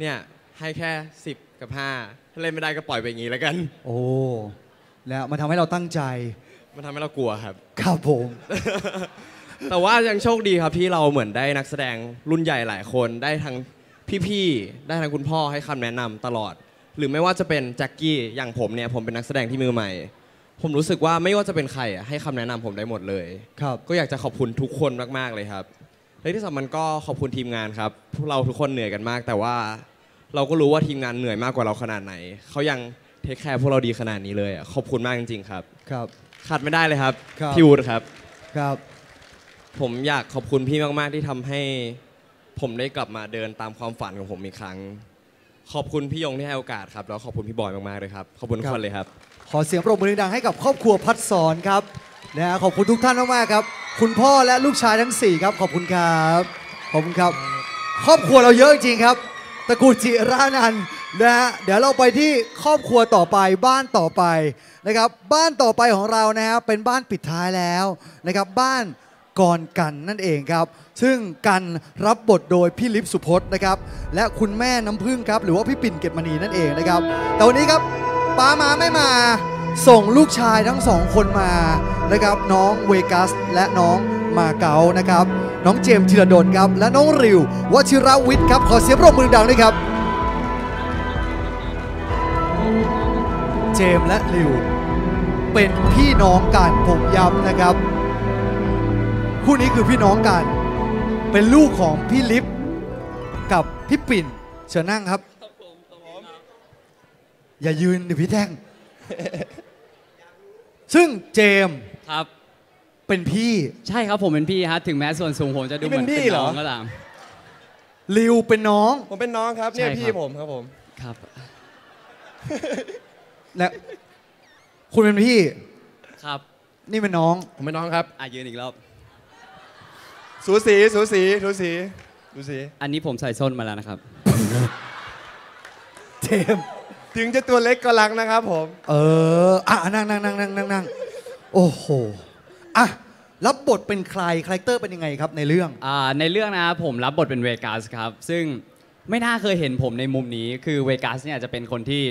เนี่ยให้แค่สิบกับห้าถ้าเล่นไม่ได้ก็ปล่อยไปอย่างนี้แล้วกันโอ้แล้วมันทำให้เราตั้งใจมันทำให้เรากลัวครับครับผม แต่ว่ายังโชคดีครับที่เราเหมือนได้นักแสดงรุ่นใหญ่หลายคนได้ทั้งพี่ๆได้ทั้งคุณพ่อให้คำแนะนำตลอดหรือไม่ว่าจะเป็นแจ็คกี้อย่างผมเนี่ยผมเป็นนักแสดงที่มือใหม่ผมรู้สึกว่าไม่ว่าจะเป็นใครให้คำแนะนำผมได้หมดเลยครับก็อยากจะขอบคุณทุกคนมากๆเลยครับและที่สำคัญก็ขอบคุณทีมงานครับพวกเราทุกคนเหนื่อยกันมากแต่ว่าเราก็รู้ว่าทีมงานเหนื่อยมากกว่าเราขนาดไหนเขายังเทคแคร์พวกเราดีขนาดนี้เลยขอบคุณมากจริงๆครับครับขาดไม่ได้เลยครับพี่วุฒิครับครับผมอยากขอบคุณพี่มากๆที่ทำให้ผมได้กลับมาเดินตามความฝันของผมอีกครั้งขอบคุณพี่ยงที่ให้โอกาสครับแล้วขอบคุณพี่บอยมากๆเลยครับขอบคุณทุกคนเลยครับขอเสียงปรบมือดังๆให้กับครอบครัวพัดสอนครับนะขอบคุณทุกท่านมากๆครับคุณพ่อและลูกชายทั้งสี่ครับขอบคุณครับขอบคุณครับครอบครัวเราเยอะจริงครับตระกูลจิรานันท์นะฮะเดี๋ยวเราไปที่ครอบครัวต่อไปบ้านต่อไปนะครับบ้านต่อไปของเรานะฮะเป็นบ้านปิดท้ายแล้วนะครับบ้านกรกันนั่นเองครับซึ่งกันรับบทโดยพี่ลิฟสุพจน์นะครับและคุณแม่น้ำพึ่งครับหรือว่าพี่ปิ่นเกตมณีนั่นเองนะครับแต่วันนี้ครับป้ามาไม่มาส่งลูกชายทั้งสองคนมานะครับน้องเวกัสและน้องมาเก๊านะครับน้องเจมส์ธีรดลครับและน้องริววชิรวิทย์ครับขอเสียงปรบมือดังด้วยครับเจมส์และริวเป็นพี่น้องกันผมย้ำนะครับคู่นี้คือพี่น้องกันเป็นลูกของพี่ลิฟกับพี่ปิ่นเชิญนั่งครับอย่ายืนดิพี่แท่งซึ่งเจมครับเป็นพี่ใช่ครับผมเป็นพี่ฮะถึงแม้ส่วนสูงผมจะดูเหมือนเป็นน้องก็ตามริวเป็นน้องผมเป็นน้องครับเนี่ยพี่ผมครับผมครับและคุณเป็นพี่ครับนี่เป็นน้องผมเป็นน้องครับอ่ะยืนอีกรอบสูสีสูสีสูสีสูสีอันนี้ผมใส่ส้นมาแล้วนะครับเจมถึงจะตัวเล็กก็รักนะครับผมเอออ่ะนั่งนั่งนั่งนั่งนั่งนั่งโอ้โหอ่ะรับบทเป็นใครคาแรคเตอร์เป็นยังไงครับในเรื่องอ่าในเรื่องนะครับผมรับบทเป็นเวกัสครับซึ่งไม่น่าเคยเห็นผมในมุมนี้คือเวกัสเนี่ยจะเป็นคนที่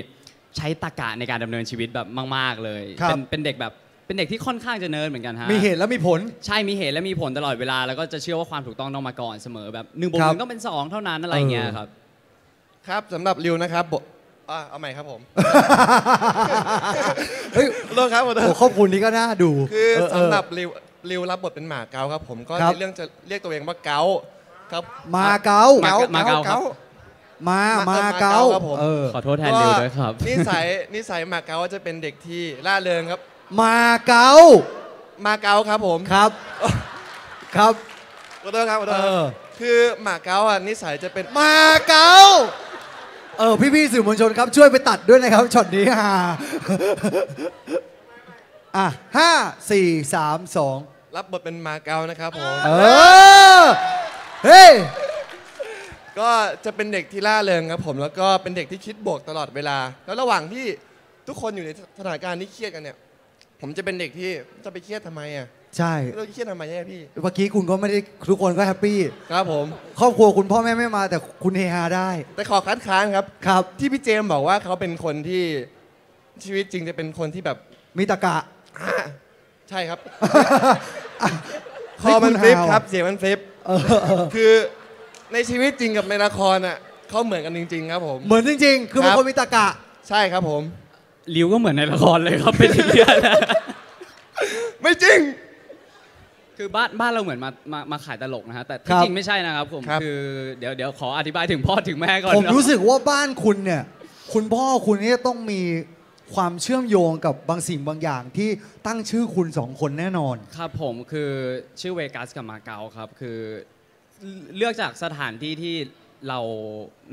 ใช้ตรรกะในการดำเนินชีวิตแบบมากๆเลยเป็นเป็นเด็กแบบเป็นเด็กที่ค่อนข้างจะเนิร์ดเหมือนกันฮะมีเหตุแล้วมีผลใช่มีเหตุและมีผลตลอดเวลาแล้วก็จะเชื่อว่าความถูกต้องต้องมาก่อนเสมอแบบหนึ่งบวกหนึ่งต้องเป็นสองเท่านั้นอะไรเงี้ยครับครับสำหรับริวนะครับอ่ะเอาใหม่ครับผมเฮ้ยรอครับผมขอบคุณนี้ก็น่าดูคือสำหรับริวริวรับบทเป็นหมาเก๊าครับผมก็ในเรื่องจะเรียกตัวเองว่าเก๊าครับมาเก๊าเก๊ามาเก๊ามามาเก๊าครับผมขอโทษแทนริวด้วยครับนิสัยนิสัยมาเก๊าจะเป็นเด็กที่ร่าเริงครับมาเก๊ามาเก๊าครับผมครับครับขอโทษครับขอโทษคือมาเก๊าอ่ะนิสัยจะเป็นมาเก๊าเออพี่ๆสื่อมวลชนครับช่วยไปตัดด้วยนะครับช็อตนี้ฮ่าอ่ะห้าสี่สามสองรับบทเป็นมาเก๊านะครับผมเออเฮ้ยก็จะเป็นเด็กที่ร่าเริงครับผมแล้วก็เป็นเด็กที่คิดบวกตลอดเวลาแล้วระหว่างที่ทุกคนอยู่ในสถานการณ์ที่เครียดกันเนี่ยผมจะเป็นเด็กที่จะไปเครียดทำไมอ่ะใช่เราเครียดทำไมแย่พี่เมื่อกี้คุณก็ไม่ได้ทุกคนก็แฮปปี้ครับผมครอบครัวคุณพ่อแม่ไม่มาแต่คุณเฮฮาได้แต่ขอคัดค้านครับครับที่พี่เจมบอกว่าเขาเป็นคนที่ชีวิตจริงจะเป็นคนที่แบบมีตะกะใช่ครับคอมันฟลิปครับเสียงมันฟลิปคือในชีวิตจริงกับในละครอ่ะเขาเหมือนกันจริงๆครับผมเหมือนจริงๆคือเป็นคนมีตะกะใช่ครับผมริวก็เหมือนในละครเลยครับเป็นเดียร์นะไม่จริง คือบ้านบ้านเราเหมือนมามามาขายตลกนะฮะแต่ที่จริงไม่ใช่นะครับผมคือเดี๋ยวเดี๋ยวขออธิบายถึงพ่อถึงแม่ก่อนผมรู้สึกว่าบ้านคุณเนี่ยคุณพ่อคุณนี่ต้องมีความเชื่อมโยงกับบางสิ่งบางอย่างที่ตั้งชื่อคุณสองคนแน่นอนครับผมคือชื่อเวกัสกับมาเก๊าครับคือเลือกจากสถานที่ที่เรา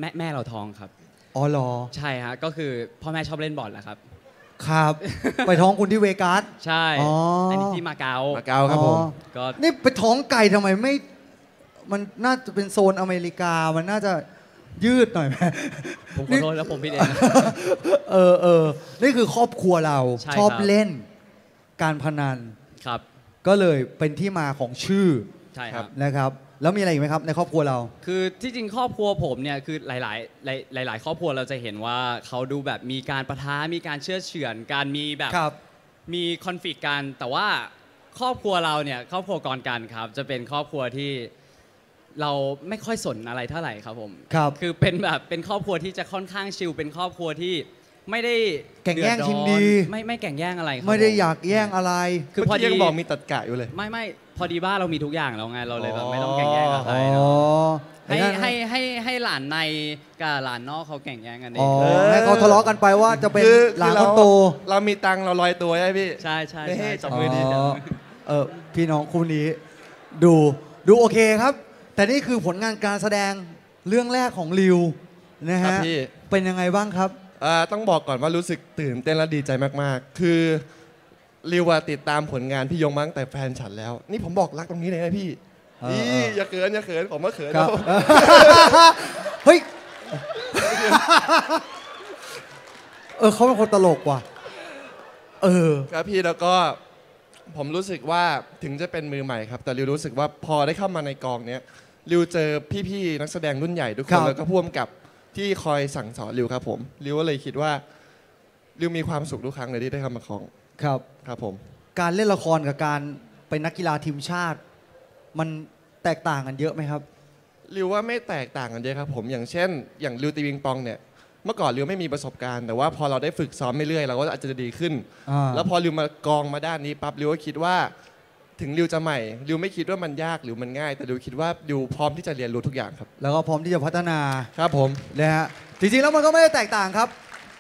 แม่แม่เราท้องครับอ๋อเหรอใช่ฮะก็คือพ่อแม่ชอบเล่นบอลแหละครับครับไปท้องคุณที่เวกัสใช่อันนี้ที่มาเก๊ามาเก๊าครับผมก็นี่ไปท้องไก่ทำไมไม่มันน่าจะเป็นโซนอเมริกามันน่าจะยืดหน่อยไหมผมขอโทษแล้วผมพี่เด่นเออเออนี่คือครอบครัวเราชอบเล่นการพนันครับก็เลยเป็นที่มาของชื่อใช่ครับนะครับแล้วมีอะไรอีกไหมครับในครอบครัวเราคือที่จริงครอบครัวผมเนี่ยคือหลายๆหลายๆครอบครัวเราจะเห็นว่าเขาดูแบบมีการปะทะมีการเชื่อเฉือนการมีแบบมีคอนฟลิกต์กันแต่ว่าครอบครัวเราเนี่ยครอบครัวกรกันครับจะเป็นครอบครัวที่เราไม่ค่อยสนอะไรเท่าไหร่ครับผมครับคือเป็นแบบเป็นครอบครัวที่จะค่อนข้างชิลเป็นครอบครัวที่ไม่ได้แข่งแย่งชิงดีไม่ไม่แข่งแย่งอะไรไม่ได้อยากแย่งอะไรคือพอดีบอกมีตัดกะอยู่เลยไม่ไม่พอดีบ้านเรามีทุกอย่างแล้วไงเราเลยแบบไม่ต้องแข่งแย่งอะไรเนาะให้ให้ให้ให้หลานในกับหลานนอกเขาแข่งแย่งกันเองให้เขาทะเลาะกันไปว่าจะเป็นหลานคนโตเรามีตังเราลอยตัวใช่พี่ใช่ใช่จับมือดีเออพี่น้องคู่นี้ดูดูโอเคครับแต่นี่คือผลงานการแสดงเรื่องแรกของริวนะฮะเป็นยังไงบ้างครับต้องบอกก่อนว่ารู้สึกตื่นเต้นและดีใจมากๆคือริวติดตามผลงานพี่ยงมาตั้งแต่แฟนฉันแล้วนี่ผมบอกรักตรงนี้เลยนะพี่นี่อย่าเขินอย่าเขินผมก็เขินแล้วเฮ้ยเออเขาเป็นคนตลกว่ะเออครับพี่แล้วก็ผมรู้สึกว่าถึงจะเป็นมือใหม่ครับแต่ริวรู้สึกว่าพอได้เข้ามาในกองเนี้ยริวเจอพี่ๆนักแสดงรุ่นใหญ่ทุกคนแล้วก็พ่วงกับที่คอยสั่งสอนริวครับผมริวก็เลยคิดว่าริวมีความสุขทุกครั้งเลยที่ได้เข้ามาครองครับครับผมการเล่นละครกับการเป็นนักกีฬาทีมชาติมันแตกต่างกันเยอะไหมครับริวว่าไม่แตกต่างกันเยอะครับผมอย่างเช่นอย่างริวตีปิงปองเนี่ยเมื่อก่อนริวไม่มีประสบการณ์แต่ว่าพอเราได้ฝึกซ้อมเรื่อยๆเราก็อาจจะดีขึ้นแล้วพอริวมากองมาด้านนี้ปั๊บริวก็คิดว่าถึงริวจะใหม่ริวไม่คิดว่ามันยากหรือมันง่ายแต่ริวคิดว่าริวพร้อมที่จะเรียนรู้ทุกอย่างครับแล้วก็พร้อมที่จะพัฒนาครับผมนะฮะจริงๆแล้วมันก็ไม่ได้แตกต่างครับ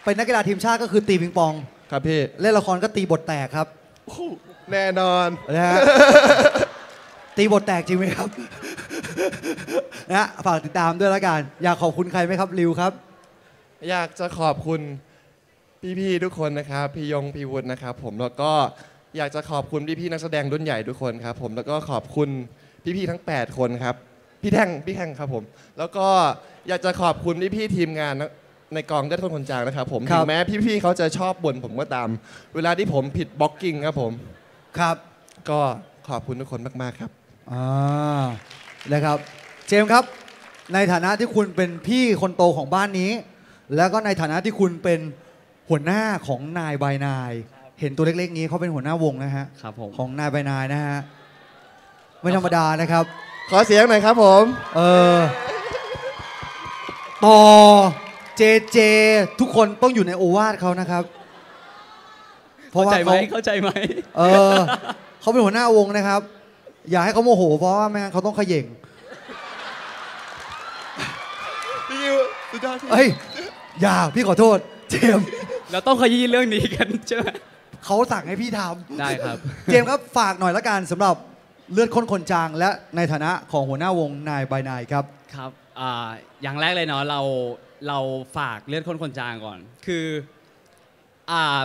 เป็นนักกีฬาทีมชาติก็คือตีปิงปองครับพี่เล่นละครก็ตีบทแตกครับแน่นอนนะฮะตีบทแตกจริงไหมครับนะฝากติดตามด้วยละกันอยากขอบคุณใครไหมครับริวครับอยากจะขอบคุณพี่ๆทุกคนนะครับพี่ยงพี่วุฒินะครับผมแล้วก็อยากจะขอบคุณพี่ๆนักแสดงรุ่นใหญ่ทุกคนครับผมแล้วก็ขอบคุณพี่ๆทั้งแปดคนครับพี่แท่งพี่แท่งครับผมแล้วก็อยากจะขอบคุณพี่ๆทีมงานในกองเลือดข้นคนจางนะครับผมถึงแม้พี่ๆเขาจะชอบบ่นผมก็ตามเวลาที่ผมผิดบล็อกกิ้งครับผมครับก็ขอบคุณทุกคนมากๆครับอ่านะครับเจมส์ครับในฐานะที่คุณเป็นพี่คนโตของบ้านนี้แล้วก็ในฐานะที่คุณเป็นหัวหน้าของไนน์ ไบ ไนน์เห็นตัวเล็กๆนี้เขาเป็นหัวหน้าวงนะฮะของไนน์ ไบ ไนน์นะฮะไม่ธรรมดานะครับขอเสียงหน่อยครับผมเออต่อเจเจทุกคนต้องอยู่ในโอวาทเขานะครับเข้าใจไหมเข้าใจไหมเออเขาเป็นหัวหน้าวงนะครับอย่าให้เขาโมโหเพราะว่าไม่งั้นเขาต้องเขย่งเฮ้ยอย่าพี่ขอโทษเจมเราต้องขยี้เรื่องนี้กันใช่ไหมเขาสั่งให้พี่ทำได้ครับเจมครับฝากหน่อยละกันสำหรับเลือดข้นคนจางและในฐานะของหัวหน้าวงไนน์ ไบ ไนน์ครับครับอย่างแรกเลยเนาะเราเราฝากเลือดข้นคนจางก่อนคือ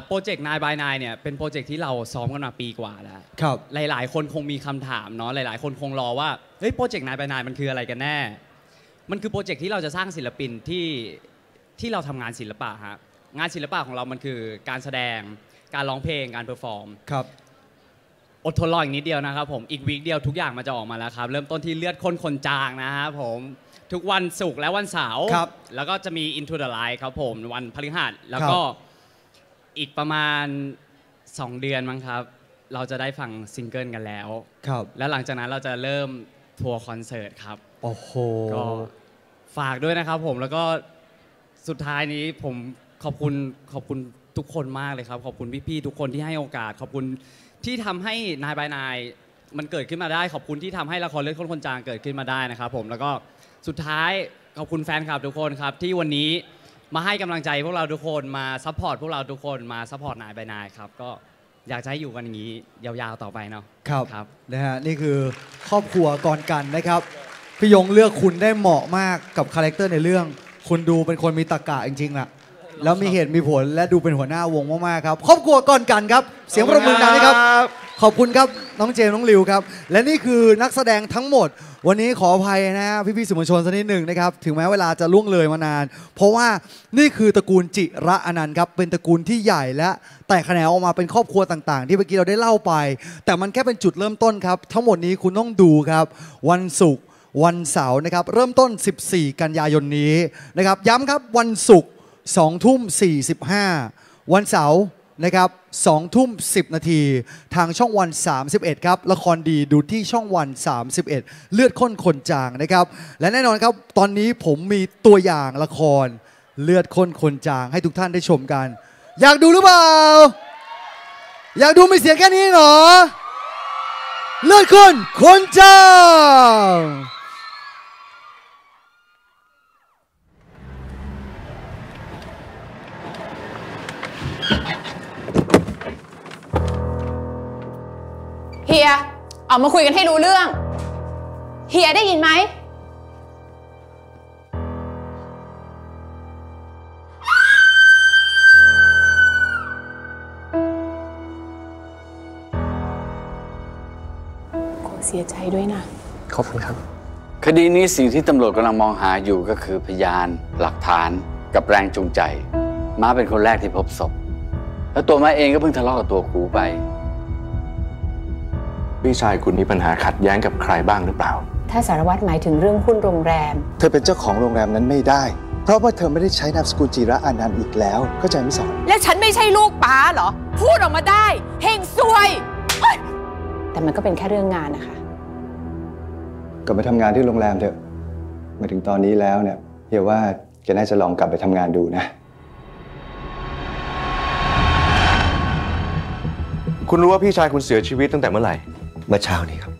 โปรเจกต์ไนน์ ไบ ไนน์เนี่ยเป็นโปรเจกต์ที่เราซ้อมกันมาปีกว่าแล้วครับหลายๆคนคงมีคำถามเนาะหลายๆคนคงรอว่าเฮ้ยโปรเจกต์ไนน์ ไบ ไนน์มันคืออะไรกันแน่มันคือโปรเจกต์ที่เราจะสร้างศิลปินที่ที่เราทำงานศิลปะฮะงานศิลปะของเรามันคือการแสดงการร้องเพลงการเพอร์ฟอร์มครับอดทนรออีกนิดเดียวนะครับผมอีกวีคเดียวทุกอย่างมันจะออกมาแล้วครับเริ่มต้นที่เลือดข้นคนจางนะฮะผมทุกวันศุกร์และวันเสาร์ครับแล้วก็จะมี Into the Light ครับผมวันพฤหัสแล้วก็อีกประมาณสองเดือนมั้งครับเราจะได้ฟังซิงเกิลกันแล้วครับแล้วหลังจากนั้นเราจะเริ่มทัวร์คอนเสิร์ตครับโอ้โหก็ฝากด้วยนะครับผมแล้วก็สุดท้ายนี้ผมขอบคุณขอบคุณทุกคนมากเลยครับขอบคุณพี่ๆทุกคนที่ให้โอกาสขอบคุณที่ทำให้ไนน์ ไบ ไนน์ มันเกิดขึ้นมาได้ขอบคุณที่ทำให้ละครเลือดข้นคนจางเกิดขึ้นมาได้นะครับผมแล้วก็สุดท้ายขอบคุณแฟนคลับทุกคนครับที่วันนี้มาให้กำลังใจพวกเราทุกคนมาซัพพอร์ตพวกเราทุกคนมาซัพพอร์ตนายไปนายครับก็อยากจะให้อยู่กันอย่างนี้ยาวๆต่อไปเนาะครับครับนะฮะนี่คือครอบครัวก่อนกันนะครับพี่ยงเลือกคุณได้เหมาะมากกับคาแรคเตอร์ในเรื่องคุณดูเป็นคนมีตรรกะจริงๆล่ะแล้วมีเหตุมีผลและดูเป็นหัวหน้าวงมากๆครับครอบครัวก่อนกันครับเสียงปรบมือดังนะครับขอบคุณครับน้องเจมส์น้องลิวครับและนี่คือนักแสดงทั้งหมดวันนี้ขออภัยนะพี่ๆสื่อมวลชนสักนิดหนึ่งนะครับถึงแม้เวลาจะล่วงเลยมานานเพราะว่านี่คือตระกูลจิระอนันต์ครับเป็นตระกูลที่ใหญ่และแต่แขนงออกมาเป็นครอบครัวต่างๆที่เมื่อกี้เราได้เล่าไปแต่มันแค่เป็นจุดเริ่มต้นครับทั้งหมดนี้คุณต้องดูครับวันศุกร์วันเสาร์นะครับเริ่มต้นสิบสี่กันยายนนี้นะครับย้ำครับวันศุกร์สองทุ่มสี่สิบห้าวันเสาร์นะครับสองทุ่มสิบนาทีทางช่องวันสามสิบเอ็ดครับละครดีดูที่ช่องวันสามสิบเอ็ดเลือดข้นคนจางนะครับและแน่นอนครับตอนนี้ผมมีตัวอย่างละครเลือดข้นคนจางให้ทุกท่านได้ชมกันอยากดูหรือเปล่าอยากดูมีเสียงแค่นี้เหรอเลือดข้นคนจางเฮียออกมาคุยกันให้รู้เรื่องเฮียได้ยินไหมขอเสียใจด้วยนะขอบคุณครับคดีนี้สิ่งที่ตำรวจกำลังมองหาอยู่ก็คือพยานหลักฐานกับแรงจูงใจม้าเป็นคนแรกที่พบศพแล้วตัวม้าเองก็เพิ่งทะเลาะกับตัวครูไปพี่ชายคุณมีปัญหาขัดแย้งกับใครบ้างหรือเปล่าถ้าสารวัตรหมายถึงเรื่องหุ้นโรงแรมเธอเป็นเจ้าของโรงแรมนั้นไม่ได้เพราะว่าเธอไม่ได้ใช้นามสกุลจิระอนันต์อีกแล้วเข้าใจไหมสอนและฉันไม่ใช่ลูกป้าเหรอพูดออกมาได้เฮงซวยแต่มันก็เป็นแค่เรื่องงานนะคะกลับไปทำงานที่โรงแรมเถอะมาถึงตอนนี้แล้วเนี่ยเฮียว่าแกน่าจะลองกลับไปทำงานดูนะคุณรู้ว่าพี่ชายคุณเสียชีวิตตั้งแต่เมื่อไหร่เมื่อเช้านี้ครับ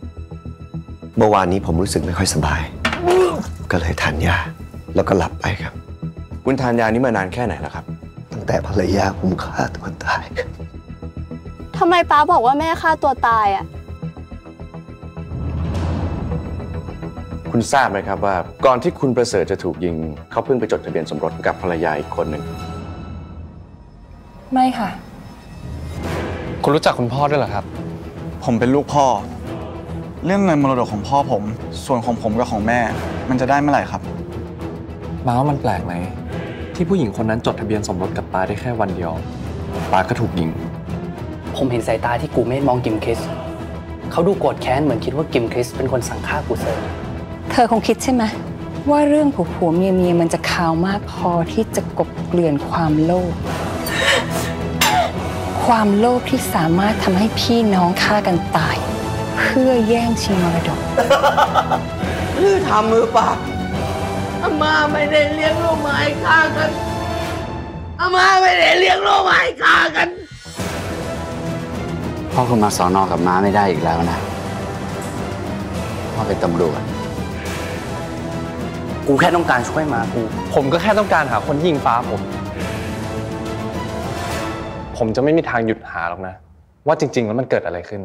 เมื่อวานนี้ผมรู้สึกไม่ค่อยสบาย ก็เลยทานยาแล้วก็หลับไปครับคุณทานยานี้มานานแค่ไหนแล้วครับตั้งแต่ภรรยาผมฆ่าตัวตายครับทำไมป้าบอกว่าแม่ฆ่าตัวตายอ่ะคุณทราบไหมครับว่าก่อนที่คุณประเสริฐจะถูกยิงเขาเพิ่งไปจดทะเบียนสมรสกับภรรยาอีกคนหนึ่งไม่ค่ะคุณรู้จักคุณพ่อด้วยเหรอครับผมเป็นลูกพ่อเรื่องเงินมรดกของพ่อผมส่วนของผมกับของแม่มันจะได้เมื่อไหร่ครับมาว่ามันแปลกไหมที่ผู้หญิงคนนั้นจดทะเบียนสมรสกับป้าได้แค่วันเดียวป้าก็ถูกยิงผมเห็นสายตาที่กูไม่มองกิมคริสเขาดูโกรธแค้นเหมือนคิดว่ากิมคริสเป็นคนสั่งฆ่ากูเซอร์เธอคงคิดใช่ไหมว่าเรื่องผัวผัวเมียเมียมันจะขาวมากพอที่จะกลบเกลื่อนความโลภความโลภที่สามารถทำให้พี่น้องฆ่ากันตายเพื่อแย่งชิงมรดกหรือทำมือเปล่าอาม่าไม่ได้เลี้ยงลูกไม้ฆ่ากันอาม่าไม่ได้เลี้ยงลูกไม้ฆ่ากันพ่อคุณมาสอนอกับม้าไม่ได้อีกแล้วนะพ่อเป็นตำรวจกูแค่ต้องการช่วยม้ากูผมก็แค่ต้องการหาคนยิงฟ้าผมผมจะไม่มีทางหยุดหาหรอกนะว่าจริงๆแล้วมันเกิดอะไรขึ้น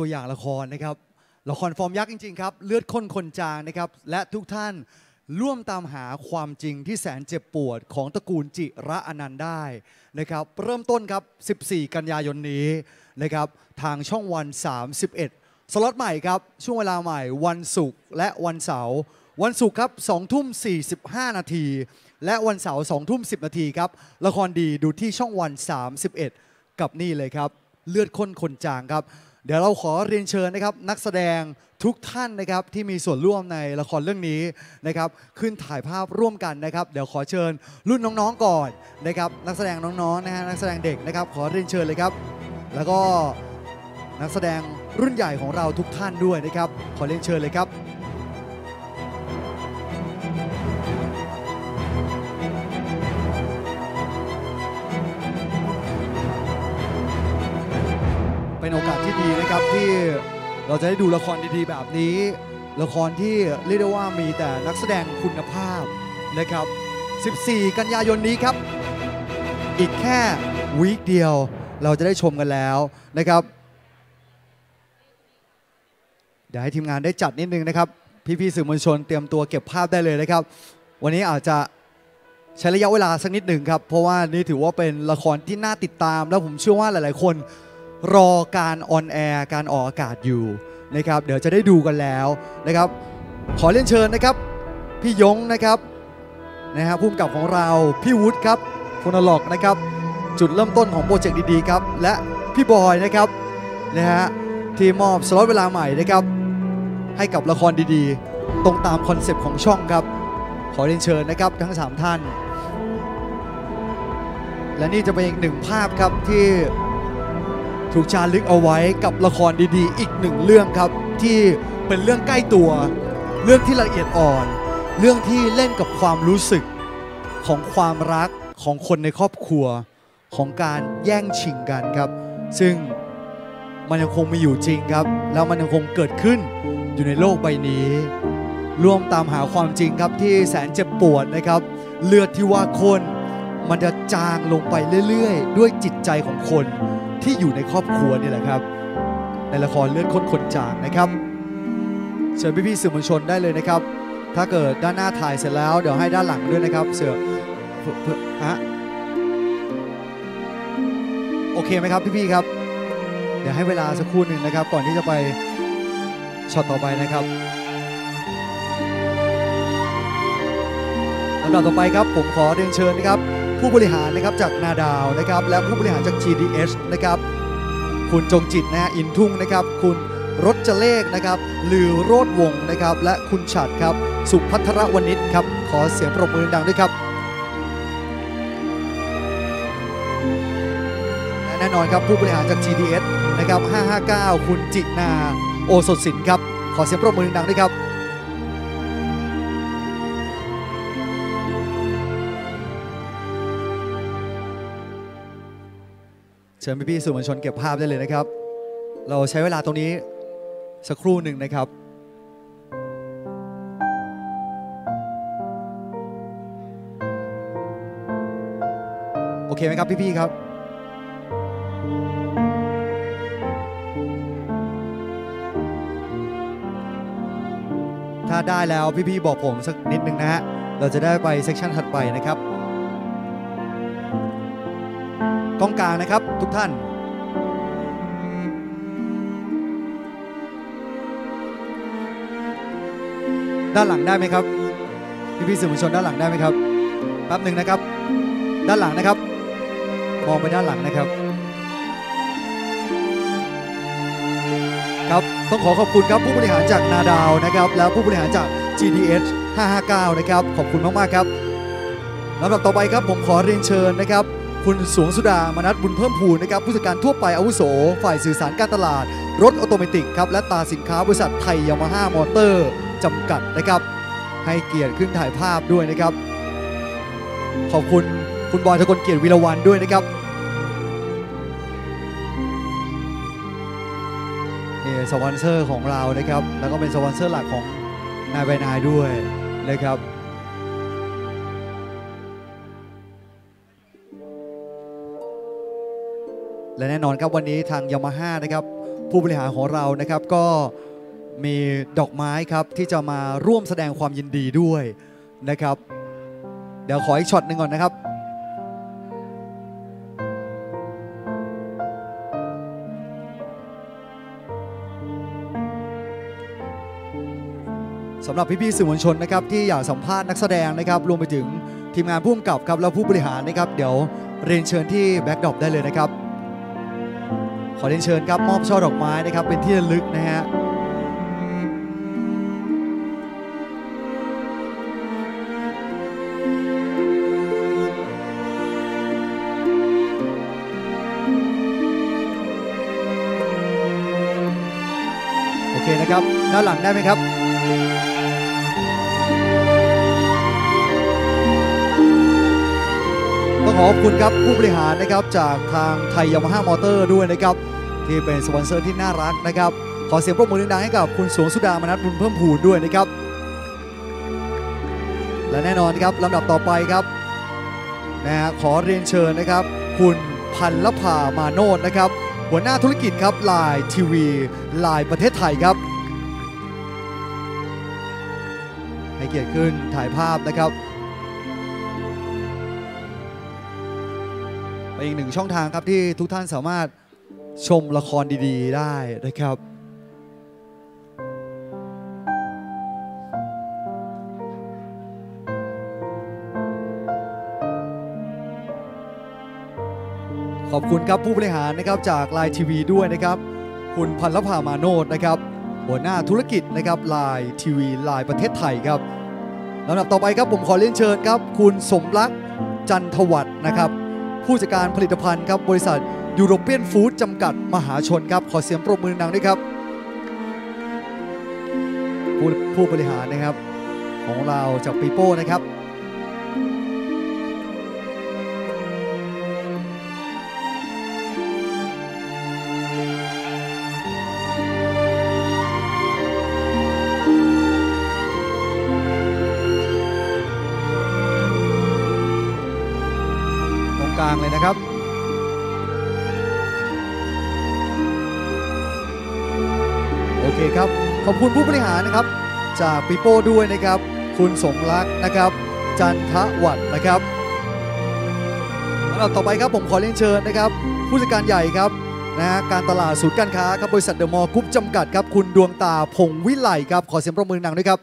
ตัวอย่างละครนะครับ ละครฟอร์มยักษ์จริงๆครับเลือดข้นคนจางนะครับและทุกท่านร่วมตามหาความจริงที่แสนเจ็บปวดของตระกูลจิระอนันต์ได้นะครับเริ่มต้นครับสิบสี่กันยายนนี้นะครับทางช่องวันสามสิบเอ็ดสล็อตใหม่ครับช่วงเวลาใหม่วันศุกร์และวันเสาร์วันศุกร์ครับสองทุ่มสี่สิบห้านาทีและวันเสาร์สองทุ่มสิบนาทีครับละครดีดูที่ช่องวันสามสิบเอ็ดกับนี่เลยครับเลือดข้นคนจางครับเดี๋ยวเราขอเรียนเชิญนะครับนักแสดงทุกท่านนะครับที่มีส่วนร่วมในละครเรื่องนี้นะครับขึ้นถ่ายภาพร่วมกันนะครับเดี๋ยวขอเชิญรุ่นน้องๆก่อนนะครับนักแสดงน้องๆนะฮะนักแสดงเด็กนะครับขอเรียนเชิญเลยครับแล้วก็นักแสดงรุ่นใหญ่ของเราทุกท่านด้วยนะครับขอเรียนเชิญเลยครับเป็นโอกาสที่ดีนะครับที่เราจะได้ดูละครดีๆแบบนี้ละครที่เรียกได้ว่ามีแต่นักแสดงคุณภาพนะครับสิบสี่กันยายนนี้ครับอีกแค่วีคเดียวเราจะได้ชมกันแล้วนะครับเดี๋ยวให้ทีมงานได้จัดนิดนึงนะครับพี่ๆสื่อมวลชนเตรียมตัวเก็บภาพได้เลยนะครับวันนี้อาจจะใช้ระยะเวลาสักนิดหนึ่งครับเพราะว่านี่ถือว่าเป็นละครที่น่าติดตามแล้วผมเชื่อว่าหลายๆคนรอการออนแอร์การออกอากาศอยู่นะครับเดี๋ยวจะได้ดูกันแล้วนะครับขอเรียนเชิญนะครับพี่ยงนะครับนะฮะผู้กำกับของเราพี่วุฒิครับโฟโนโลกู นะครับจุดเริ่มต้นของโปรเจกต์ดีๆครับและพี่บอยนะครับนะฮะที่มอบสล็อตเวลาใหม่นะครับให้กับละครดีๆตรงตามคอนเซปต์ของช่องครับขอเรียนเชิญนะครับทั้งสามท่านและนี่จะเป็นอีกหนึ่งภาพครับที่ถูกจารึกเอาไว้กับละครดีๆอีกหนึ่งเรื่องครับที่เป็นเรื่องใกล้ตัวเรื่องที่ละเอียดอ่อนเรื่องที่เล่นกับความรู้สึกของความรักของคนในครอบครัวของการแย่งชิงกันครับซึ่งมันยังคงมีอยู่จริงครับแล้วมันยังคงเกิดขึ้นอยู่ในโลกใบนี้ร่วมตามหาความจริงครับที่แสนเจ็บปวดนะครับเลือดที่ว่าคนมันจะจางลงไปเรื่อยๆด้วยจิตใจของคนที่อยู่ในครอบครัวนี่แหละครับในละครเลือดข้นคนจางนะครับเชิญพี่ๆสื่อมวลชนได้เลยนะครับถ้าเกิดด้านหน้าถ่ายเสร็จแล้วเดี๋ยวให้ด้านหลังด้วยนะครับเสือฮะโอเคไหมครับพี่ๆครับเดี๋ยวให้เวลาสักครู่หนึ่งนะครับก่อนที่จะไปช็อตต่อไปนะครับลำดับต่อไปครับผมขอเรียนเชิญนะครับผู้บริหารนะครับจากนาดาวนะครับและผู้บริหารจาก จี ดี เอช นะครับคุณจงจิตนะฮะอินทุ่งนะครับคุณรถเจเลกนะครับลือโรดวงนะครับและคุณฉัตรครับสุภัทรวณิชครับขอเสียงปรบมือดังด้วยครับและแน่นอนครับผู้บริหารจาก จี ดี เอช นะครับห้าห้าเก้าคุณจินาโอสถสินครับขอเสียงปรบมือดังด้วยครับเชิญพี่ๆสื่อมวลชนเก็บภาพได้เลยนะครับเราใช้เวลาตรงนี้สักครู่หนึ่งนะครับโอเคไหมครับพี่ๆครับถ้าได้แล้วพี่ๆบอกผมสักนิดนึงนะฮะเราจะได้ไปเซสชั่นถัดไปนะครับกล้องกลางนะครับทุกท่านด้านหลังได้ไหมครับพี่พี่สื่อมวลชนด้านหลังได้ไหมครับแป๊บหนึ่งนะครับด้านหลังนะครับมองไปด้านหลังนะครับครับต้องขอขอบคุณครับผู้บริหารจากนาดาวนะครับและผู้บริหารจาก จี ดี เอช ห้าห้าเก้านะครับขอบคุณมากมากครับลำดับต่อไปครับผมขอเรียนเชิญนะครับคุณสวงสุดามนัสบุญเพิ่มพูนนะครับผู้จัดการทั่วไปอาวุโสฝ่ายสื่อสารการตลาดรถออโตเมติกครับและตราสินค้าบริษัทไทยยามาฮ่ามอเตอร์จำกัดนะครับให้เกียรติขึ้นถ่ายภาพด้วยนะครับขอบคุณคุณบอยทกลเกียรติวีรวรรณด้วยนะครับนี่สปอนเซอร์ของเรานะครับแล้วก็เป็นสปอนเซอร์หลักของนายใบนายด้วยนะครับและแน่นอนครับวันนี้ทางยามาฮ่านะครับผู้บริหารของเรานะครับก็ มีดอกไม้ครับที่จะมาร่วมแสดงความยินดีด้วยนะครับเดี๋ยวขออีกช็อตหนึ่งก่อนนะครับสำหรับพี่ๆสื่อมวลชนนะครับที่อยากสัมภาษณ์นักแสดงนะครับรวมไปถึงทีมงานผู้กำกับครับและผู้บริหารนะครับเดี๋ยวเรียนเชิญที่แบ็คดรอปได้เลยนะครับขอเรียนเชิญครับมอบช่อดอกไม้นะครับเป็นที่ระลึกนะฮะโอเคนะครับด้านหลังได้ไหมครับขอบคุณครับผู้บริหารนะครับจากทางไทยยามาฮ่ามอเตอร์ด้วยนะครับที่เป็นสปอนเซอร์ที่น่ารักนะครับขอเสียงปรบมือดังๆให้กับคุณสวงสุดามนัสบุญเพิ่มพูนด้วยนะครับและแน่นอนครับลำดับต่อไปครับนะฮะขอเรียนเชิญนะครับคุณพันลภามาโนดนะครับหัวหน้าธุรกิจครับไลน์ทีวีไลน์ประเทศไทยครับให้เกียรติขึ้นถ่ายภาพนะครับอีกหนึ่งช่องทางครับที่ทุกท่านสามารถชมละครดีๆได้นะครับขอบคุณครับผู้บริหารนะครับจากไลน์ทีวีด้วยนะครับคุณพันลภามาโนดนะครับหัวหน้าธุรกิจนะครับไลน์ทีวีไลน์ประเทศไทยครับลำดับต่อไปครับผมขอเรียนเชิญครับคุณสมรักษ์จันทวัฒน์นะครับผู้จัดการผลิตภัณฑ์ครับบริษัทยูโรเปียนฟู้ดจำกัดมหาชนครับขอเสียงปรบมือดังด้วยครับผู้ผู้บริหารนะครับของเราจากปีโป้นะครับกลางเลยนะครับโอเคครับขอบคุณผู้บริหารนะครับจากปีโป้ด้วยนะครับคุณสมรักษ์นะครับจันทวัฒน์นะครับลำดับต่อไปครับผมขอเรียนเชิญนะครับผู้จัดการใหญ่ครับนะฮะการตลาดศูนย์การค้าครับบริษัทเดอะมอลล์กรุ๊ปจำกัดครับคุณดวงตาพงวิไลครับขอเสียงปรบมือดังด้วยครับ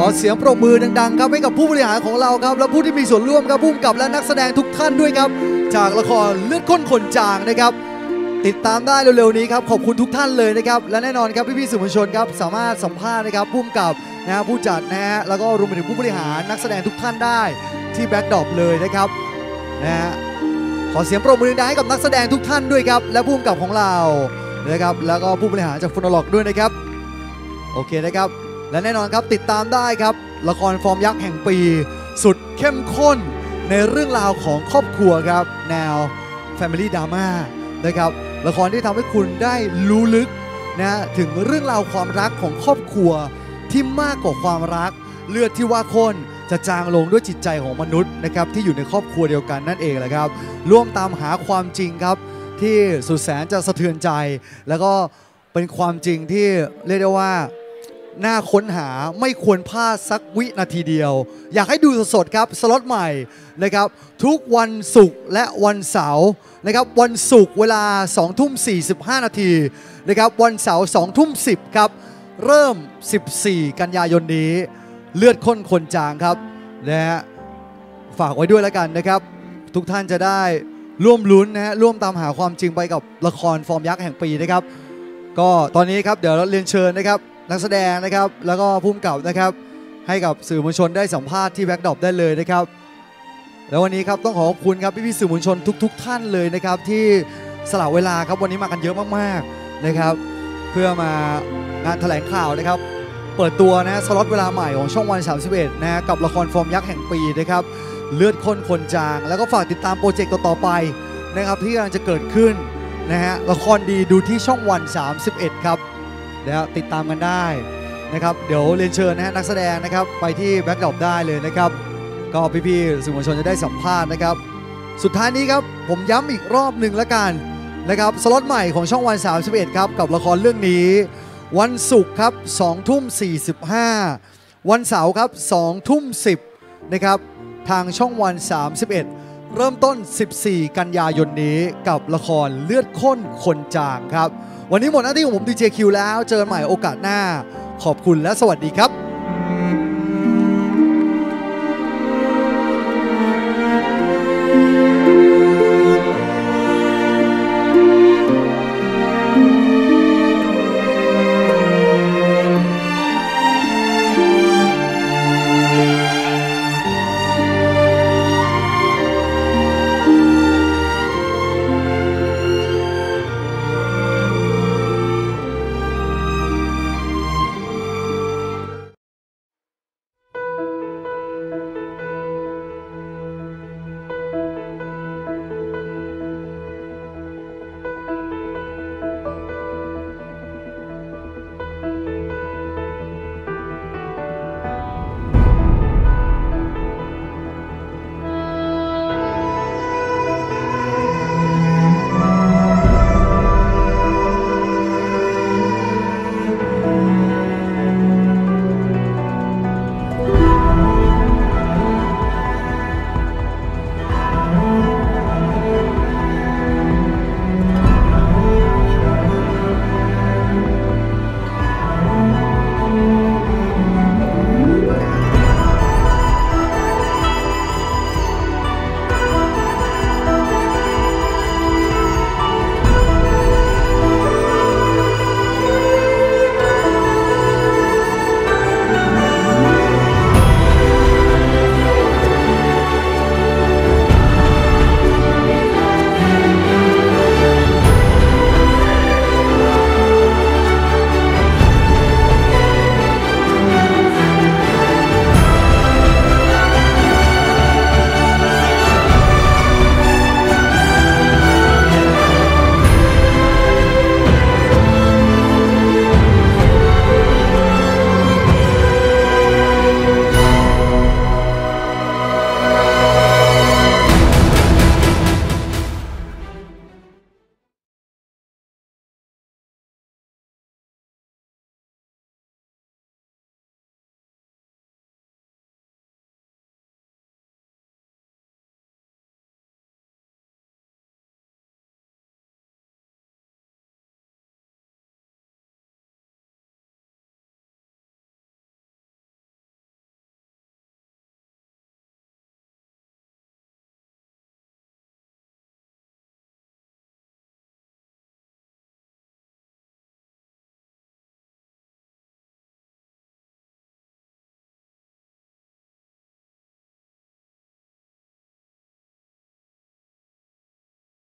ขอเสียงปรบมือดังๆครับให้กับผู้บริหารของเราครับและผู้ที่มีส่วนร่วมครับผู้กำกับและนักแสดงทุกท่านด้วยครับจากละครเลือดข้นคนจางนะครับติดตามได้เร็วๆนี้ครับขอบคุณทุกท่านเลยนะครับและแน่นอนครับพี่ๆสื่อมวลชนครับสามารถสัมภาษณ์นะครับผู้กำกับนะฮะผู้จัดนะฮะแล้วก็รวมไปถึงผู้บริหารนักแสดงทุกท่านได้ที่แบ็คดรอปเลยนะครับนะฮะขอเสียงปรบมือดังๆให้กับนักแสดงทุกท่านด้วยครับและผู้กำกับของเรานะครับแล้วก็ผู้บริหารจากโฟร์ โนโลก ด้วยนะครับโอเคนะครับและแน่นอนครับติดตามได้ครับละครฟอร์มยักษ์แห่งปีสุดเข้มข้นในเรื่องราวของครอบครัวครับแนว แฟมิลี่ ดราม่า นะครับละครที่ทำให้คุณได้รู้ลึกนะถึงเรื่องราวความรักของครอบครัวที่มากกว่าความรักเลือดที่ว่าข้นจะจางลงด้วยจิตใจของมนุษย์นะครับที่อยู่ในครอบครัวเดียวกันนั่นเองแหละครับร่วมตามหาความจริงครับที่สุดแสนจะสะเทือนใจแล้วก็เป็นความจริงที่เรียกได้ว่าน่าค้นหาไม่ควรพลาดสักวินาทีเดียวอยากให้ดูสดๆครับสล็อตใหม่นะครับทุกวันศุกร์และวันเสาร์นะครับวันศุกร์เวลาสองทุ่มสี่สิบห้านาทีนะครับวันเสาร์สองทุ่มสิบครับเริ่มสิบสี่กันยายนนี้เลือดข้นคนจางครับนะฮะฝากไว้ด้วยแล้วกันนะครับทุกท่านจะได้ร่วมลุ้นนะฮะร่วมตามหาความจริงไปกับละครฟอร์มยักษ์แห่งปีนะครับก็ตอนนี้ครับเดี๋ยวเราเรียนเชิญนะครับนักแสดงนะครับแล้วก็ผู้กำกับนะครับให้กับสื่อมวลชนได้สัมภาษณ์ที่แบ็คดรอปได้เลยนะครับแล้ววันนี้ครับต้องขอขอบคุณครับพี่ๆสื่อมวลชนทุกๆท่านเลยนะครับที่สละเวลาครับวันนี้มากันเยอะมากๆนะครับเพื่อมางานแถลงข่าวนะครับ เปิดตัวนะสล็อตเวลาใหม่ของช่องวันสามสิบเอ็ดนะกับละครฟอร์มยักษ์แห่งปีนะครับเลือดข้นคนจางแล้วก็ฝากติดตามโปรเจกต์ต่อๆไปนะครับที่กำลังจะเกิดขึ้นนะฮะละครดีดูที่ช่องวันสามสิบเอ็ดครับแล้วติดตามกันได้นะครับเดี๋ยวเรียนเชิญนะฮะนักแสดงนะครับไปที่แบ็คดรอปได้เลยนะครับก็พี่ๆสื่อมวลชนจะได้สัมภาษณ์นะครับสุดท้ายนี้ครับผมย้ำอีกรอบหนึ่งละกันนะครับสล็อตใหม่ของช่องวันสามสิบเอ็ดครับกับละครเรื่องนี้วันศุกร์ครับสองทุ่มสี่สิบห้าวันเสาร์ครับสองทุ่มสิบนะครับทางช่องวันสามสิบเอ็ดเริ่มต้นสิบสี่กันยายนนี้กับละครเลือดข้นคนจางครับวันนี้หมดหน้าที่ของผมดีเจคิวแล้วเจอกันใหม่โอกาสหน้าขอบคุณและสวัสดีครับ